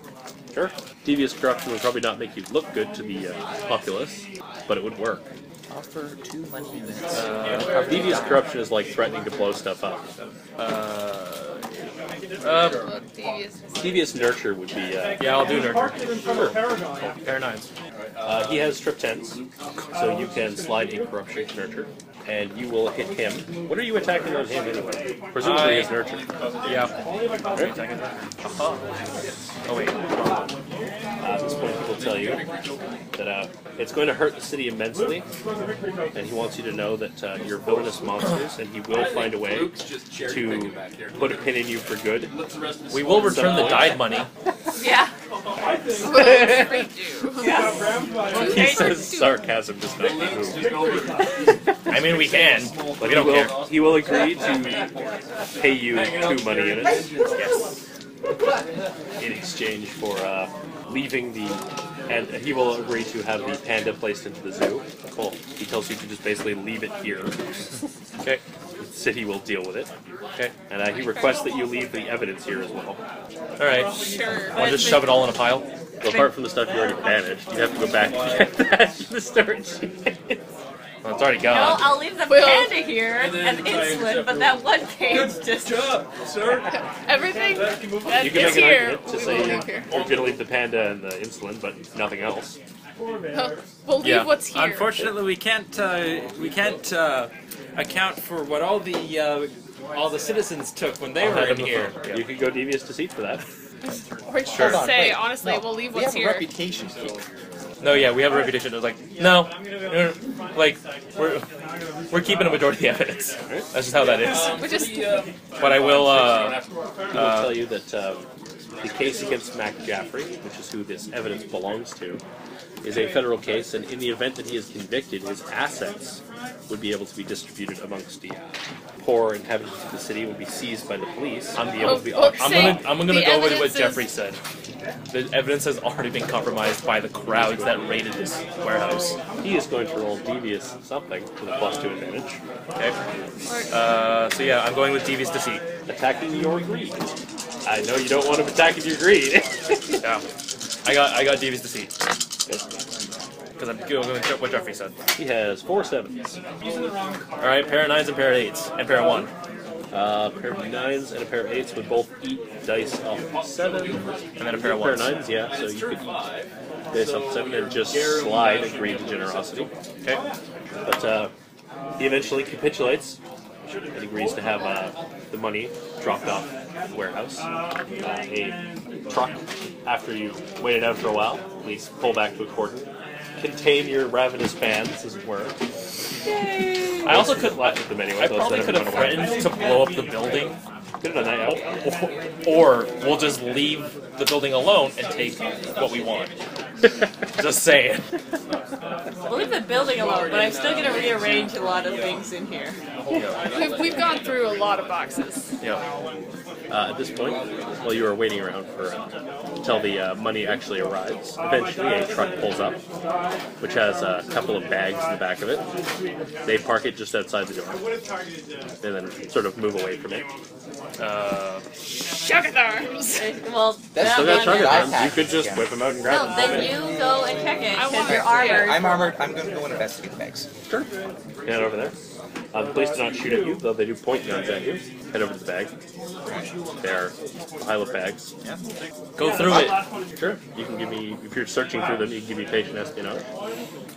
Sure. Devious corruption would probably not make you look good to the populace, but it would work. Offer 2 money units. Devious corruption is like threatening to blow stuff up. Devious nurture would be... yeah, I'll do nurture. Sure. Pair 9s. He has strip 10s, so you can slide a corruption to nurture, and you will hit him. What are you attacking on him anyway? Presumably his nurture. Yeah. Right. Oh wait. At this point he will tell you that it's going to hurt the city immensely, and he wants you to know that you're villainous monsters, and he will find a way to put a pin in you for good. We will return the dyed money. Yeah. He says sarcasm does not move. I mean, we can, but he will agree to pay you 2 money units. Yes. In exchange for leaving the... And he will agree to have the panda placed into the zoo. Cool. He tells you to just basically leave it here. Okay. The city will deal with it. Okay. And he requests that you leave the evidence here as well. Alright. Sure. I'll just shove it all in a pile. Well, apart from the stuff you already banished, you have to go back and get that to the storage unit. Well, it's already gone. No, I'll leave the panda here and insulin, but that one page just... Good job, sir. Everything that is here. You can make an argument to say you're going to leave the panda and the insulin, but nothing else. We'll leave what's here. Unfortunately, we can't account for what all the citizens took when they were in here. Yeah. You could go devious deceit for that. Or sure. Say, honestly, we'll leave what's here. We have a reputation. No, yeah, we have a reputation. It's like, no, like, we're keeping a majority of the evidence. That's just how that is. But I will, tell you that the case against Mac Jafree, which is who this evidence belongs to, is a federal case, and in the event that he is convicted, his assets would be able to be distributed amongst the poor inhabitants of the city, would be seized by the police. I'm gonna go with what Jeffrey said. The evidence has already been compromised by the crowds that raided this warehouse. He is going to roll devious something with a +2 advantage. Okay. So yeah, I'm going with devious deceit. Attacking your greed. I know you don't want him attacking your greed. Yeah. I got devious deceit. Because I'm going with what Jeffrey said. He has 4 sevens. Alright, pair of 9s and pair of 8s. And pair of 1. A pair of 9s and a pair of 8s would both eat dice off of 7. And then a pair of 1s. A pair of 9s, yeah, so you could eat dice off 7 and just slide a greed to generosity. Okay. But he eventually capitulates and agrees to have the money dropped off at the warehouse. A truck, after you wait it out for a while, at least pull back to a cordon. Contain your ravenous fans, as it were. Yay. I also could laugh at them anyway. I probably could have threatened to blow up the building. Could have done that. Or we'll just leave the building alone and take what we want. Just saying. We'll leave the building alone, but I'm still going to rearrange a lot of things in here. We've gone through a lot of boxes. Yeah. At this point, while you are waiting around for until the money actually arrives, eventually a truck pulls up, which has a couple of bags in the back of it. They park it just outside the door, and then sort of move away from it. Shugget arms! Well, that's you could just whip them out and grab them. No, then you go and check it, because you're armored. I'm armored. I'm going to go and investigate the bags. Sure. Head over there. The police do not shoot at you, though they do point guns at you. Head over to the bag. There are a pile of bags. Yeah. Go through it. Sure. You can give me, if you're searching through them, you can give me patient espionage.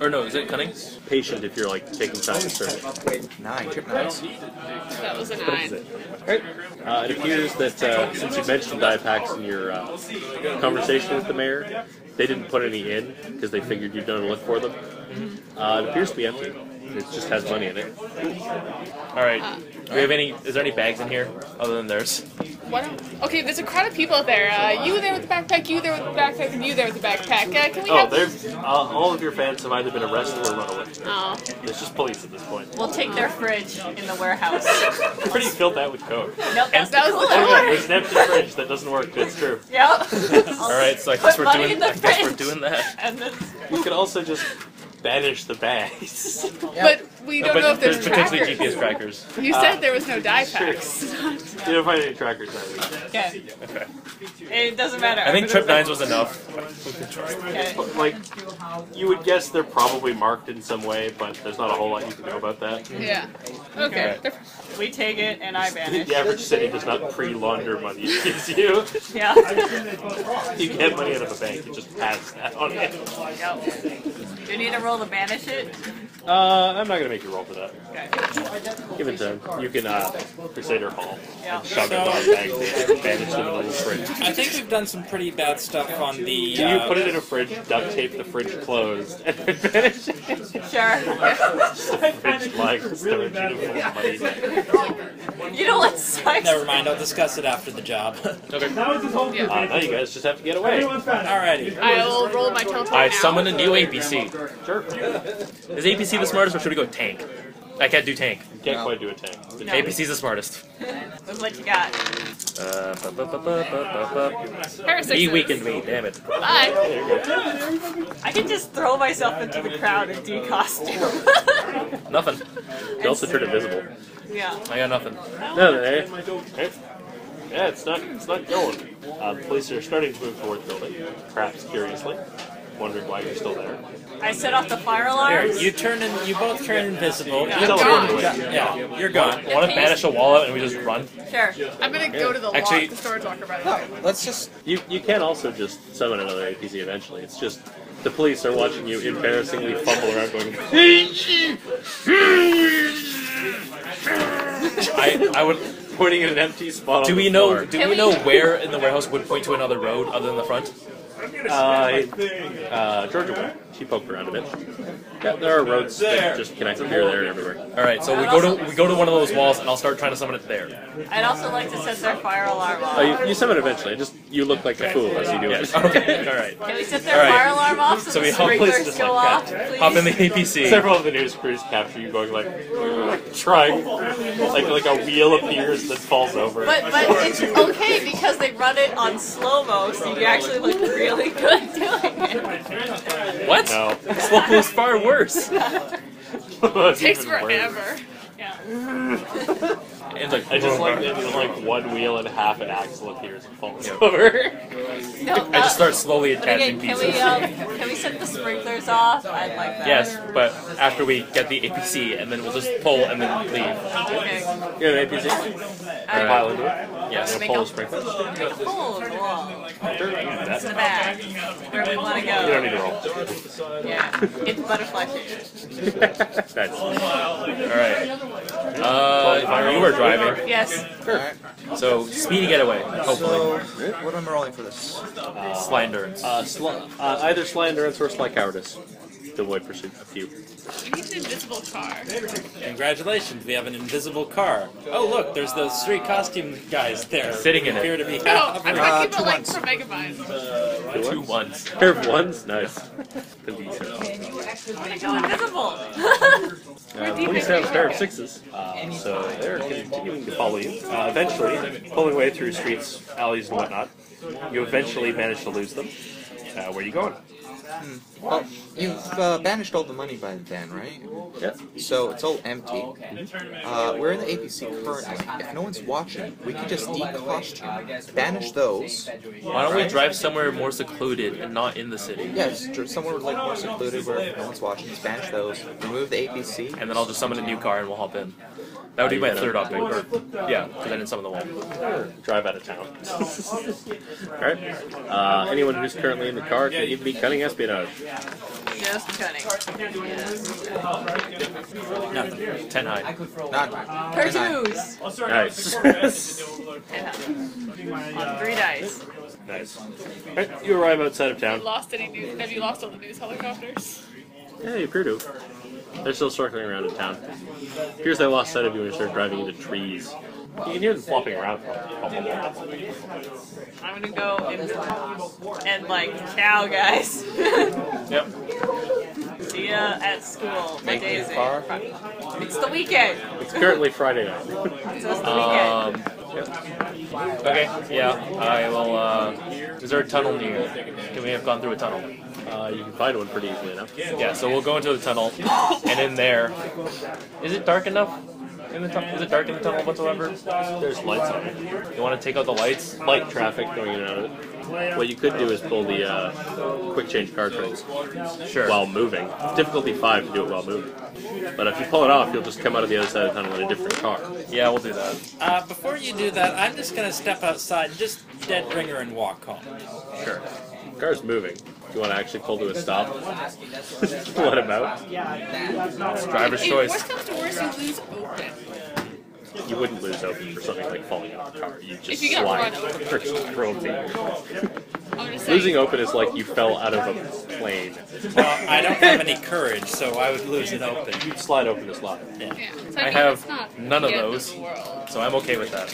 Or no, is it cunning? Patient if you're like taking time to search. Wait, 9, trip 9s. That was a 9. What is it? Right. It appears that since you mentioned dye packs in your conversation with the mayor, they didn't put any in because they figured you'd done a look for them. It appears to be empty. It just has money in it. Alright. Do we have any, is there any bags in here other than theirs? Okay, there's a crowd of people out there. You there with the backpack, you there with the backpack, and you there with the backpack. Can we have there's all of your fans have either been arrested or run away. Oh. There's just police at this point. We'll take their fridge in the warehouse. We already filled that with Coke. Nope, that was an empty fridge that doesn't work, it's true. Yep. Alright, so I guess we're doing that. And then we could also just banish the bags. Yep. But we don't know if there's trackers. Potentially GPS trackers. You said there was no dye packs. Sure. You don't find any trackers either. Okay. Okay. It doesn't matter. I think trip 9s was enough. Okay. Like, you would guess they're probably marked in some way, but there's not a whole lot you can know about that. Yeah. Okay. Right. We take it, and I banish. The average city does not pre-launder money. It gives you. Yeah. You get money out of a bank. You just pass that on it. Yep. Do you need a roll to banish it? I'm not gonna make you roll for that. Okay. Give it to him. You can Crusader Hall. Yeah. Shove it on bags and banish them in a little fridge. I think we've done some pretty bad stuff on the. Do you put it in a fridge, duct tape the fridge closed, and banish it? Sure. The fridge lying storage uniform money. You know what sucks? Never mind. I'll discuss it after the job. Okay. Now you guys just have to get away. Alrighty. I'll roll my teleport. I summon a new APC. Sure. Is APC the smartest, or should we go tank? I can't do tank. You can't quite do a tank. No. APC's the smartest. That's what you got. He weakened me, damn it. Bye. There you go. I can just throw myself into the crowd and decostume. Nothing. You also turned invisible. Yeah. I got nothing. No, there. Okay. Yeah, it's not going. The police are starting to move toward the building, perhaps curiously, wondering why you're still there. I set off the fire alarm. You both turn invisible. Yeah. You're gone. Want to banish a wall out and we just run? Sure. I'm gonna go to the the storage locker by the way. Let's just. You can also just summon another APC eventually. It's just the police are watching you embarrassingly fumble around going. I would pointing at an empty spot. Do we know? Do we know where in the warehouse would point to another road other than the front? Georgia one. She poked around a bit. Yeah, there are roads that just connect from here, there, and everywhere. All right, so we go to one of those walls, and I'll start trying to summon it there. I'd also like to set their fire alarm off. Oh, you summon it eventually. Just you look like a fool as you do it. Okay. All right. Can we set their fire alarm off so the sprinklers go off? Please? Hop in the APC. Several of the news crews capture you going like trying, like a wheel appears that falls over. But it's okay because they run it on slow mo, so you actually look really good doing it. What? No. Slow mo is far worse. It takes forever. Yeah. It's like, I just like that like one wheel and half an axle appears and falls over. No, I just start slowly attaching pieces. Can we set the sprinklers off? I'd like that. Yes, but after we get the APC, and then we'll just pull and then leave. Okay. You have an APC? I pile into it. Yes, we'll pull the sprinklers. Make a hole in the wall. It's in the bag. Where we want to go. You don't need to roll. Yeah. It's butterfly shaped. That's alright. You were driving. Yes. Sure. So, speedy getaway, hopefully. So, what am I rolling for this? Sly endurance. Either sly endurance or sly cowardice. To avoid pursuit. A few. We need an invisible car. Congratulations, we have an invisible car. Oh, look, there's those three costume guys there. Sitting in appear it. To be no, I'm talking about like from Megamind. 2 ones. Pair of ones? Nice. I go invisible! Police have a pair of 6s, so they're continuing to follow you. Eventually, pulling away through streets, alleys, and whatnot, you eventually manage to lose them. Where are you going? Well, you've banished all the money by then, right? Yep. So it's all empty. We're in the APC currently. If no one's watching, we can just decostume, banish those. Why don't we drive somewhere more secluded and not in the city? Yes, somewhere like more secluded where no one's watching. Just banish those, remove the APC, and then I'll just summon a new car and we'll hop in. That would be my third option. Yeah, because I didn't summon the wall. Drive out of town. Alright. Anyone who's currently in the car can even be cutting espionage. Just cutting. Yes. No. 10 high. Not high. Twos. Nice. 10 high. On 3 dice. Nice. Alright, you arrive outside of town. Have you lost all the news helicopters? Yeah, you appear to. They're still circling around in town. Appears they lost sight of you when you started driving into trees. You can hear them flopping around. I'm gonna go in and like, ciao, guys. Yep. See ya at school. What day is it? It's the weekend. It's currently Friday night. So it's the weekend. Yep. Okay. Yeah. I will. Is there a tunnel near? Can we have gone through a tunnel? You can find one pretty easily enough. Yeah, so we'll go into the tunnel, and in there... Is it dark enough? Is it dark in the tunnel whatsoever? There's lights on it. You want to take out the lights? Light traffic going in and out of it. What you could do is pull the quick change card tricks while moving. It's difficulty 5 to do it while moving. But if you pull it off, you'll just come out of the other side of the tunnel in a different car. Yeah, we'll do that. Before you do that, I'm just going to step outside, just dead ringer, and walk home. Sure. The car's moving. Do you want to actually pull to a stop? What about? It's driver's choice. Worst comes to worst, you lose open. You wouldn't lose open for something like falling out of the car. You just slide for cruelty. Losing open is like you fell out of a plane. Well, I don't have any courage, so I would lose it open. You'd slide open as lot. Yeah. So I have none of those, so I'm okay with that.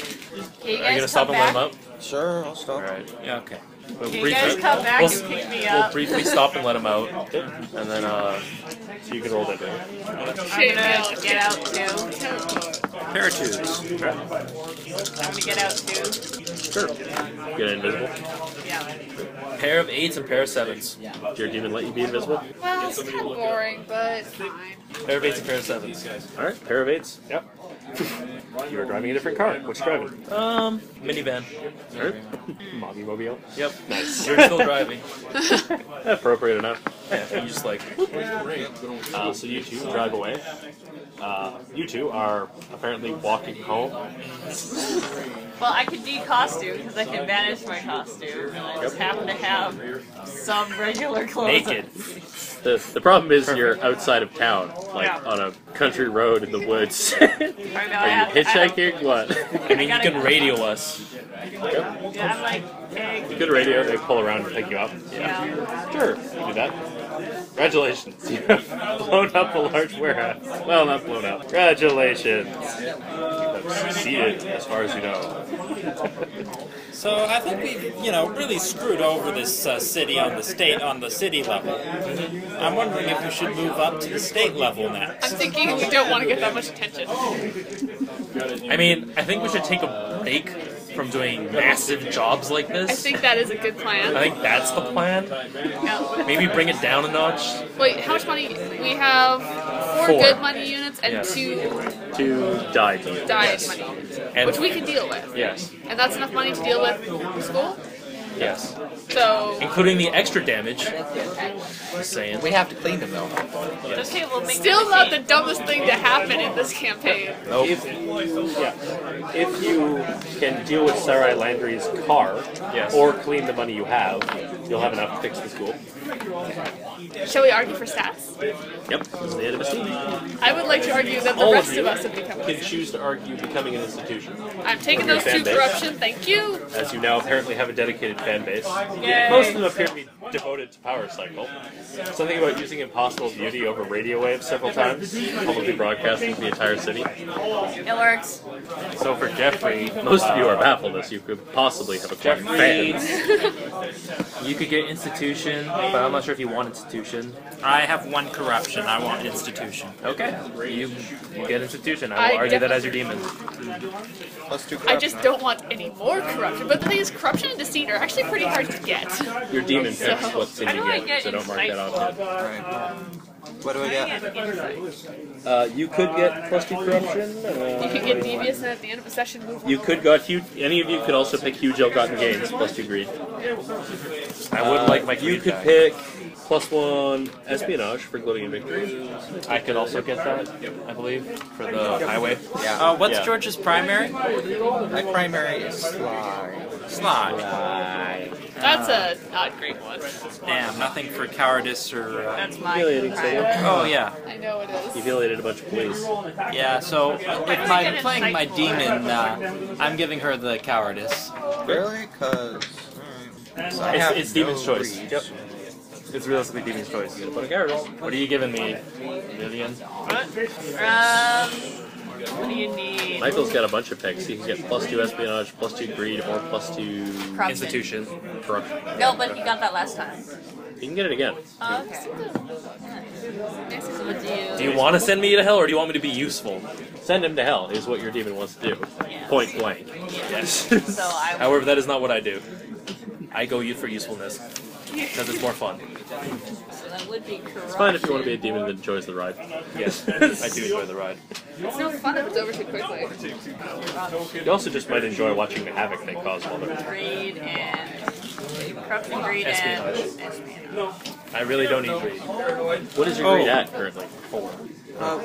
Are you going to stop and let him up? Sure, I'll stop. All right. Yeah, okay. We'll briefly stop and let him out, and then so you can roll that down. I'm gonna get out too. Parachutes. Okay. I'm gonna get out too. Sure. Get invisible. Yeah. Pair of 8s and pair of 7s. Yeah. Did your demon let you be invisible? Well, it's kind of boring, but fine. Pair of 8s and pair of 7s. All right. Pair of 8s. Yep. You are driving a different car. What's driving? Minivan. Alright. Mommy mobile. Yep. Nice. You're still driving. Appropriate enough. Yeah, you just like... so you two drive away. You two are apparently walking home. Well, I can de-costume because I can banish my costume. And I just happen to have some regular clothes. Naked. The problem is you're outside of town, like on a country road in the woods. Are you hitchhiking? What? I mean, you can radio us. Go. Yeah, I'm like, hey. Good radio, they pull around and pick you up. Yeah. Sure, you do that. Congratulations, you have blown up a large warehouse. Well, not blown up. Congratulations. You've succeeded, as far as you know. So I think we've, really screwed over this city on the state, on the city level. I'm wondering if we should move up to the state level next. I'm thinking we don't want to get that much attention. I mean, I think we should take a break from doing massive jobs like this. I think that is a good plan. I think that's the plan. Yeah. Maybe bring it down a notch. Wait, how much money? We have four good money units and two died money units, which we can deal with. Yes. And that's enough money to deal with school? Yes. So... including the extra damage. Just saying. We have to clean them, though. Yes. Okay, we'll make still not the dumbest thing to happen in this campaign. Nope. If you can deal with Sarai Landry's car, or clean the money you have, you'll have enough to fix the school. Shall we argue for stats? Yep. I would like to argue that the rest of us have become an institution. You can choose to argue becoming an institution. I'm taking those two corruption, thank you! As you now apparently have a dedicated fan base. Yay. Most of them appear to be devoted to Power Cycle. Something about using impossible beauty over radio waves several times, probably broadcasting to the entire city. It works. So for Jeffrey, most of you are baffled as you could possibly have acquired fans. You could get institution, but I'm not sure if you want institution. I have one corruption, I want institution. Okay, you get institution. I will argue that as your demon. Plus two corruption. I just don't want any more corruption, but the thing is, corruption and deceit are actually pretty hard to get. Your demon picks what thing you get, so don't mark that off yet. Right. What do I get? You could get plus two corruption. You could get devious, and at the end of a session, move on. You could got huge. Any of you could also pick huge ill-gotten gains, plus two greed. I would like my. You could pick plus one espionage for gloating and victory. I could also get that, I believe, for the highway. Yeah. What's George's primary? My primary is Sly. Sly. That's a not great one. Damn, nothing for cowardice or... that's my... Oh, yeah. I know it is. You violated a bunch of police. Yeah, so if I'm playing my demon, I'm giving her the cowardice. Really? Because... It's demon's choice. Yep. It's realistically demon's choice. What are you giving me, Vivian? What? What do you need? Michael's got a bunch of picks. He can get plus two espionage, plus two greed, or plus two corruption. Institution. Corruption. No, but he got that last time. You can get it again. Oh, okay. Nice. Do you want to send me to hell, or do you want me to be useful? Send him to hell is what your demon wants to do. Yeah. Point blank. Yeah. Yes. So however, that is not what I do. I go for usefulness. Because it's more fun. So that would be corruption. It's fine if you want to be a demon that enjoys the ride. Yes, I do enjoy the ride. It's not fun if it's over too quickly. You also just might enjoy watching the havoc they cause while they're greed and corruption, greed and espionage. I really don't need greed. What is your greed at currently? 4.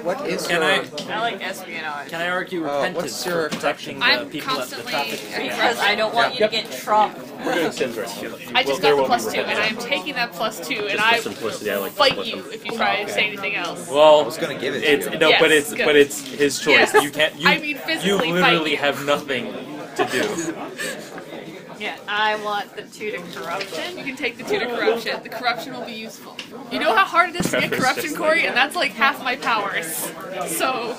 What is your... I like espionage. Can I argue repentance what's your protection to people at the top? Because I don't want you to get trumped. We're doing Syndra. I just got the plus 2, and I am taking that plus 2, and I will fight you if you try to say anything else. Well, I was going to give it to you. No, yes, but it's his choice. Yes. You can't... You, I mean physically you literally have nothing to do. Yeah, I want the 2 to corruption. You can take the 2 to corruption. The corruption will be useful. You know how hard it is to get corruption, Corey? And that's like half my powers. So,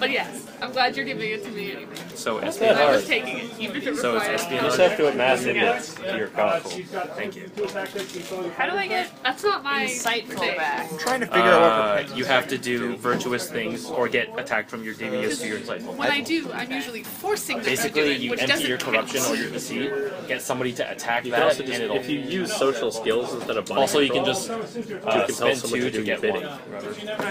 but yes, I'm glad you're giving it to me anyway. So espionage. I was taking it, even if it so required. So you just have to amass it to your console. Thank you. How do I get... That's not my insightful thing. I'm trying to figure out what... You have to do virtuous things or get attacked from your devious to your insightful. When I do, I'm usually forcing them to do it, which doesn't... Basically, you empty your corruption or your deceit. Get somebody to attack that, and it'll... If you use social skills instead of... Also, you can just compel someone to get bidding.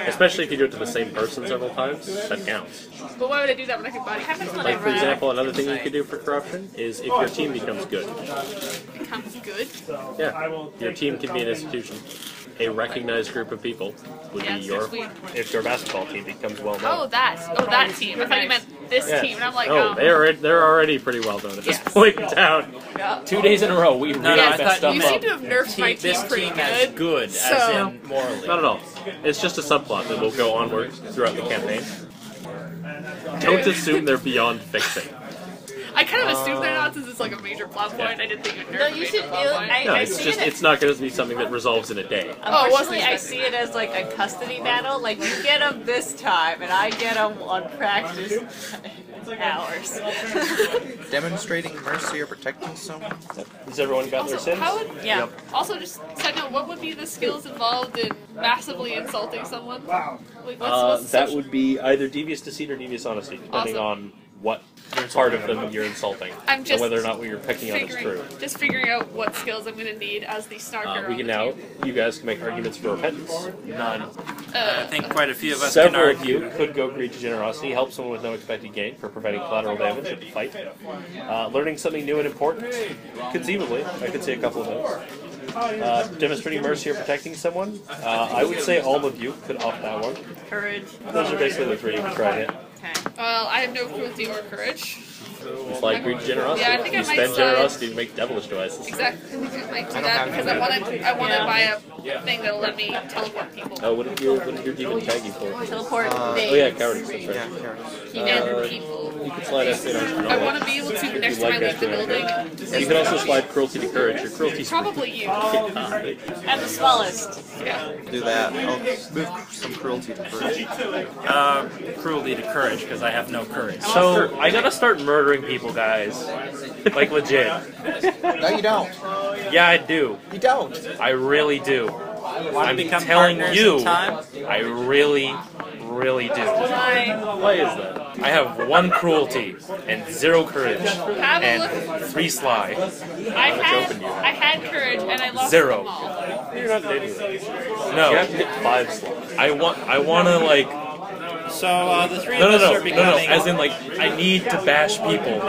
Especially if you do it to the same person several times, that counts. But why would I do that when I could body? Like, for example, another thing you could do for corruption is if your team becomes good. Becomes good? Yeah. Your team can be an institution. A recognized group of people would be your... If your basketball team becomes well-known. Oh, that team. I thought you meant this team, and I'm like, oh. They're already pretty well-known at this point in town. 2 days in a row, we really messed up. You seem to have nerfed my team pretty good. This team as good, as in morally. Not at all. It's just a subplot that will go onward throughout the campaign. Don't assume they're beyond fixing. I kind of assumed they're not, since it's like a major plot point. Yeah. I didn't think it would nerf me. No, it's just, it's not going to be something that resolves in a day. Unfortunately, I see it as like a custody battle. Like, you get them this time, and I get them on practice hours. Demonstrating mercy or protecting someone? Has everyone got their sins? Yeah. Yep. Also, just side note, what would be the skills involved in massively insulting someone? Wow. Like, what's that would be either devious deceit or devious honesty, depending on what part of them you're insulting, I'm just and whether or not what you're picking on is true. Just figuring out what skills I'm going to need as the snarker. We can now, you guys can make arguments for repentance. None. I think quite a few of us can argue. Several of you could go greed to generosity, help someone with no expected gain for preventing collateral damage at the fight. Learning something new and important, conceivably, I could see a couple of those. Demonstrating mercy or protecting someone, I would say all of you could opt that one. Courage. Those are basically the three you can try it. Okay. Well, I have no cruelty or courage. It's like greed generosity. Yeah, I think I might spend generosity to make devilish devices. Exactly. I think I might do that because I want to buy a thing that'll let me teleport people. Oh, what did your demon tag you for? Teleport things. Oh yeah, cowardice. That's right. Yeah, people. You can slide espionage. I want to be able to next time I leave the building. You can also slide cruelty to courage. Your cruelty. Probably you. I'm the smallest. Yeah. Do that. I'll move some cruelty to courage. Cruelty to courage because I have no courage. So I gotta start murdering people, guys. Like, legit. No, you don't. Yeah, I do. You don't. I really do. I'm telling you, I really, really do. Why is that? I have one cruelty and zero courage and three sly. I had courage and I lost zero. You're not dating that. No. You have to get 5 sly. I want to, like... So the three of us are becoming... No, as in, like, I need to bash people.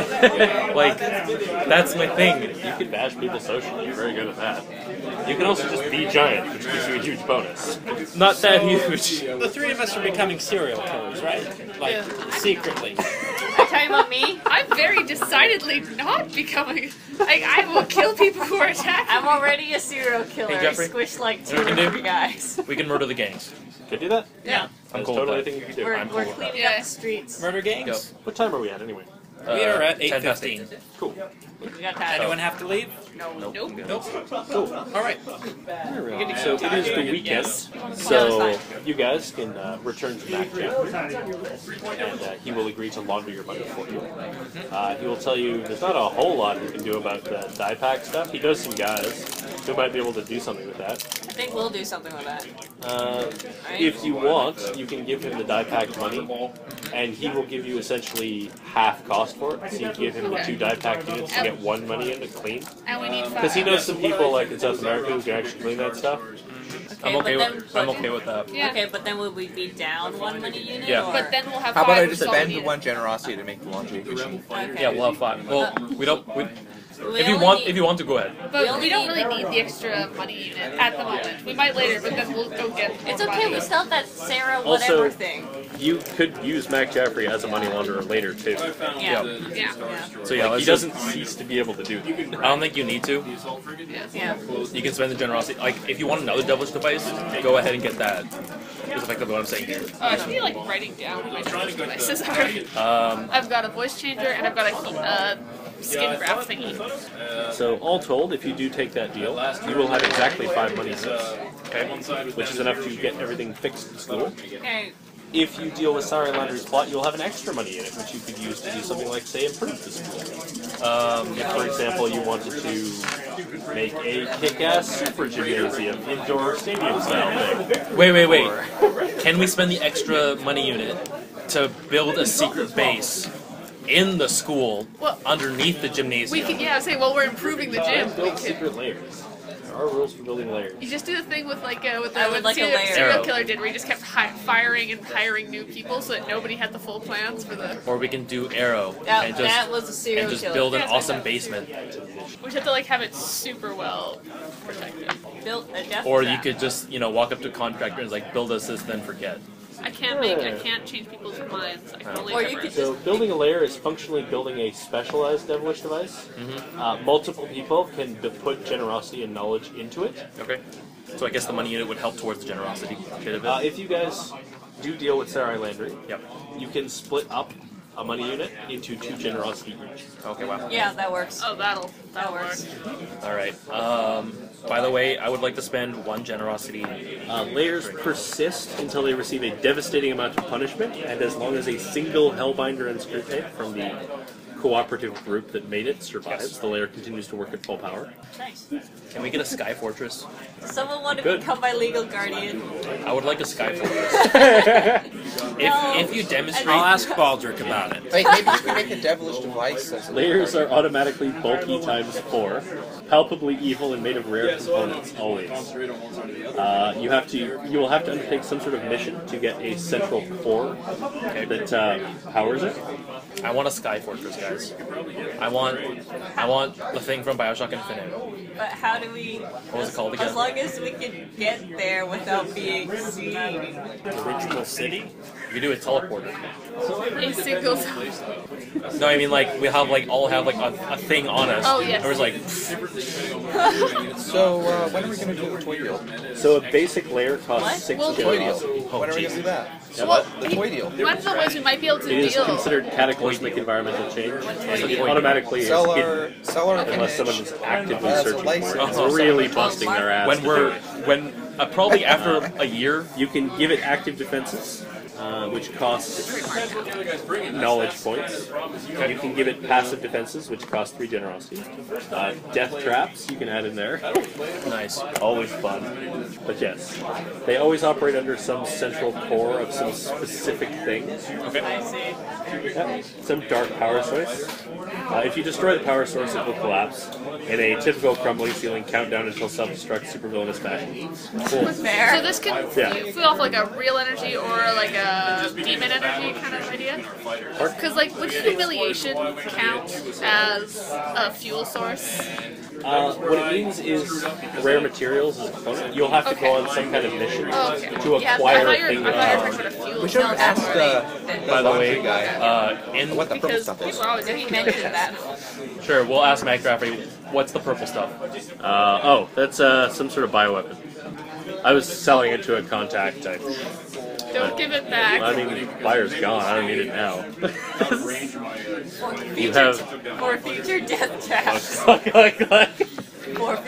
Like, that's my thing. You can bash people socially. You're very good at that. You can also just be giant, which gives you a huge bonus. Not so that huge. The three of us are becoming serial killers, right? Like, secretly. Are you talking about me? I'm very decidedly not becoming... Like, I will kill people who are attacking. I'm already a serial killer. Hey, Jeffrey, I squish, like, 2 of you guys. We can murder the gangs. Could do that? Yeah. I'm cool totally with that. Thing you can do. We're cleaning up the streets. Murder gangs? Go. What time are we at, anyway? We are at 8:15. Cool. Anyone have to leave? No. Nope. Cool. Alright. So it is the weekend, so you guys can return to Mac Jafree, and he will agree to launder your money for you. He will tell you there's not a whole lot he can do about the die pack stuff. He knows some guys who might be able to do something with that. I think we'll do something with that. If you want, you can give him the die pack money, and he will give you essentially half cost for it, so you give him the 2 die pack units to get 1 money in to clean. And we need 5. Because he knows some people like in South America who can actually clean that stuff. Okay, I'm okay with that. Yeah. Okay, but then would we be down 1 money unit? Yeah. Or? But then we'll have 5. How about I just spend 1 generosity to make the laundry efficient? Okay. Yeah, we'll have 5. Well, we don't... If you want to, go ahead. But we don't really need the extra money unit at the moment. We might later, but then we'll go get. It's okay. We still have that Sarah whatever thing. You could use Mac Jafree as a money launderer later too. Yeah. So yeah, like, he doesn't cease to be able to do that. I don't think you need to. Yeah. You can spend the generosity. Like, if you want another devilish device, go ahead and get that. Is effectively what I'm saying here. I should be like writing down what my devilish devices are. I've got a voice changer and I've got a skin graft thingy. So all told, if you do take that deal, you will have exactly 5 money units, okay? Which is enough to get everything fixed in school. Okay. If you deal with Sarah Landry's plot, you'll have an extra money unit, which you could use to do something like, say, improve the school. If, for example, you wanted to make a kick-ass super gymnasium, indoor stadium-style thing. Wait. Can we spend the extra money unit to build a secret base in the school, underneath the gymnasium? We could, yeah, say, well, we're improving the gym. We build secret layers. There are rules for building layers. You just do the thing with, like, serial killer did, where he just kept hiring new people so that nobody had the full plans for the... Or we can do Arrow and just build an awesome basement. We just have to, like, have it super well protected. Or you could just, you know, walk up to a contractor and, like, build us this, then forget. I can't change people's minds. I can only so building a layer is functionally building a specialized devilish device. Mm-hmm. Multiple people can put generosity and knowledge into it. Okay. So I guess the money unit would help towards the generosity. If you guys do deal with Sarai Landry, you can split up a money unit into 2 generosity each. Okay, wow. Yeah, that works. Oh, that works. All right. By the way, I would like to spend 1 generosity. Layers persist until they receive a devastating amount of punishment, and as long as a single Hellbinder and Screwtape from the cooperative group that made it survives, yes, the layer continues to work at full power. Nice. Can we get a Sky Fortress? Someone want to become my legal guardian. I would like a Sky Fortress. If you demonstrate... I'll ask Baldrick about it. Wait, maybe you can make a devilish device. Layers are automatically bulky times 4, palpably evil and made of rare components, always. You will have to undertake some sort of mission to get a central core that powers it. I want a Sky Fortress, guys. I want the thing from Bioshock Infinite. But how do we... What was it called again? As long as we can get there without being seen. Original city? You do a teleporter. A single teleporter. No, I mean, like, we have, like, all have, like, a thing on us. Oh, yes. It was like... So, when are we going to do the toy deal? So, a basic layer costs 6 generosity. When are we going to do that? So the toy deal. One of the ways we might be able to deal... It is considered cataclysmic environmental change. So it automatically is hidden unless someone is actively searching for it. It's really busting their ass. Probably after a year, you can give it active defenses, which costs knowledge points. You can give it passive defenses, which cost 3 generosity. Death traps, you can add in there. Nice. Always fun. But yes, they always operate under some central core of some specific thing. Okay. I see. Yep. Some dark power source. If you destroy the power source, it will collapse in a typical crumbling ceiling countdown until self-destruct supervillainous fashion. Cool. Fair. So this can feel off like a real energy or like a demon energy kind of idea? Because like, would humiliation count as a fuel source? What it means is rare materials as a component. You'll have to go on some kind of mission to acquire a thing. We should have asked by the way, guy. What the purple stuff is. Sure, we'll ask Mac Jafree, what's the purple stuff? Oh, that's some sort of bioweapon. I was selling it to a contact type. Don't give it back. I mean, the buyer's gone. I don't need it now. For future death traps.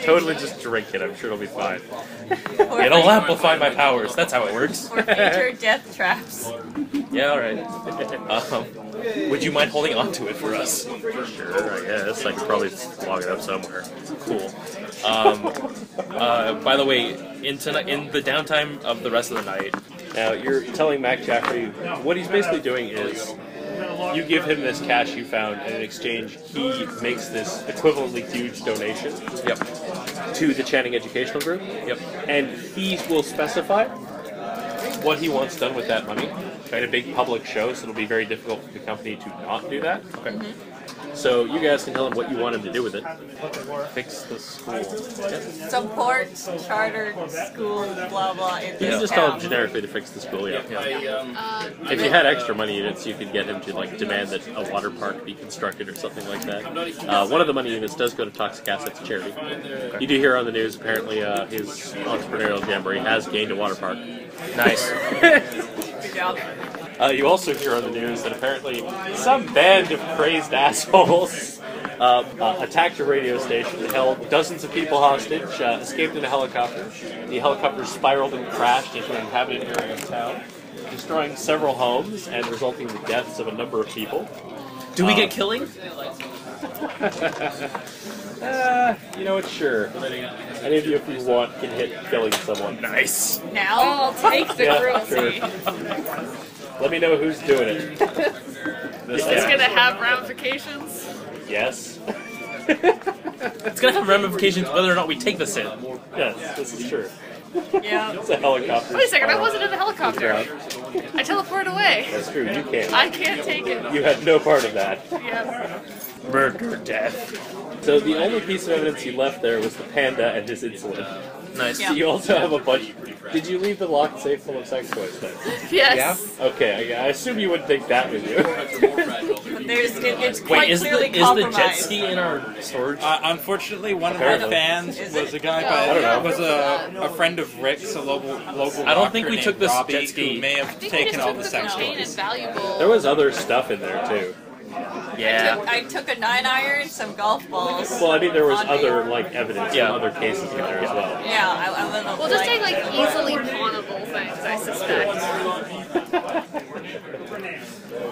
Totally just drink it. I'm sure it'll be fine. It'll amplify my powers. That's how it works. For future death traps. Yeah, alright. Would you mind holding on to it for us? Sure, I guess. I could probably log it up somewhere. Cool. By the way, in the downtime of the rest of the night, now you're telling Mac Jafree what he's basically doing is you give him this cash you found, and in exchange he makes this equivalently huge donation to the Channing Educational Group. Yep. And he will specify what he wants done with that money. At a big public show, so it'll be very difficult for the company to not do that. Okay. Mm-hmm. So you guys can tell him what you want him to do with it. Fix the school. Yep. Support chartered school, blah blah. You can just tell him generically to fix the school. If you had extra money units, you could get him to like demand that a water park be constructed or something like that. One of the money units does go to toxic assets charity. Okay. You do hear on the news apparently his entrepreneurial jamboree has gained a water park. Nice. You also hear on the news that apparently some band of crazed assholes attacked a radio station, held dozens of people hostage, escaped in a helicopter. The helicopter spiraled and crashed into an inhabited area of town, destroying several homes and resulting in the deaths of a number of people. Do we get killing? You know what, sure. Any of you, if you want, can hit killing someone. Nice! Now I'll take the cruelty. Sure. Let me know who's doing it. It's going to have ramifications? Yes. It's going to have ramifications whether or not we take the hit. Yes, this is true. Yeah. It's a helicopter. Wait a second, I wasn't in the helicopter. I teleported away. That's true, you can't. I can't take it. You had no part of that. Yeah. Murder, death. So the only piece of evidence you left there was the panda and his insulin. Nice. Yeah. You also have a bunch. Did you leave the locked safe full of sex toys then? Yes. Yeah? Okay, I assume you wouldn't take that with you. There's it's quite clearly compromised. Is the jet ski in our storage? Unfortunately, one of our fans was a guy was a friend of Rick's, a local. I don't think we took this jet ski. Who may have taken all the sex toys. There was other stuff in there too. Yeah. I took a 9-iron, some golf balls. Well, I mean, there was other like evidence from other cases in there as well. Yeah, I went on. We'll just take like easily pawnable things, I suspect.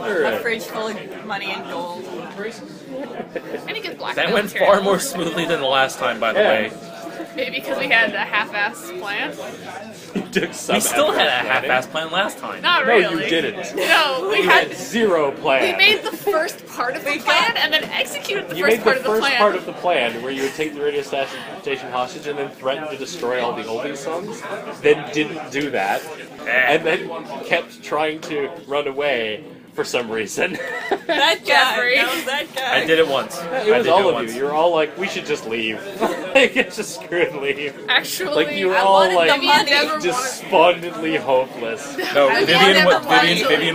A fridge full of money and gold. That went far more smoothly than the last time, by the way. Maybe because we had a half-assed plan. We still had a half-assed plan last time. Not really. No, you didn't. No, we had zero plan. We made the first part of the plan and then executed the first part of the plan. You made the first part of the plan where you would take the radio station hostage and then threaten to destroy all the holding sums, then didn't do that, and then kept trying to run away. For some reason. That guy. I did it once. It was all of you. You were all like, we should just leave. Like, just screw it, leave. Actually, like, you were all like, despondently hopeless. No, Vivian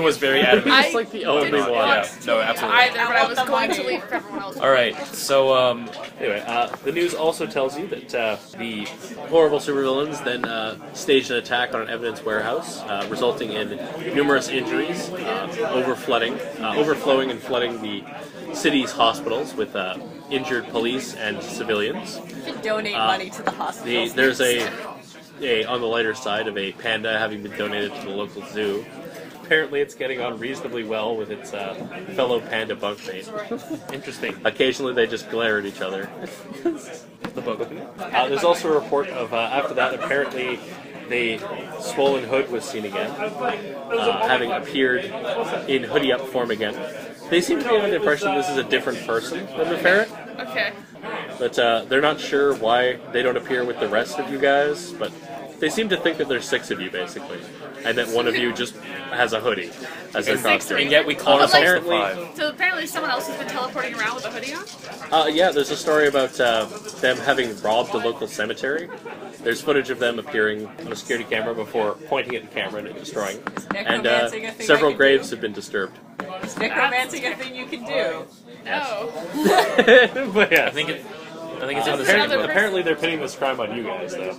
was very adamant. It's like the only one. No, absolutely. I was going to leave for everyone else. Alright, so, anyway, the news also tells you that the horrible supervillains then staged an attack on an evidence warehouse, resulting in numerous injuries, overflowing and flooding the city's hospitals with injured police and civilians. You can donate money to the hospitals. There's a on the lighter side of a panda having been donated to the local zoo. Apparently, it's getting on reasonably well with its fellow panda bunkmate. Interesting. Occasionally, they just glare at each other. There's also a report of after that apparently. The swollen hood was seen again, having appeared in hoodie-up form again. They seem to be under the impression this is a different person than the ferret. Okay. But they're not sure why they don't appear with the rest of you guys, but they seem to think that there's 6 of you, basically, and that one of you just has a hoodie as their costume. And yet we call ourselves the 5. So apparently someone else has been teleporting around with a hoodie on? Yeah, there's a story about them having robbed a local cemetery. There's footage of them appearing on a security camera before pointing at the camera and destroying. And several graves have been disturbed. Is necromancy a thing you can do? No. But yeah, I think it's apparently they're pinning this crime on you guys, though.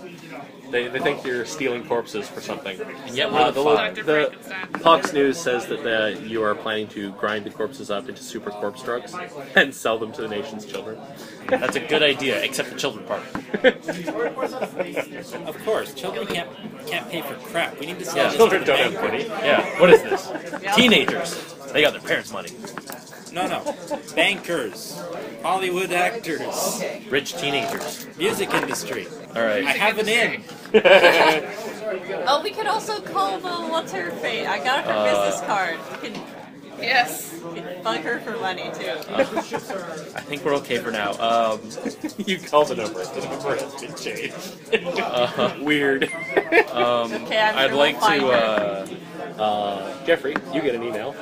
They think you're stealing corpses for something. And yet the Fox News says that you are planning to grind the corpses up into super corpse drugs and sell them to the nation's children. That's a good idea, except the children part. Of course, children can't pay for crap. We need to sell. Yeah, children don't have money. Yeah, what is this? Teenagers. They got their parents' money. No. Bankers. Hollywood actors. Rich teenagers. Music industry. Alright. I have an in. Oh, we could also call the what's her fate. I got her business card. We can, we can bug her for money, too. I think we're okay for now. You call the number. The number has been changed. Weird. I'd like to... Jeffrey, you get an email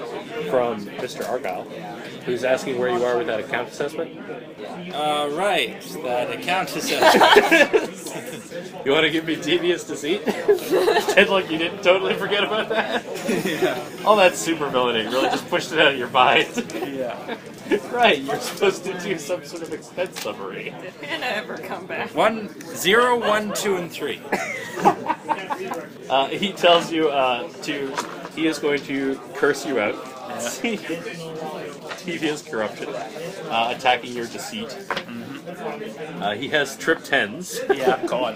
from Mr. Argyle, who's asking where you are with that account assessment. Right, that account assessment. You want to give me devious deceit? Pretend like you didn't totally forget about that. All that supervillainy really just pushed it out of your mind. Right, you're supposed to do some sort of expense summary. Did Hannah ever come back? 1, 0, 1, 2, and 3. He tells you he is going to curse you out. Devious corruption, attacking your deceit. He has trip 10s. Yeah, God.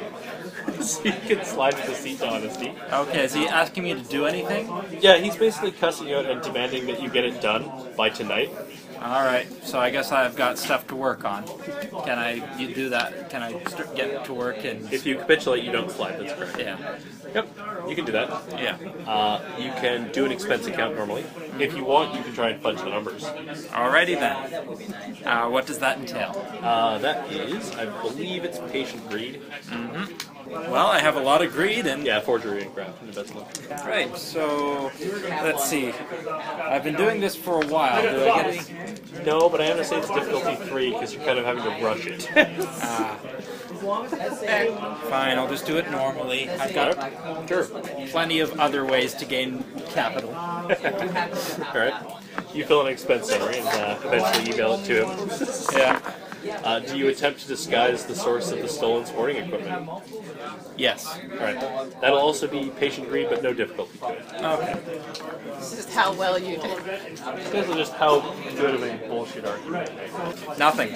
So you can slide the deceit to honesty. Okay, is he asking me to do anything? Yeah, he's basically cussing you out and demanding that you get it done by tonight. Alright, so I guess I've got stuff to work on. Can I do that? Can I get to work? And if you capitulate, you don't slide, that's correct. Yeah. Yep, you can do that. Yeah. You can do an expense account normally. If you want, you can try and fudge the numbers. Alrighty then. What does that entail? That is, I believe it's patient greed. Well, I have a lot of greed and... Yeah, forgery and craft. Right, so... Let's see. I've been doing this for a while. Do I get any... No, but I have to say it's difficulty 3 because you're kind of having to rush it. Fine, I'll just do it normally. I've got plenty of other ways to gain capital. All right. You fill an expense summary and eventually email it to him. Yeah. Do you attempt to disguise the source of the stolen sporting equipment? Yes. All right. That'll also be patient greed, but no difficulty to it. Okay. This is how well you did. This is just how good of a bullshit argument. Nothing.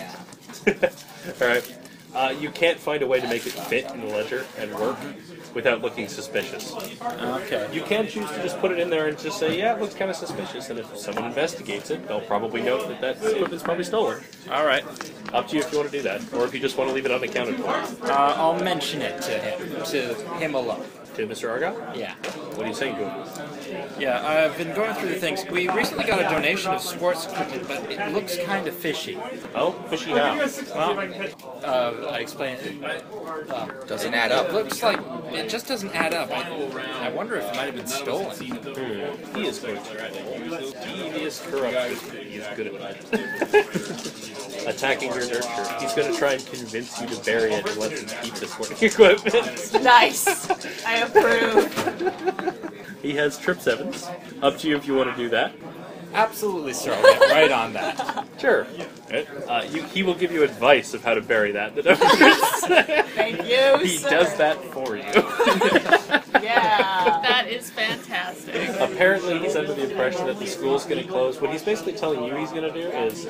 All right. You can't find a way to make it fit in the ledger and work without looking suspicious. Okay. You can choose to just put it in there and just say, yeah, it looks kind of suspicious, and if someone investigates it, they'll probably note that that equipment's probably stolen. All right. Up to you if you want to do that, or if you just want to leave it unaccounted for. I'll mention it to him alone. To Mr. Argyle? Yeah. What are you saying to him? Yeah, I've been going through the things. We recently got a donation of sports equipment, but it looks kind of fishy. Oh, fishy how? Well, I explained it. Doesn't add up. Looks like it just doesn't add up. I wonder if it might have been stolen. Hmm. He is good. He is corrupt. He is good at that. Attacking your nurture. He's going to try and convince you to bury it and let him keep the sporting equipment. Nice. I approve. He has trip sevens. Up to you if you want to do that. Absolutely, sir. Right on that. Sure. He will give you advice of how to bury that. Thank you, He does that for you. Yeah. That is fantastic. Apparently, he's under the impression that the school's going to close. What he's basically telling you he's going to do is,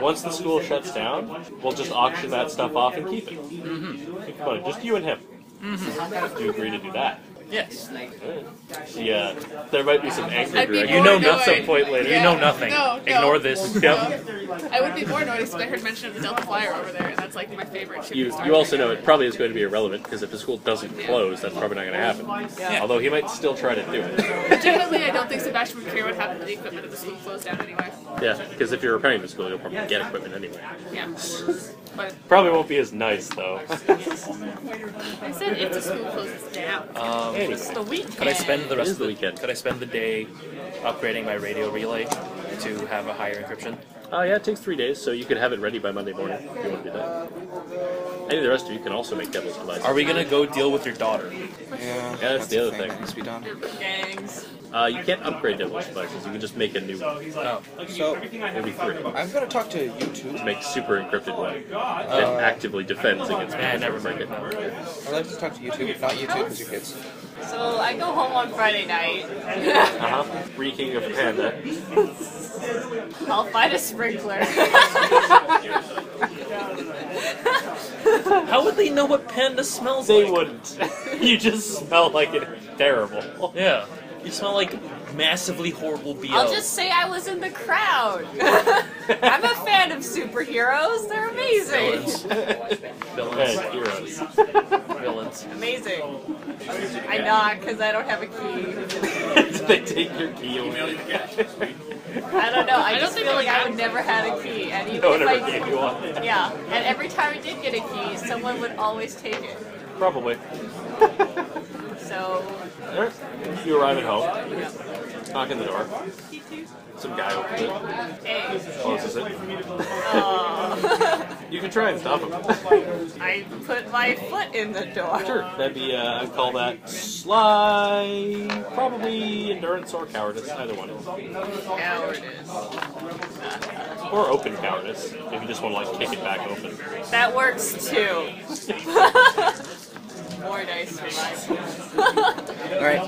once the school shuts down, we'll just auction that stuff off and keep it. Mm-hmm. Come on, just you and him. Mm-hmm. Do you agree to do that? Yes. Yeah. There might be some anger. You know at some point later. Yeah. You know nothing. No. Ignore this. Yep. No. I would be more noticed if I heard mention of the Delta Flyer over there, and that's like my favorite ship. You also know it probably is going to be irrelevant, because if the school doesn't close, that's probably not going to happen. Yeah. Although he might still try to do it. Particularly, I don't think Sebastian would care what happened to the equipment if the school closed down anyway. Yeah, because if you're repairing the school, you'll probably get equipment anyway. Yeah. But probably won't be as nice, though. I said if the school closes down. It's the weekend. Could I spend the rest of the weekend? Could I spend the day upgrading my radio relay to have a higher encryption? Yeah, it takes 3 days, so you could have it ready by Monday morning if you want to do that. Any of the rest of you can also make devil's devices. Are we going to go deal with your daughter? Yeah, that's the other thing. That needs to be done. Gangs. You can't upgrade devil's devices, you can just make a new one. Oh. So, it'll be free. I'm going to talk to you two. To make super encrypted one that actively defends against me. Never mind. I'd like to talk to you two, but not you two, because you're kids. So, I go home on Friday night. Reeking of panda. I'll find a sprinkler. How would they know what panda smells like? They wouldn't. You just smell like it's terrible. Yeah. You smell like massively horrible BO. I'll just say I was in the crowd. I'm a fan of superheroes. They're amazing. Villains. Villains. Amazing. I knock because I don't have a key. Did they take your key away? I don't know. I just feel like I would never have a key. And even if I gave you one. Yeah. And every time I did get a key, someone would always take it. Probably. So you arrive at home, knock on the door, some guy opens it, closes it. You can try and stop him. I put my foot in the door. Sure, that'd be, I'd call that sly, probably endurance or cowardice, either one. Cowardice. Or open cowardice, if you just want to like kick it back open. That works too. More dice for life. Alright.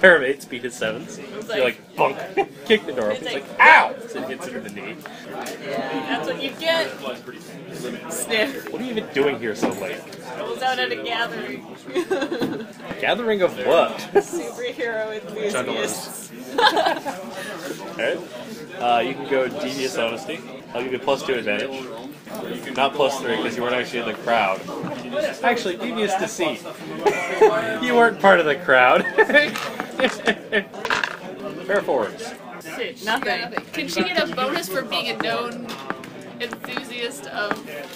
Paramates beat his sevens. You're like, bunk. Kick the door open. It's like, ow! So it hits him in the knee. Yeah, that's what you get. Sniff. What are you even doing here so late? I was out at a gathering. Gathering of what? Superhero enthusiasts. Alright. You can go devious honesty. I'll give you +2 advantage. Not +3, because you weren't actually in the crowd. Actually, devious deceit. You weren't part of the crowd. Fair forwards. Nothing. Can she get a bonus for being a known enthusiast of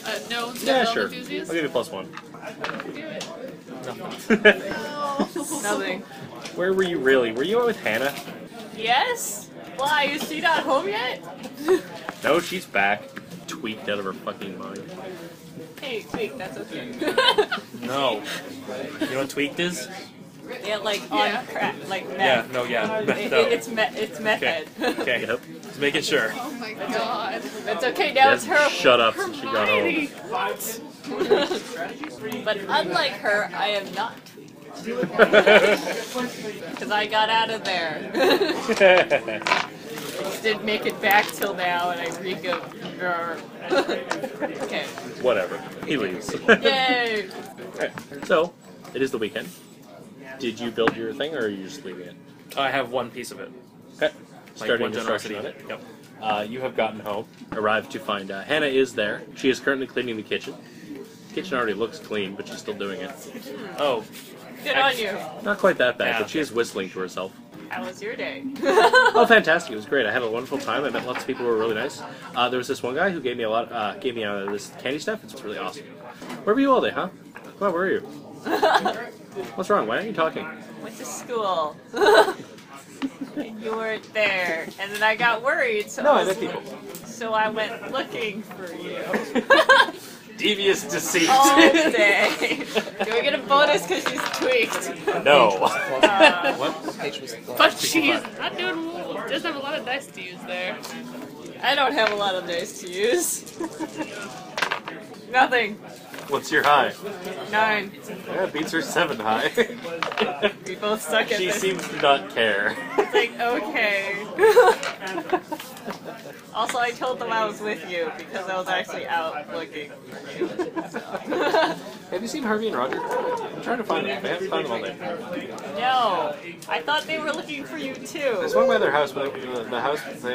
a known enthusiast? I'll give you +1. Do it. Nothing. Nothing. Where were you really? Were you out with Hannah? Yes. Why? Is she not home yet? No, she's back. Tweaked out of her fucking mind. tweak, that's okay. No. You know what tweaked is? Yeah, like on crack, like meth. Yeah, no, yeah. It's method. Okay, okay. Yep. Just making sure. Oh my god. That's okay, now it's her. Shut up since she got home. What? But unlike her, I am not. Because I got out of there. I just didn't make it back till now, and I re-go. Okay. Whatever. He leaves. Yay! Alright, so, it is the weekend. Did you build your thing, or are you just leaving it? I have one piece of it. Okay. Starting construction on it. Yep. You have gotten home, arrived to find Hannah is there. She is currently cleaning the kitchen. The kitchen already looks clean, but she's still doing it. Oh. Good on you. Not quite that bad, but she is whistling to herself. How was your day? Oh, fantastic. It was great. I had a wonderful time. I met lots of people who were really nice. There was this one guy who gave me a lot, gave me this candy stuff. It's really awesome. Where were you all day, huh? Come on, where were you? What's wrong? Why aren't you talking? Went to school. And you weren't there. And then I got worried, so I met people. So I went looking for you. Devious deceit. All day. Do we get a bonus because she's tweaked? No. What page was it? But she's not doing well. Doesn't have a lot of dice to use there. I don't have a lot of dice to use. Nothing. What's your high? 9. Yeah, beats her 7 high. We both suck at this. She seems to not care. It's like, okay. Also, I told them I was with you because I was actually out looking for you. Have you seen Harvey and Roger? I'm trying to find them. I haven't found them all day. No. I thought they were looking for you too. I swung by their house, but the house, they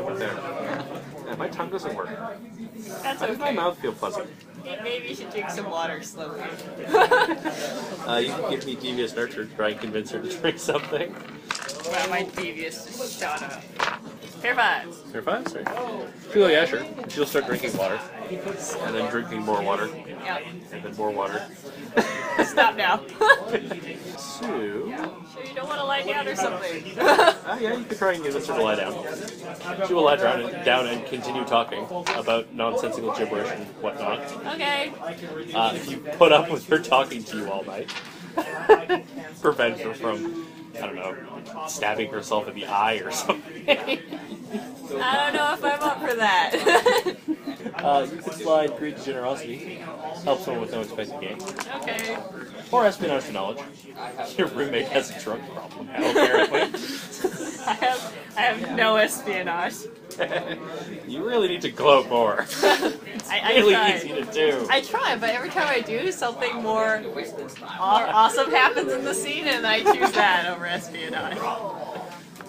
weren't there. Yeah, my tongue doesn't work. That's okay. Does my mouth feel pleasant? Maybe you should drink some water slowly. You can give me devious nurture to try and convince her to drink something. Well, my devious just shot up. Fair fives. Fair fives? Sorry. She'll go, yeah, sure. She'll start drinking water. And then drinking more water. Yep. And then more water. Stop now. So... Sure you don't want to lie down or something? Yeah, you could try and convince her to lie down. She will lie down and continue talking about nonsensical gibberish and whatnot. Okay. If you put up with her talking to you all night, prevent her from... I don't know, stabbing herself in the eye or something. I don't know if I'm up for that. You could slide greed to generosity, help someone with no expected gain. Okay. Or espionage to knowledge. Your roommate has a drug problem now, apparently. I have no espionage. You really need to gloat more. It's really easy to do. I try, but every time I do, something more awesome happens in the scene, and I choose that over espionage.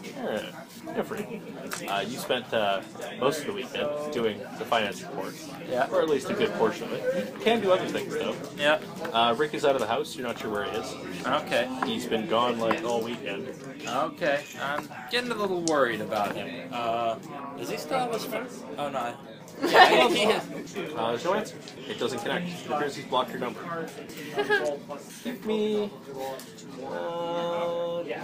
Yeah. Jeffrey, you spent most of the weekend doing the finance report, or at least a good portion of it. You can do other things, though. Yeah. Rick is out of the house. You're not sure where he is. Okay. He's been gone, like, all weekend. Okay. I'm getting a little worried about him. Is he still with his friends? Oh, no. Yeah, he is. There's no answer. It doesn't connect. It appears he's blocked your number. Give me...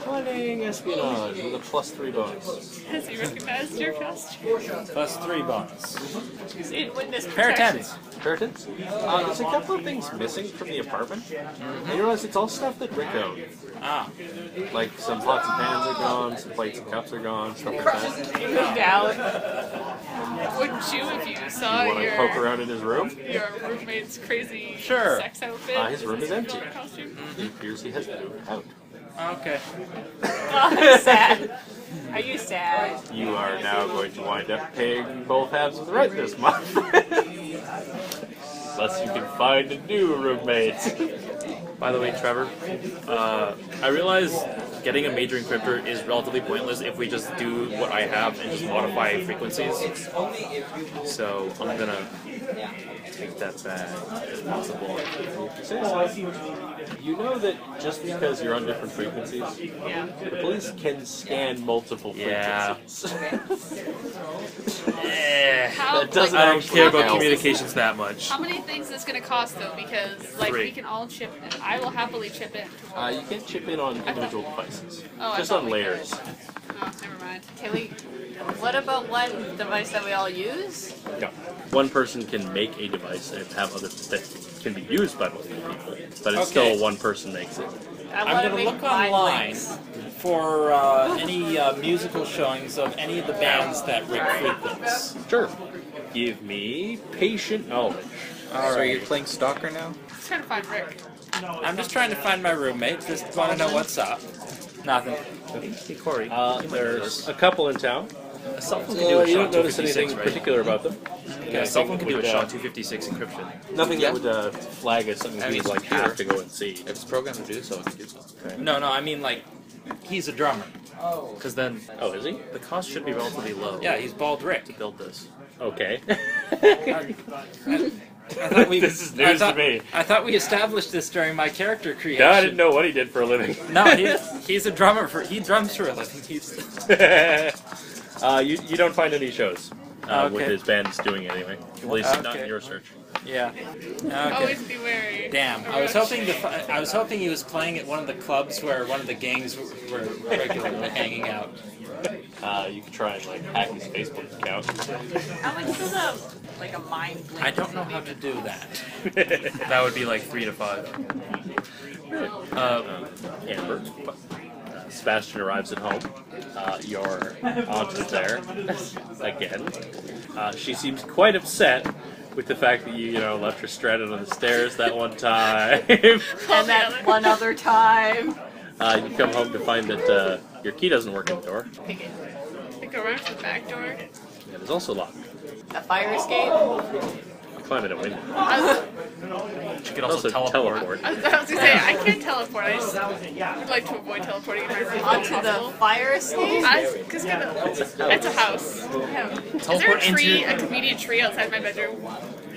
planning espionage with a +3 bonus. Has he recognized your costume? +3 bonus. He's in witness protection. Pair of 10s? There's a couple of things missing from the apartment. And you realize it's all stuff that Rick owned. Ah. Like, some pots and pans are gone, some plates and cups are gone, stuff like that. He moved out. Wouldn't you if you saw you your... poke around in his room? Your roommate's crazy sex outfit. His room is empty. It appears he has moved out. Okay. Oh, I'm sad. Are you sad? You are now going to wind up paying both halves of the rent this month. Unless you can find a new roommate. By the way, Trevor, I realize getting a major encryptor is relatively pointless if we just do what I have and just modify frequencies. So I'm gonna take that back if possible. You know that just because you're on different frequencies, the police can scan multiple frequencies. That doesn't I don't care about communications that much. How many things is this gonna cost though? Because like 3. We can all chip in. I will happily chip in. You can chip in on individual devices. Just on layers. Oh, never mind. Can we What about one device that we all use? Yeah. One person can make a device and have other that can be used by multiple people, but it's still one person makes it. I'm going to look online for any musical showings of any of the bands that Rick frequents. Sure. Give me patient knowledge. All right. So you're playing Stalker now? I'm trying to find Rick. I'm just trying to find my roommate. Just want to know what's up. Nothing. Hey, Corey. There's a couple in town. A cell phone can do a SHA-256, notice anything particular about them. Yeah, a cell phone can do a SHA-256 encryption. Nothing that would flag as something we like have to go and see. If it's programmed to do so, it can do so. Okay. No, I mean like, he's a drummer. Oh. Because then... Oh, is he? The cost should be relatively low. Yeah, he's bald Rick. To build this. Okay. I thought we, this is news to me. I thought we established this during my character creation. No, I didn't know what he did for a living. No, he's a drummer. He drums for a living. You don't find any shows with his bands doing it anyway. At least not in your search. Yeah. Okay. Always be wary. Damn. I was hoping he was playing at one of the clubs where one of the gangs were regularly hanging out. You could try and like hack his Facebook account. Alex is like a mind blink. I don't know how to do that. That would be like 3 to 5. Amber. Sebastian arrives at home. Your aunt is there again. She seems quite upset with the fact that you left her stranded on the stairs that one time. And that one other time. You come home to find that your key doesn't work in the door. I think I'll run to the back door. It is also locked. A fire escape? I'll climb in a window. She can also teleport. I was going to say, I can't teleport. I just would like to avoid teleporting in my room. Onto the fire escape? It's a house. Yeah. Is there a convenient tree outside my bedroom?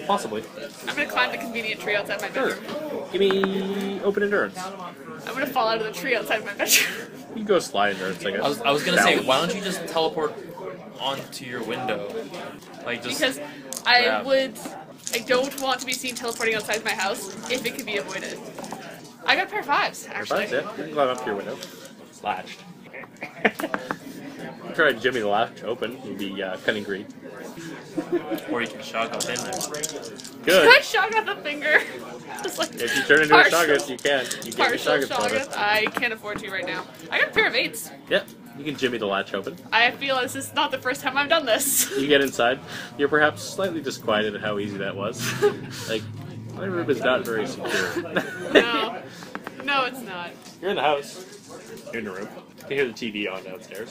Possibly. I'm going to climb the convenient tree outside my bedroom. Sure. Give me open endurance. I'm going to fall out of the tree outside my bedroom. You can go slide endurance, I guess. I was going to say, why don't you just teleport onto your window? Like just because I don't want to be seen teleporting outside my house if it can be avoided. I got pair 5s, actually. That's it. You can climb up to your window. Slashed. Try to jimmy the latch open. You'd be cutting green. Or you can shotgun in there. Good. Can I shotgun the finger? Like if you turn into a shotgun, you can. You get your shotgun. I can't afford to right now. I got a pair of 8s. Yep. You can jimmy the latch open. I feel this is not the first time I've done this. You get inside. You're perhaps slightly disquieted at how easy that was. Like, my room is not very secure. No, it's not. You're in the house. You're in your room. You can hear the TV on downstairs.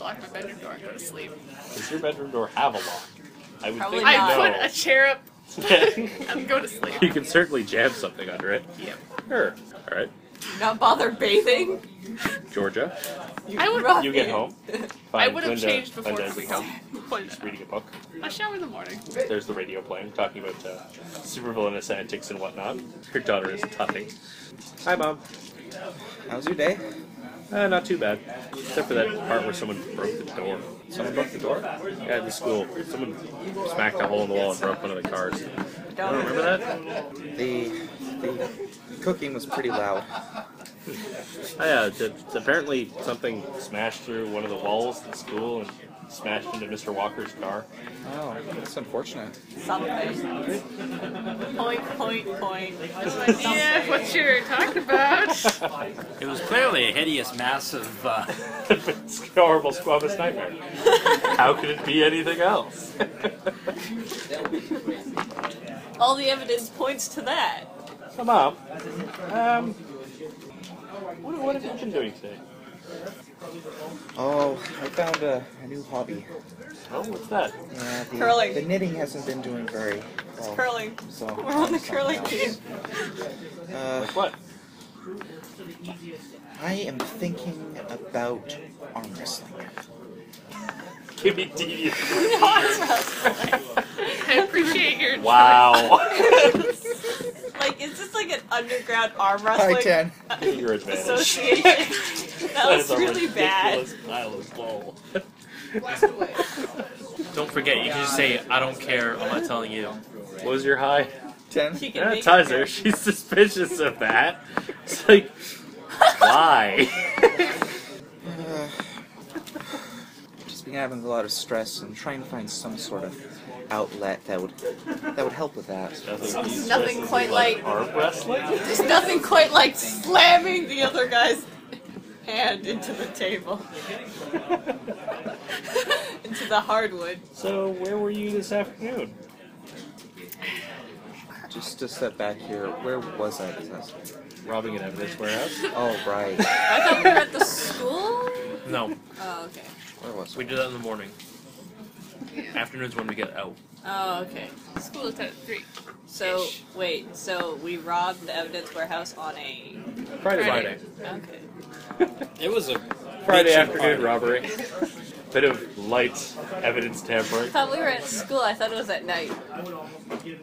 Lock my bedroom door and go to sleep. Does your bedroom door have a lock? I would think not. I put a chair up and go to sleep. You can certainly jam something under it. Yeah. Sure. All right. Not bother bathing? Georgia. You get home. I would have changed before coming home. Just reading a book. I shower in the morning. There's the radio playing, talking about supervillainous antics and whatnot. Your daughter is tutting. Hi, Mom. How's your day? Not too bad. Except for that part where someone broke the door. Someone broke the door? Yeah, at the school. Someone smacked a hole in the wall and broke one of the cars. You don't remember that? The cooking was pretty loud. Apparently something smashed through one of the walls at school and smashed into Mr. Walker's car. Oh, that's unfortunate. Something. Point. Yeah, what you're talking about. It was clearly a hideous, massive... horrible squamous nightmare. How could it be anything else? All the evidence points to that. So, Mom, what have you been doing today? Oh, I found a new hobby. Oh, what's that? Yeah, curling. The knitting hasn't been doing very well. It's curling. So we're on the curling team. Like what? I am thinking about arm wrestling. Give me devious. Arm wrestling. I appreciate your choice. Wow. Like, is this like an underground arm wrestling association? That was really bad. Pile of ball. Don't forget, you can just say, I don't care, I'm not telling you. What was your high? 10? That ties her. She's suspicious of that. It's like, why? having a lot of stress and trying to find some sort of outlet that would help with that. Nothing quite like arm wrestling. There's nothing quite like slamming the other guy's hand into the table. Into the hardwood. So where were you this afternoon? Just to step back here, where was I this afternoon? Robbing an evidence warehouse? Oh, right. I thought we were at the school? No. Oh, okay. Where was I? We do that in the morning. Afternoon's when we get out. Oh, okay. School is at 3. So, wait, so we robbed the evidence warehouse on a... Friday. Okay. It was a... Friday afternoon robbery. Bit of light evidence tampering. I thought we were at school. I thought it was at night.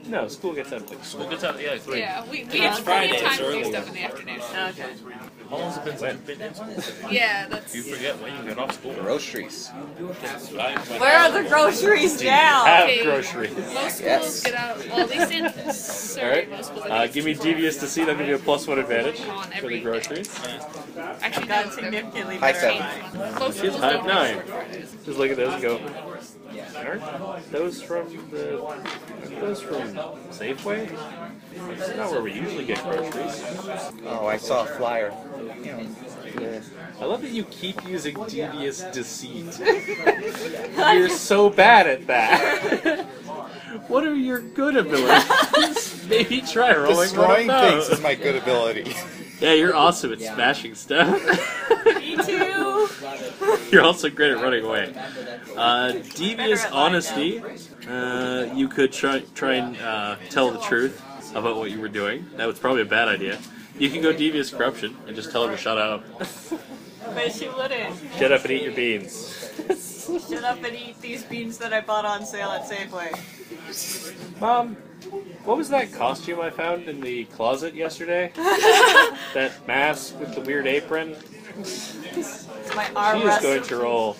No, school gets out at 3. School gets out at 3. Yeah, we have plenty of time to do stuff in the afternoon. Oh, okay. How long has it been since you've been? Yeah, that's... You forget when you get off school. Groceries. Where are the groceries now? Have groceries. Most schools get out... Well, at least in Surrey, most schools... Give me devious to see. That'll give you a +1 advantage for the groceries. Actually, that's significantly better. She's high 9. Just look at those and go, aren't those from Safeway? That's not where we usually get groceries. Oh, I saw a flyer. Yeah. I love that you keep using devious deceit. You're so bad at that. What are your good abilities? Maybe try rolling. Destroying things is my good ability. Yeah, you're awesome at smashing stuff. Me too. You're also great at running away. Devious honesty. You could try and tell the truth about what you were doing. That was probably a bad idea. You can go devious corruption and just tell her to shut up. But she wouldn't. Shut up and eat your beans. Shut up and eat these beans that I bought on sale at Safeway. Mom, what was that costume I found in the closet yesterday? That mask with the weird apron? It's my arm wrestling. She is going to roll.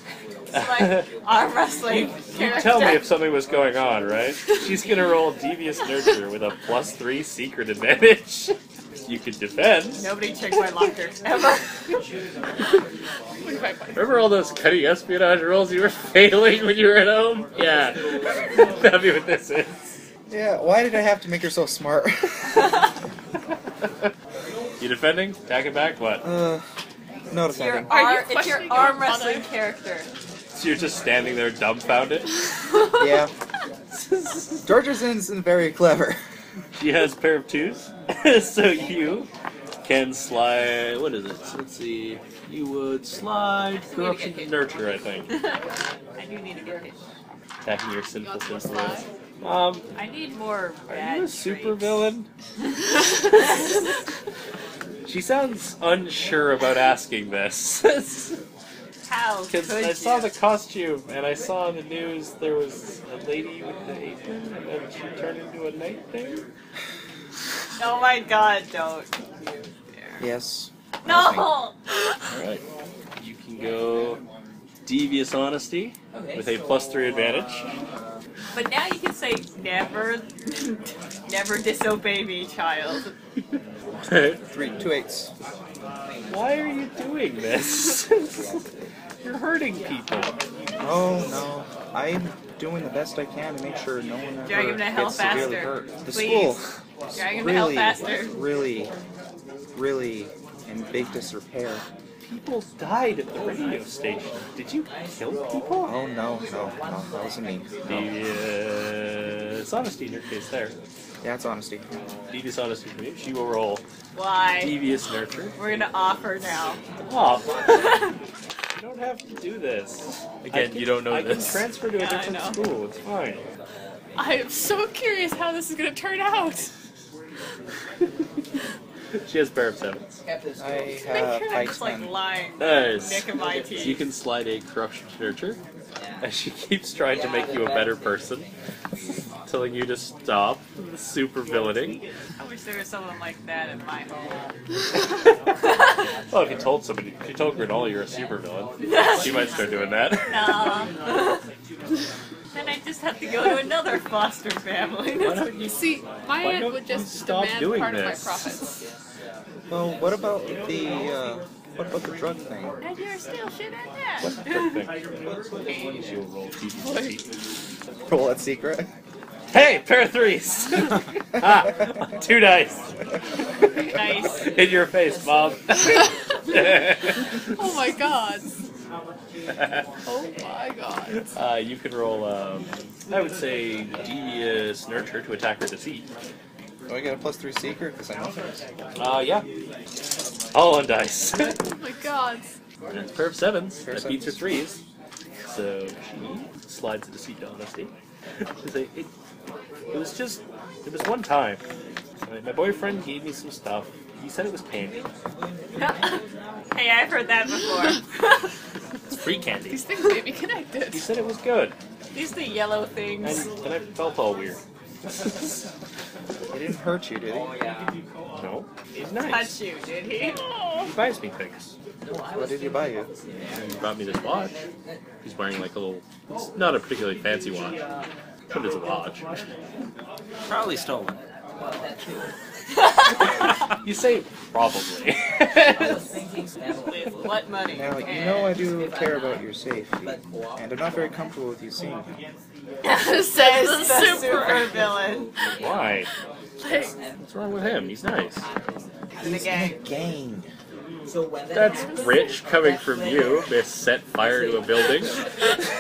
It's my arm wrestling character. You tell me if something was going on, right? She's going to roll devious nurture with a +3 secret advantage. You could defend. Nobody checked my locker, ever. Remember all those cutting espionage rolls you were failing when you were at home? Yeah. That'd be what this is. Yeah, why did I have to make her so smart? You defending? Attack it back? What? No, it's your arm wrestling character. So you're just standing there dumbfounded? Yeah. Georgia's isn't very clever. She has a pair of 2s, so you can slide, what is it, let's see, you would slide corruption to nurture, I think. I do need to get hit. Attacking your sinful influence. I need more bad. Are you a super villain? She sounds unsure about asking this. How could you? I saw the costume, and I saw in the news there was a lady with the apron, and then she turned into a night thing. Oh my god, don't. Yes. No! Alright. You can go devious honesty with a +3 advantage. But now you can say, never disobey me, child. 3 2 8s. Why are you doing this? You're hurting people. Oh no. I'm doing the best I can to make sure no one ever gets severely hurt. The school really in big disrepair. People died at the radio station. Did you kill people? Oh no, that wasn't me. No. It's honesty in your case there. Yeah, it's honesty. Devious honesty for me. She will roll. Why? Devious nurture. We're gonna offer now. Offer. You don't have to do this. Again, you don't know this. I can transfer to a different school. It's fine. I am so curious how this is gonna turn out. She has pair of 7s. I have Pike's like lying. Nice. You can slide a corruption nurture. And she keeps trying to make you a better person. Telling you to stop super villaining. I wish there was someone like that in my home. Well, if you told somebody, if you told Granola you're a super villain, she might start doing that. No. Then I just have to go to another foster family. You see, my aunt would just demand part of my profits. Well, what about the What about the drug thing? And you're still shit at that. What's the drug thing? She'll roll T4. Roll that secret. Hey, pair of threes. Ah, two dice. Nice. In your face, Mom. Oh my God. Oh my God. You can roll. I would say devious nurture to attack or deceit. Do I get a +3 secret because I know first? Yeah. All on dice. Oh my God. And it's pair of sevens. That beats her threes. So she slides the deceit to honesty. She's like, it was one time. My boyfriend gave me some stuff. He said it was candy. Hey, I've heard that before. It's free candy. These things may be connected. He said it was good. These are the yellow things. And I felt all weird. He didn't hurt you, did he? Oh, yeah. No. He's nice. Touched you, did he? Oh. He buys me things. What did he buy you? He brought me this watch. He's wearing like a little... It's not a particularly fancy watch. But it's a watch. Probably stolen. You say probably. With what money? Now, you know I do care about your safety, and I'm not very comfortable with you seeing him. Says the super villain. Why? Like, what's wrong with him? He's nice. He's in a gang. That's rich coming from you. They set fire to a building.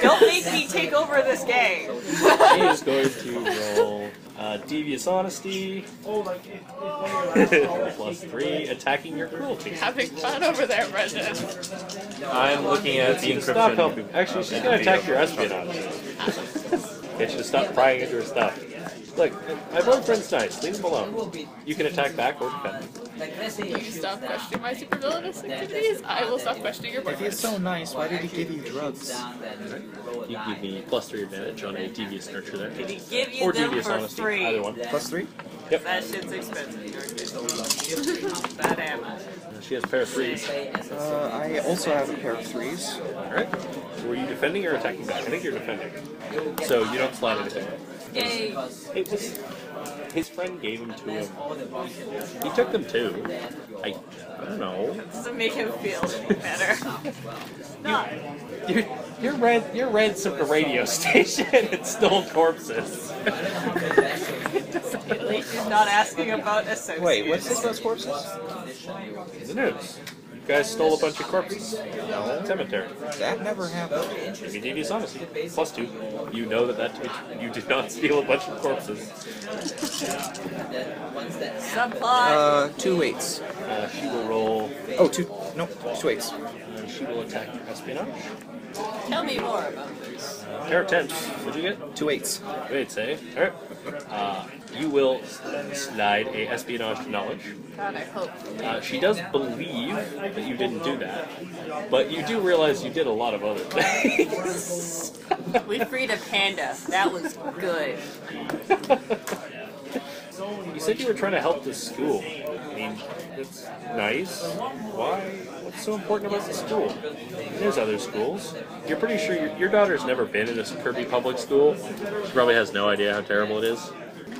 Don't make me take over this gang. He is going to roll. Devious honesty, +3, attacking your cruelty. Having fun over there, Brendan. I'm looking at the encryption. Stop helping. Actually, she's going to attack your espionage. They should stop prying into her stuff. Look, my boyfriend's nice. Leave him alone. You can attack back or defend. If you stop questioning my supervillainous activities, I will stop questioning your boyfriend. If he's so nice, why did he give you drugs? He gave me +3 advantage on a devious nurture there. Did he give you or devious honesty? Free? Either one. +3? Yep. That shit's expensive. That am I. She has a pair of threes. I also have a pair of threes. Alright. Were you defending or attacking back? I think you're defending. So you don't slide anything. Yay! It was... His friend gave them to him. He took them too. I don't know. Doesn't make him feel any better. No. You're reds of the radio station and stole corpses. At least he's not asking about associates. Wait, what's this about corpses? The news. You guys stole a bunch of corpses. No. Cemetery. That never happened. Maybe devious honesty. +2. You know that to be true. You did not steal a bunch of corpses. Supply. 2 8s. She will roll. Oh, two. No, 2 8s. She will attack your espionage. Tell me more about this. Pair of 10s. What'd you get? 2 8s. 2 8s, eh? Alright. You will slide a espionage knowledge. God, I hope. She does believe that you didn't do that, but you do realize you did a lot of other things. We freed a panda. That was good. You said you were trying to help this school. I mean, it's nice. Why? What's so important about the school? There's other schools. You're pretty sure your daughter's never been in a Kirby public school. She probably has no idea how terrible it is.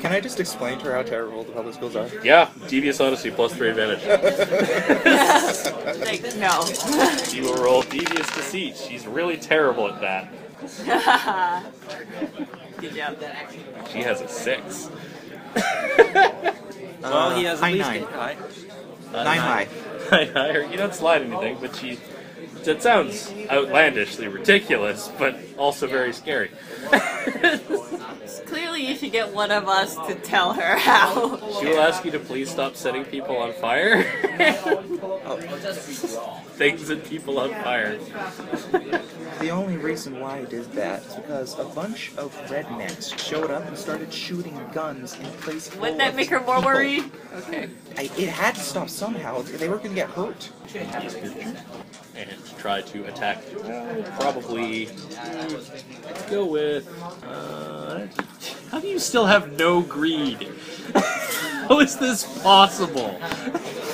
Can I just explain to her how terrible the public schools are? Yeah, devious honesty +3 advantage. Like, no. She will roll devious deceit. She's really terrible at that. Good job. She has a 6. Well, he has at least 9 high. 9 high. 9 high. You don't slide anything, but she... That sounds outlandishly ridiculous, but also very scary. Clearly you should get one of us to tell her how. She will ask you to please stop setting people on fire. Things and people on fire. The only reason why I did that is because a bunch of rednecks showed up and started shooting guns in place of people. Wouldn't that make her more worried? Okay. It had to stop somehow. They were going to get hurt. And try to attack. Probably go with. How do you still have no greed? How is this possible?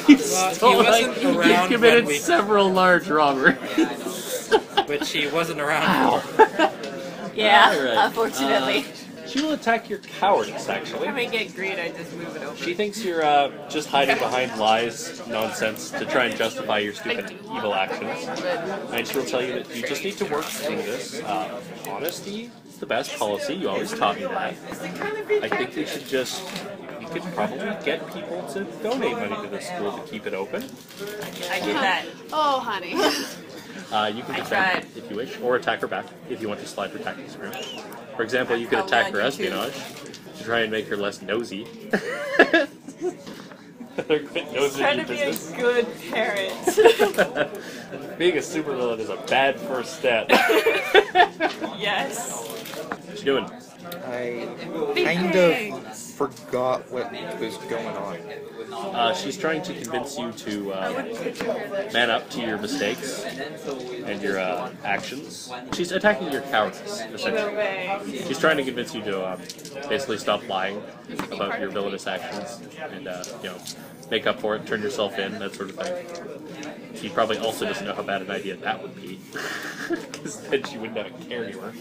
You stole, you committed several large robberies, but she wasn't around. Yeah, right. Unfortunately. She will attack your cowardice, actually. If I get greed, I just move it over. She thinks you're just hiding behind lies, nonsense, to try and justify your stupid, evil actions. And she'll tell you that you just need to work through this. Honesty is the best policy. You always taught me that. I think we should just... We could probably get people to donate money to the school to keep it open. I did that. Oh, honey. You can defend if you wish, or attack her back if you want to slide her tactics around. For example, you could attack her espionage to try and make her less nosy. Trying to be a good parent. Being a supervillain is a bad first step. Yes. What you doing? I kind of forgot what was going on. She's trying to convince you to man up to your mistakes and your actions. She's attacking your cowardice, essentially. She's trying to convince you to basically stop lying about your villainous actions and you know, make up for it, turn yourself in, that sort of thing. She probably also doesn't know how bad an idea that would be, because then she wouldn't have a caregiver.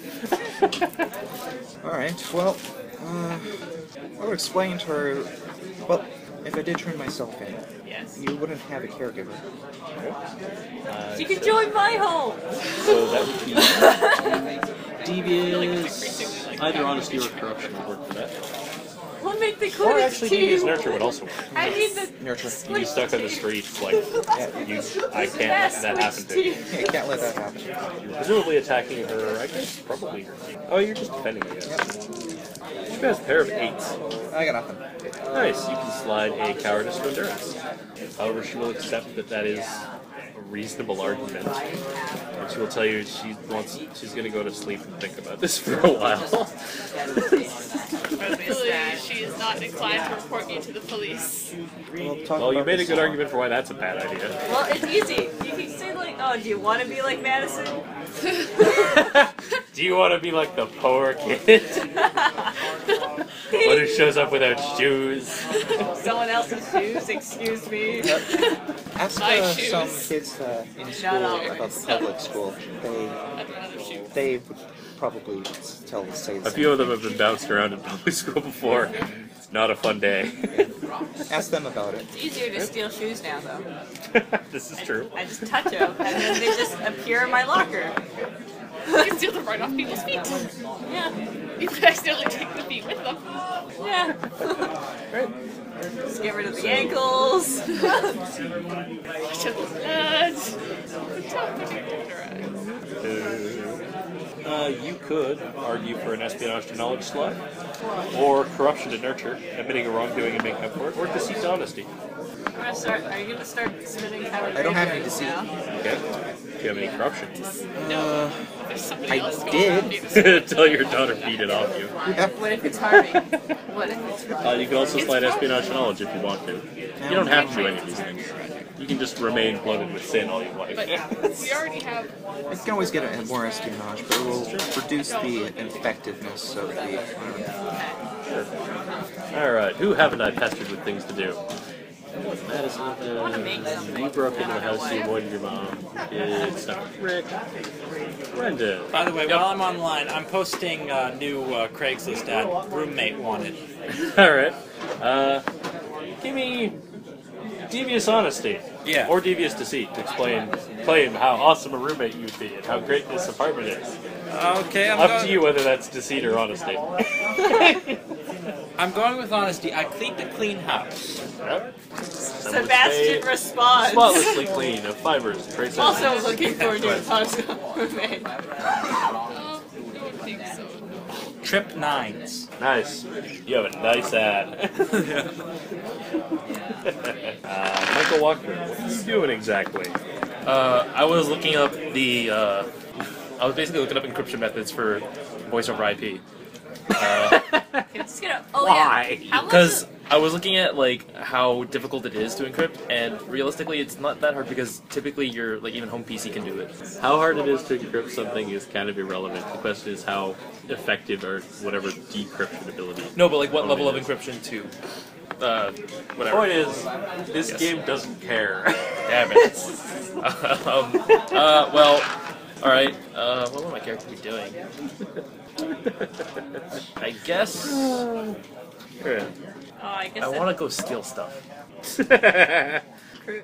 Alright, well, I'll explain to her, well, if I did turn myself in, yes, you wouldn't have a caregiver. She could join my home! So that would be devious, either honesty or corruption would work for that. We'll make the or actually, do you use nurture would also work. I mean, the nurture. You get stuck on the streets, like, I can't let that happen to you. Yeah, can't let that happen. You're presumably attacking her, I guess, probably her. Oh, you're just defending, I guess. Yep. She has a pair of 8s. I got nothing. Nice, you can slide a cowardice to endurance. However, she will accept that that is a reasonable argument. And she will tell you she's going to go to sleep and think about this for a while. She is not inclined to report you to the police. Well, you made a good argument for why that's a bad idea. Well, it's easy. You can say like, oh, do you want to be like Madison? Do you want to be like the poor kid? One who shows up without shoes? Someone else's shoes, excuse me. Ask some kids in school about the public school. They would probably tell the same thing. A few of them have been bounced around in public school before. It's not a fun day. Ask them about it. It's easier to steal shoes now, though. This is true. I just touch them, and then they just appear in my locker. You can steal them right off people's feet. Yeah. You can accidentally take the feet with them. Yeah. Right. Just get rid of the ankles. Watch out those nuts. You could argue for an espionage to knowledge slot, or corruption to nurture, admitting a wrongdoing and making up for it, or deceit to honesty. Are you going to start submitting cowardice? I don't have any deceit. Okay. Do you have any corruption? No. I did. Tell your daughter beat it off you. Yeah. What if it's Harvey? What if it's Harvey? You can also slide espionage to knowledge if you want to. You don't have to do any of these things. You can just remain bloated with sin all you like. But we already have one. I can always get more espionage, but it will reduce the effectiveness of the... Sure. Alright, who haven't I pestered with things to do? Madison, you broke into the house, you avoided your mom. It's Rick. Brenda. By the way, while I'm online, I'm posting a new Craigslist ad. Roommate wanted. Alright. Give me... devious honesty, yeah, or devious deceit to explain how awesome a roommate you'd be and how great this apartment is. Okay, up to you whether that's deceit or honesty. I'm going with honesty. I cleaned the clean house. Yep. Sebastian responds. Spotlessly clean of fibers. Traces. Also looking forward to a roommate. Don't think so. Trip 9s. Nice. You have a nice ad. Michael Walker, what are you doing exactly? I was looking up the... I was basically looking up encryption methods for voice over IP. Why? Because I was looking at like how difficult it is to encrypt, and realistically it's not that hard because typically your even home PC can do it. How hard it is to encrypt something is kind of irrelevant. The question is how effective or whatever decryption ability. No, but like what level of encryption to whatever. The point is, this game doesn't care. Damn it. Well, alright, what will my character be doing? I guess. Yeah. Oh, I guess. I want to go steal stuff. Recruit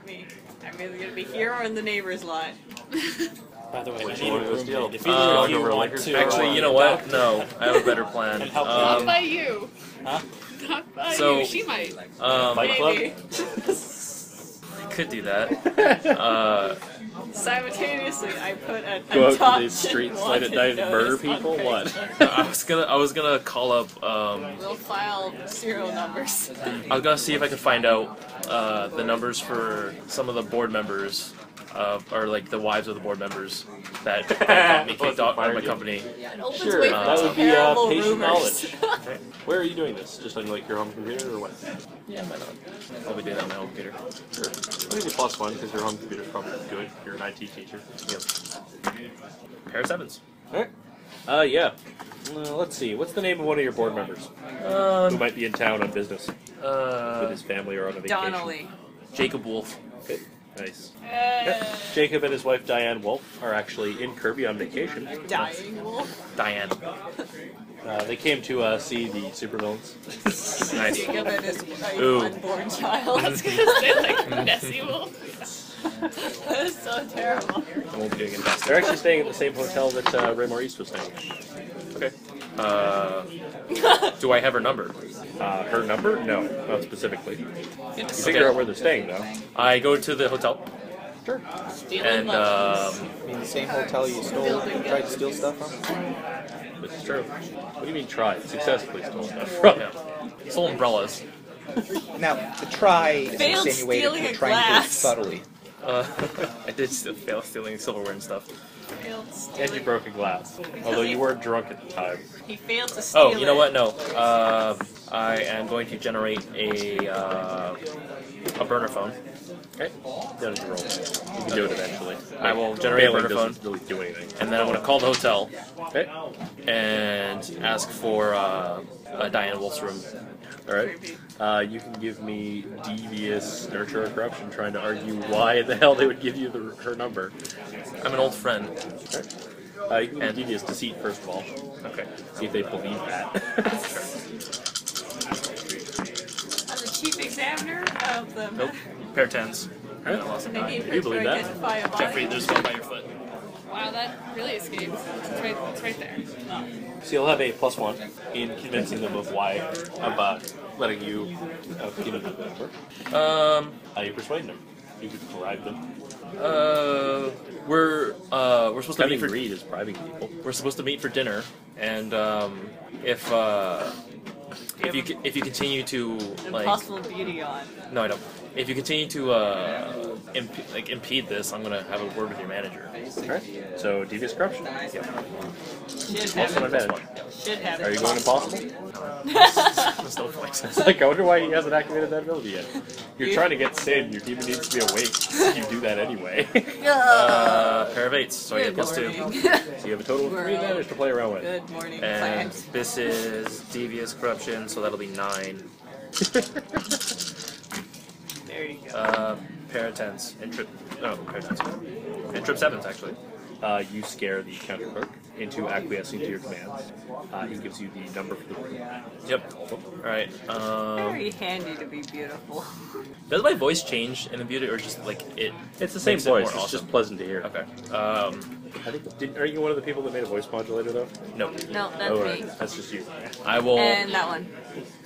me. I'm either gonna be here or in the neighbor's lot. By the way, I need a room deal. If either of you want to, actually, you know what? No, I have a better plan. Not by you. Huh? Not by you. She might. Fight Club. Could do that. Simultaneously, I put a go out to the streets late at night and murder people. What? I was gonna call up. We'll file serial numbers. I was gonna see if I could find out the numbers for some of the board members, or like the wives of the board members that got me kicked off my company. Yeah, sure, that would be patient knowledge. Okay. Where are you doing this? Just on like your home computer or what? Yeah, why not? I'll be doing that on my home computer. Sure. I think it's plus one because your home computer's probably good. You're an IT teacher. Yep. Pair of sevens. Alright. Yeah. Let's see. What's the name of one of your board members? Who might be in town on business? With his family or on a vacation? Donnelly. Jacob Wolf. Okay. Nice. Yeah. Jacob and his wife Diane Wolf are actually in Kirby on vacation. Diane Wolf? Diane. They came to see the supervillains. Nice. Jacob and his unborn child. I was going to say, like, Nessie Wolf. That is so terrible. I won't be doing it. They're actually staying at the same hotel that Ray Maurice was staying at. Okay. Do I have her number? Her number? No, not specifically. You figure out where they're staying, though. I go to the hotel. Sure. And, you mean the same hotel you stole, tried to steal stuff from? It's true. What do you mean tried? Successfully stole stuff from? Yeah. Stole umbrellas. Now, the try is insinuated to trying to do it subtly. I did fail stealing silverware and stuff. And you broke a glass. Although you weren't drunk at the time. He failed to steal it. Oh, you know what? No. I am going to generate a burner phone. Okay. That is your roll. You can do it eventually. I will generate a burner phone. Really do anything. And then I'm going to call the hotel. Okay. And ask for Diane Wolf's room. Alright. You can give me devious nurture or corruption, trying to argue why the hell they would give you her number. I'm an old friend. Right. You can give devious deceit, first of all. Okay. See if they believe that. I'm the chief examiner of the... Nope. Pair tens. Right. I lost a nine. You believe that? Jeffrey, there's one by your foot. Wow, that really escapes. It's right there. Oh. So you'll have a plus one in convincing them of why, about letting you give them the number. You persuade them. You could bribe them. We're supposed to meet for greed is bribing people. We're supposed to meet for dinner, and if you continue to like impossible beauty on. No, I don't. If you continue to impede this, I'm gonna have a word with your manager. Okay. So devious corruption. Yep. Should have. Are you going impossible? There's no point. It's like I wonder why he hasn't activated that ability yet. You're trying to get Sin. Your demon needs to be awake. You do that anyway. Pair of eights. So I get plus two. So you have a total of three advantage to play around with. Good morning. And this is devious corruption. So that'll be 9. There you go. Pair of tens. Pair of tens. And trip sevens, actually. You scare the counter clerk into acquiescing to your commands. He gives you the number for the room. Yep. Alright. Very handy to be beautiful. Does my voice change in the beauty, or just, like, it... It's the same voice. It's awesome. Just pleasant to hear. Okay. I think... are you one of the people that made a voice modulator, though? No. No, that's me. That's just you. I will... And that one.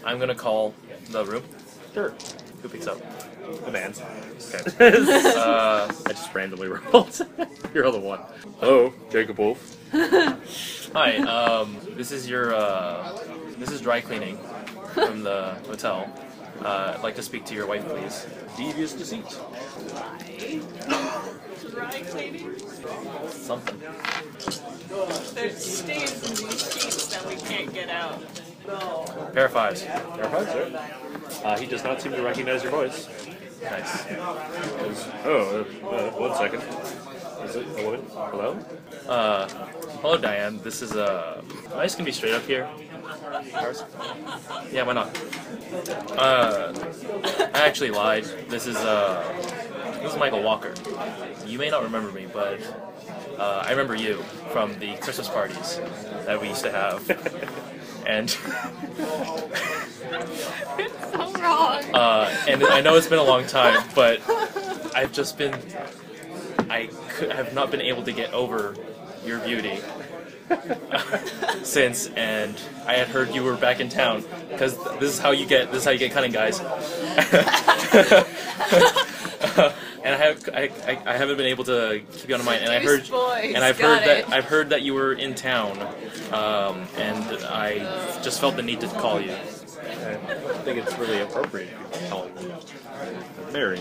I'm gonna call the room. Sure. Who picks up? The man's. Okay. I just randomly rolled. You're the one. Hello, Jacob Wolf. Hi. This is your. This is dry cleaning from the hotel. I'd like to speak to your wife, please. Devious deceit. Dry cleaning. Something. There's stains in these sheets that we can't get out. Pair of fives. Pair of fives, sir. He does not seem to recognize your voice. Nice. One second. Is it a woman? Hello? Hello, Diane. This is, am I just gonna be straight up here? Yeah, why not? I actually lied. This is Michael Walker. You may not remember me, but I remember you from the Christmas parties that we used to have. And it's so wrong. And I know it's been a long time, but I've just been... I have not been able to get over your beauty since, and I had heard you were back in town, because this is how you get cunning, guys. And I haven't been able to keep you on mind, and I've heard that you were in town, and I just felt the need to call you. I think it's really appropriate to call you. Married,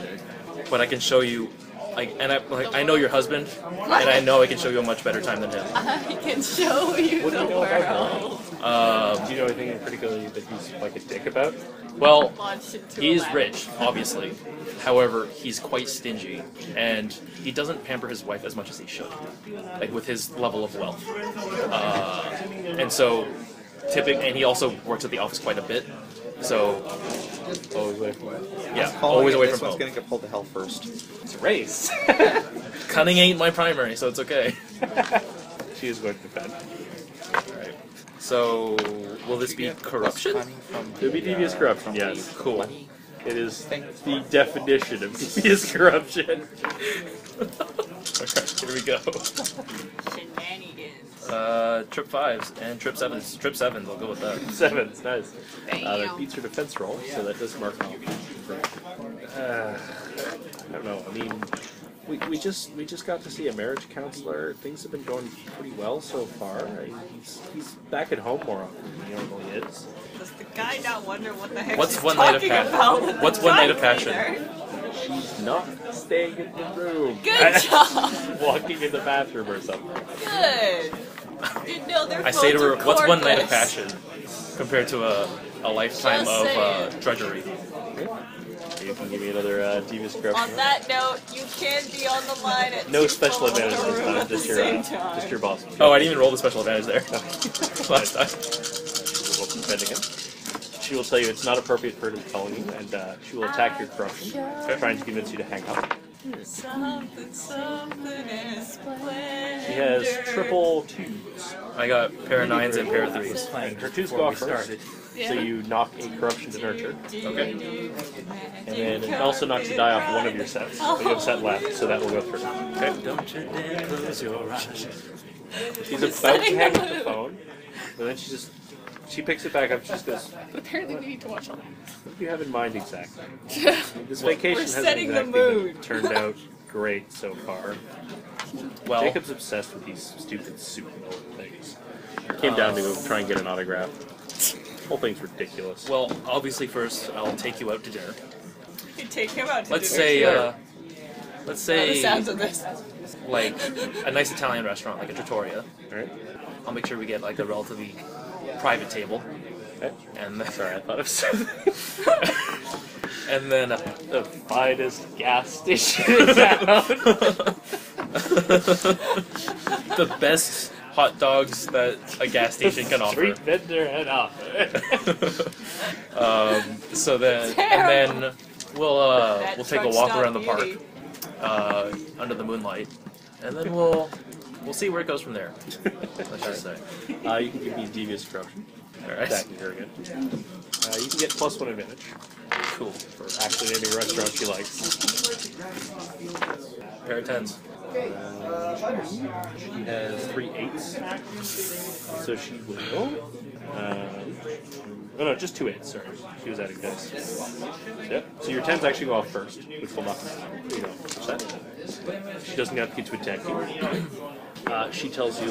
but I can show you. I know your husband, and I know I can show you a much better time than him. I can show you the world. Do you know anything in particular that he's like a dick about? Well, he's rich, obviously. However, he's quite stingy, and he doesn't pamper his wife as much as he should, like with his level of wealth. And so, and he also works at the office quite a bit. So, always away from home. Yeah, always away from home. This one's gonna get pulled to hell first. It's a race. Cunning ain't my primary, so it's okay. She is going to bed. All right. So, will this be corruption? It'll be devious corruption. Yes. Cool. It is the definition of devious corruption. Alright, here we go. Shenanigans. Trip 5s and trip 7s. Trip 7s, I'll go with that. 7s, nice. That beats your defense roll, so that does mark off. I don't know, I mean, we just got to see a marriage counselor. Things have been going pretty well so far. He's back at home more often than he normally is. Does the guy not wonder what the heck she's talking about? What's one night of passion? She's not staying in the room. Good job. Walking in the bathroom or something. Good. You know they're. I say to her, "What's one night of passion compared to a lifetime of drudgery?" You can give me another devious corruption. On that note, you can be on the line at no special advantage this time. Just your boss. Oh, I didn't even roll the special advantage there. Last time. She will tell you it's not appropriate for her to tell you, and she will attack your corruption, trying to convince you to hang out. She has triple twos. I got pair of nines and pair of threes. And her twos go off first, so you knock a corruption to nurture. Okay. And then it also knocks a die off one of your sets, but you have a set left, so that will go through. Okay. Don't you dare close your eyes. She's about to hang up the phone, but then she just... She picks it back up, she just goes... But apparently we need to watch all that. What do you have in mind exactly? This vacation hasn't exactly turned out great so far. Well, Jacob's obsessed with these stupid soup things. Came down to go try and get an autograph. The whole thing's ridiculous. Well, obviously first, I'll take you out to dinner. You take him out to dinner? Let's say... the sounds of this. Like, a nice Italian restaurant, like a trattoria. Right? I'll make sure we get, like, a relatively... private table, okay. And then, sorry, I thought of something. And then the finest gas station in town. The best hot dogs that a gas station can offer. Street vendor had offer. So then, and then we'll take a walk around the park under the moonlight, and then we'll see where it goes from there. Let's just say. You can give me devious corruption. Alright. Exactly, very good. You can get plus one advantage. Cool. For actually any restaurant she likes. Pair of tens. She has 3 8s. So she will... just 2 8s, sorry. She was adding dice. Yep. So your 10s actually go off first, which will not... You know, she doesn't have to get to attack you. She tells you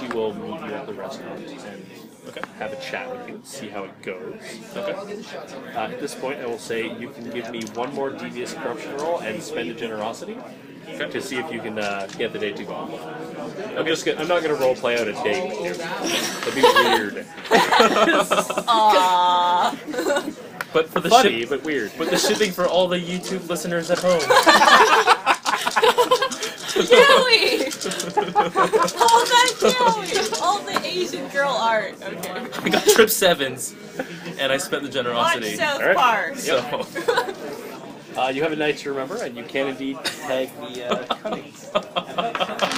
she will meet you at the restaurant and have a chat with you, see how it goes. Okay. At this point, I will say you can give me one more devious corruption roll and spend a generosity to see if you can get the date to go on. I'm not going to roleplay out a date with you. That'd be weird. Aww. But for the funny, but weird. But the shipping for all the YouTube listeners at home. Joey! All that Joey! All the Asian girl art. Okay. I got trip 7s, and I spent the generosity. Watch South Park. So. You have a night to remember, and you can indeed tag the cunning.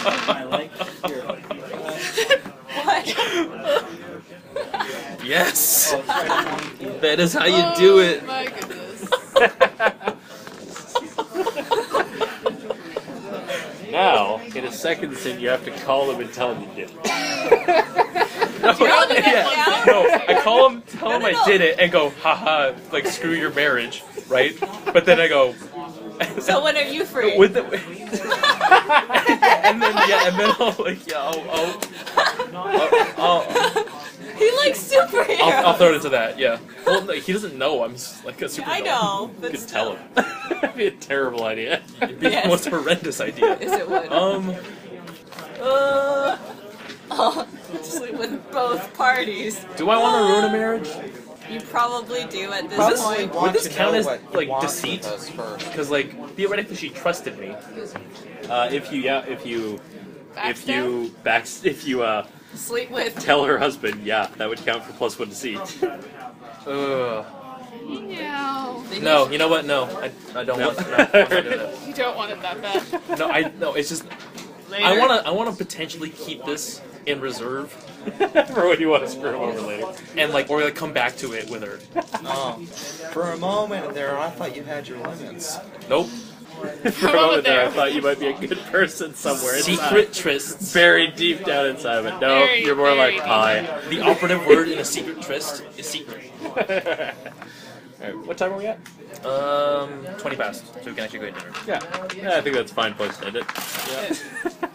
I like your what? Yes! That is how you do it! Oh my goodness. Now, in a second scene, you have to call him and tell him you did it. I call him, tell him I did it, and go, haha, like, screw your marriage, right? But then I go... So when are you free? With the, and then I'll like I'll he likes superheroes. I'll throw it into that, yeah. Well, no, he doesn't know I'm like a superhero. I know. You could tell him. That'd be a terrible idea. It'd be the most horrendous idea. Yes, it would. Just with both parties. Do I want to ruin a marriage? You probably do at this point. Would this count as like deceit? Because like theoretically, she trusted me. If you sleep with, tell her husband, yeah, that would count for +1 deceit. No. No, you know what? No, I don't want that. You don't want it that bad. No, it's just later. I wanna potentially keep this in reserve. For when you want to screw him over later. And like, or like come back to it with her. For a moment there, I thought you had your limits. Nope. For a moment there, I thought you might be a good person somewhere. Secret trysts. Buried deep down inside of it. No, very, you're more like pie. The operative word in a secret tryst is secret. Alright, what time are we at? 20 past, so we can actually go eat dinner. Yeah, I think that's a fine place to end it. Yeah.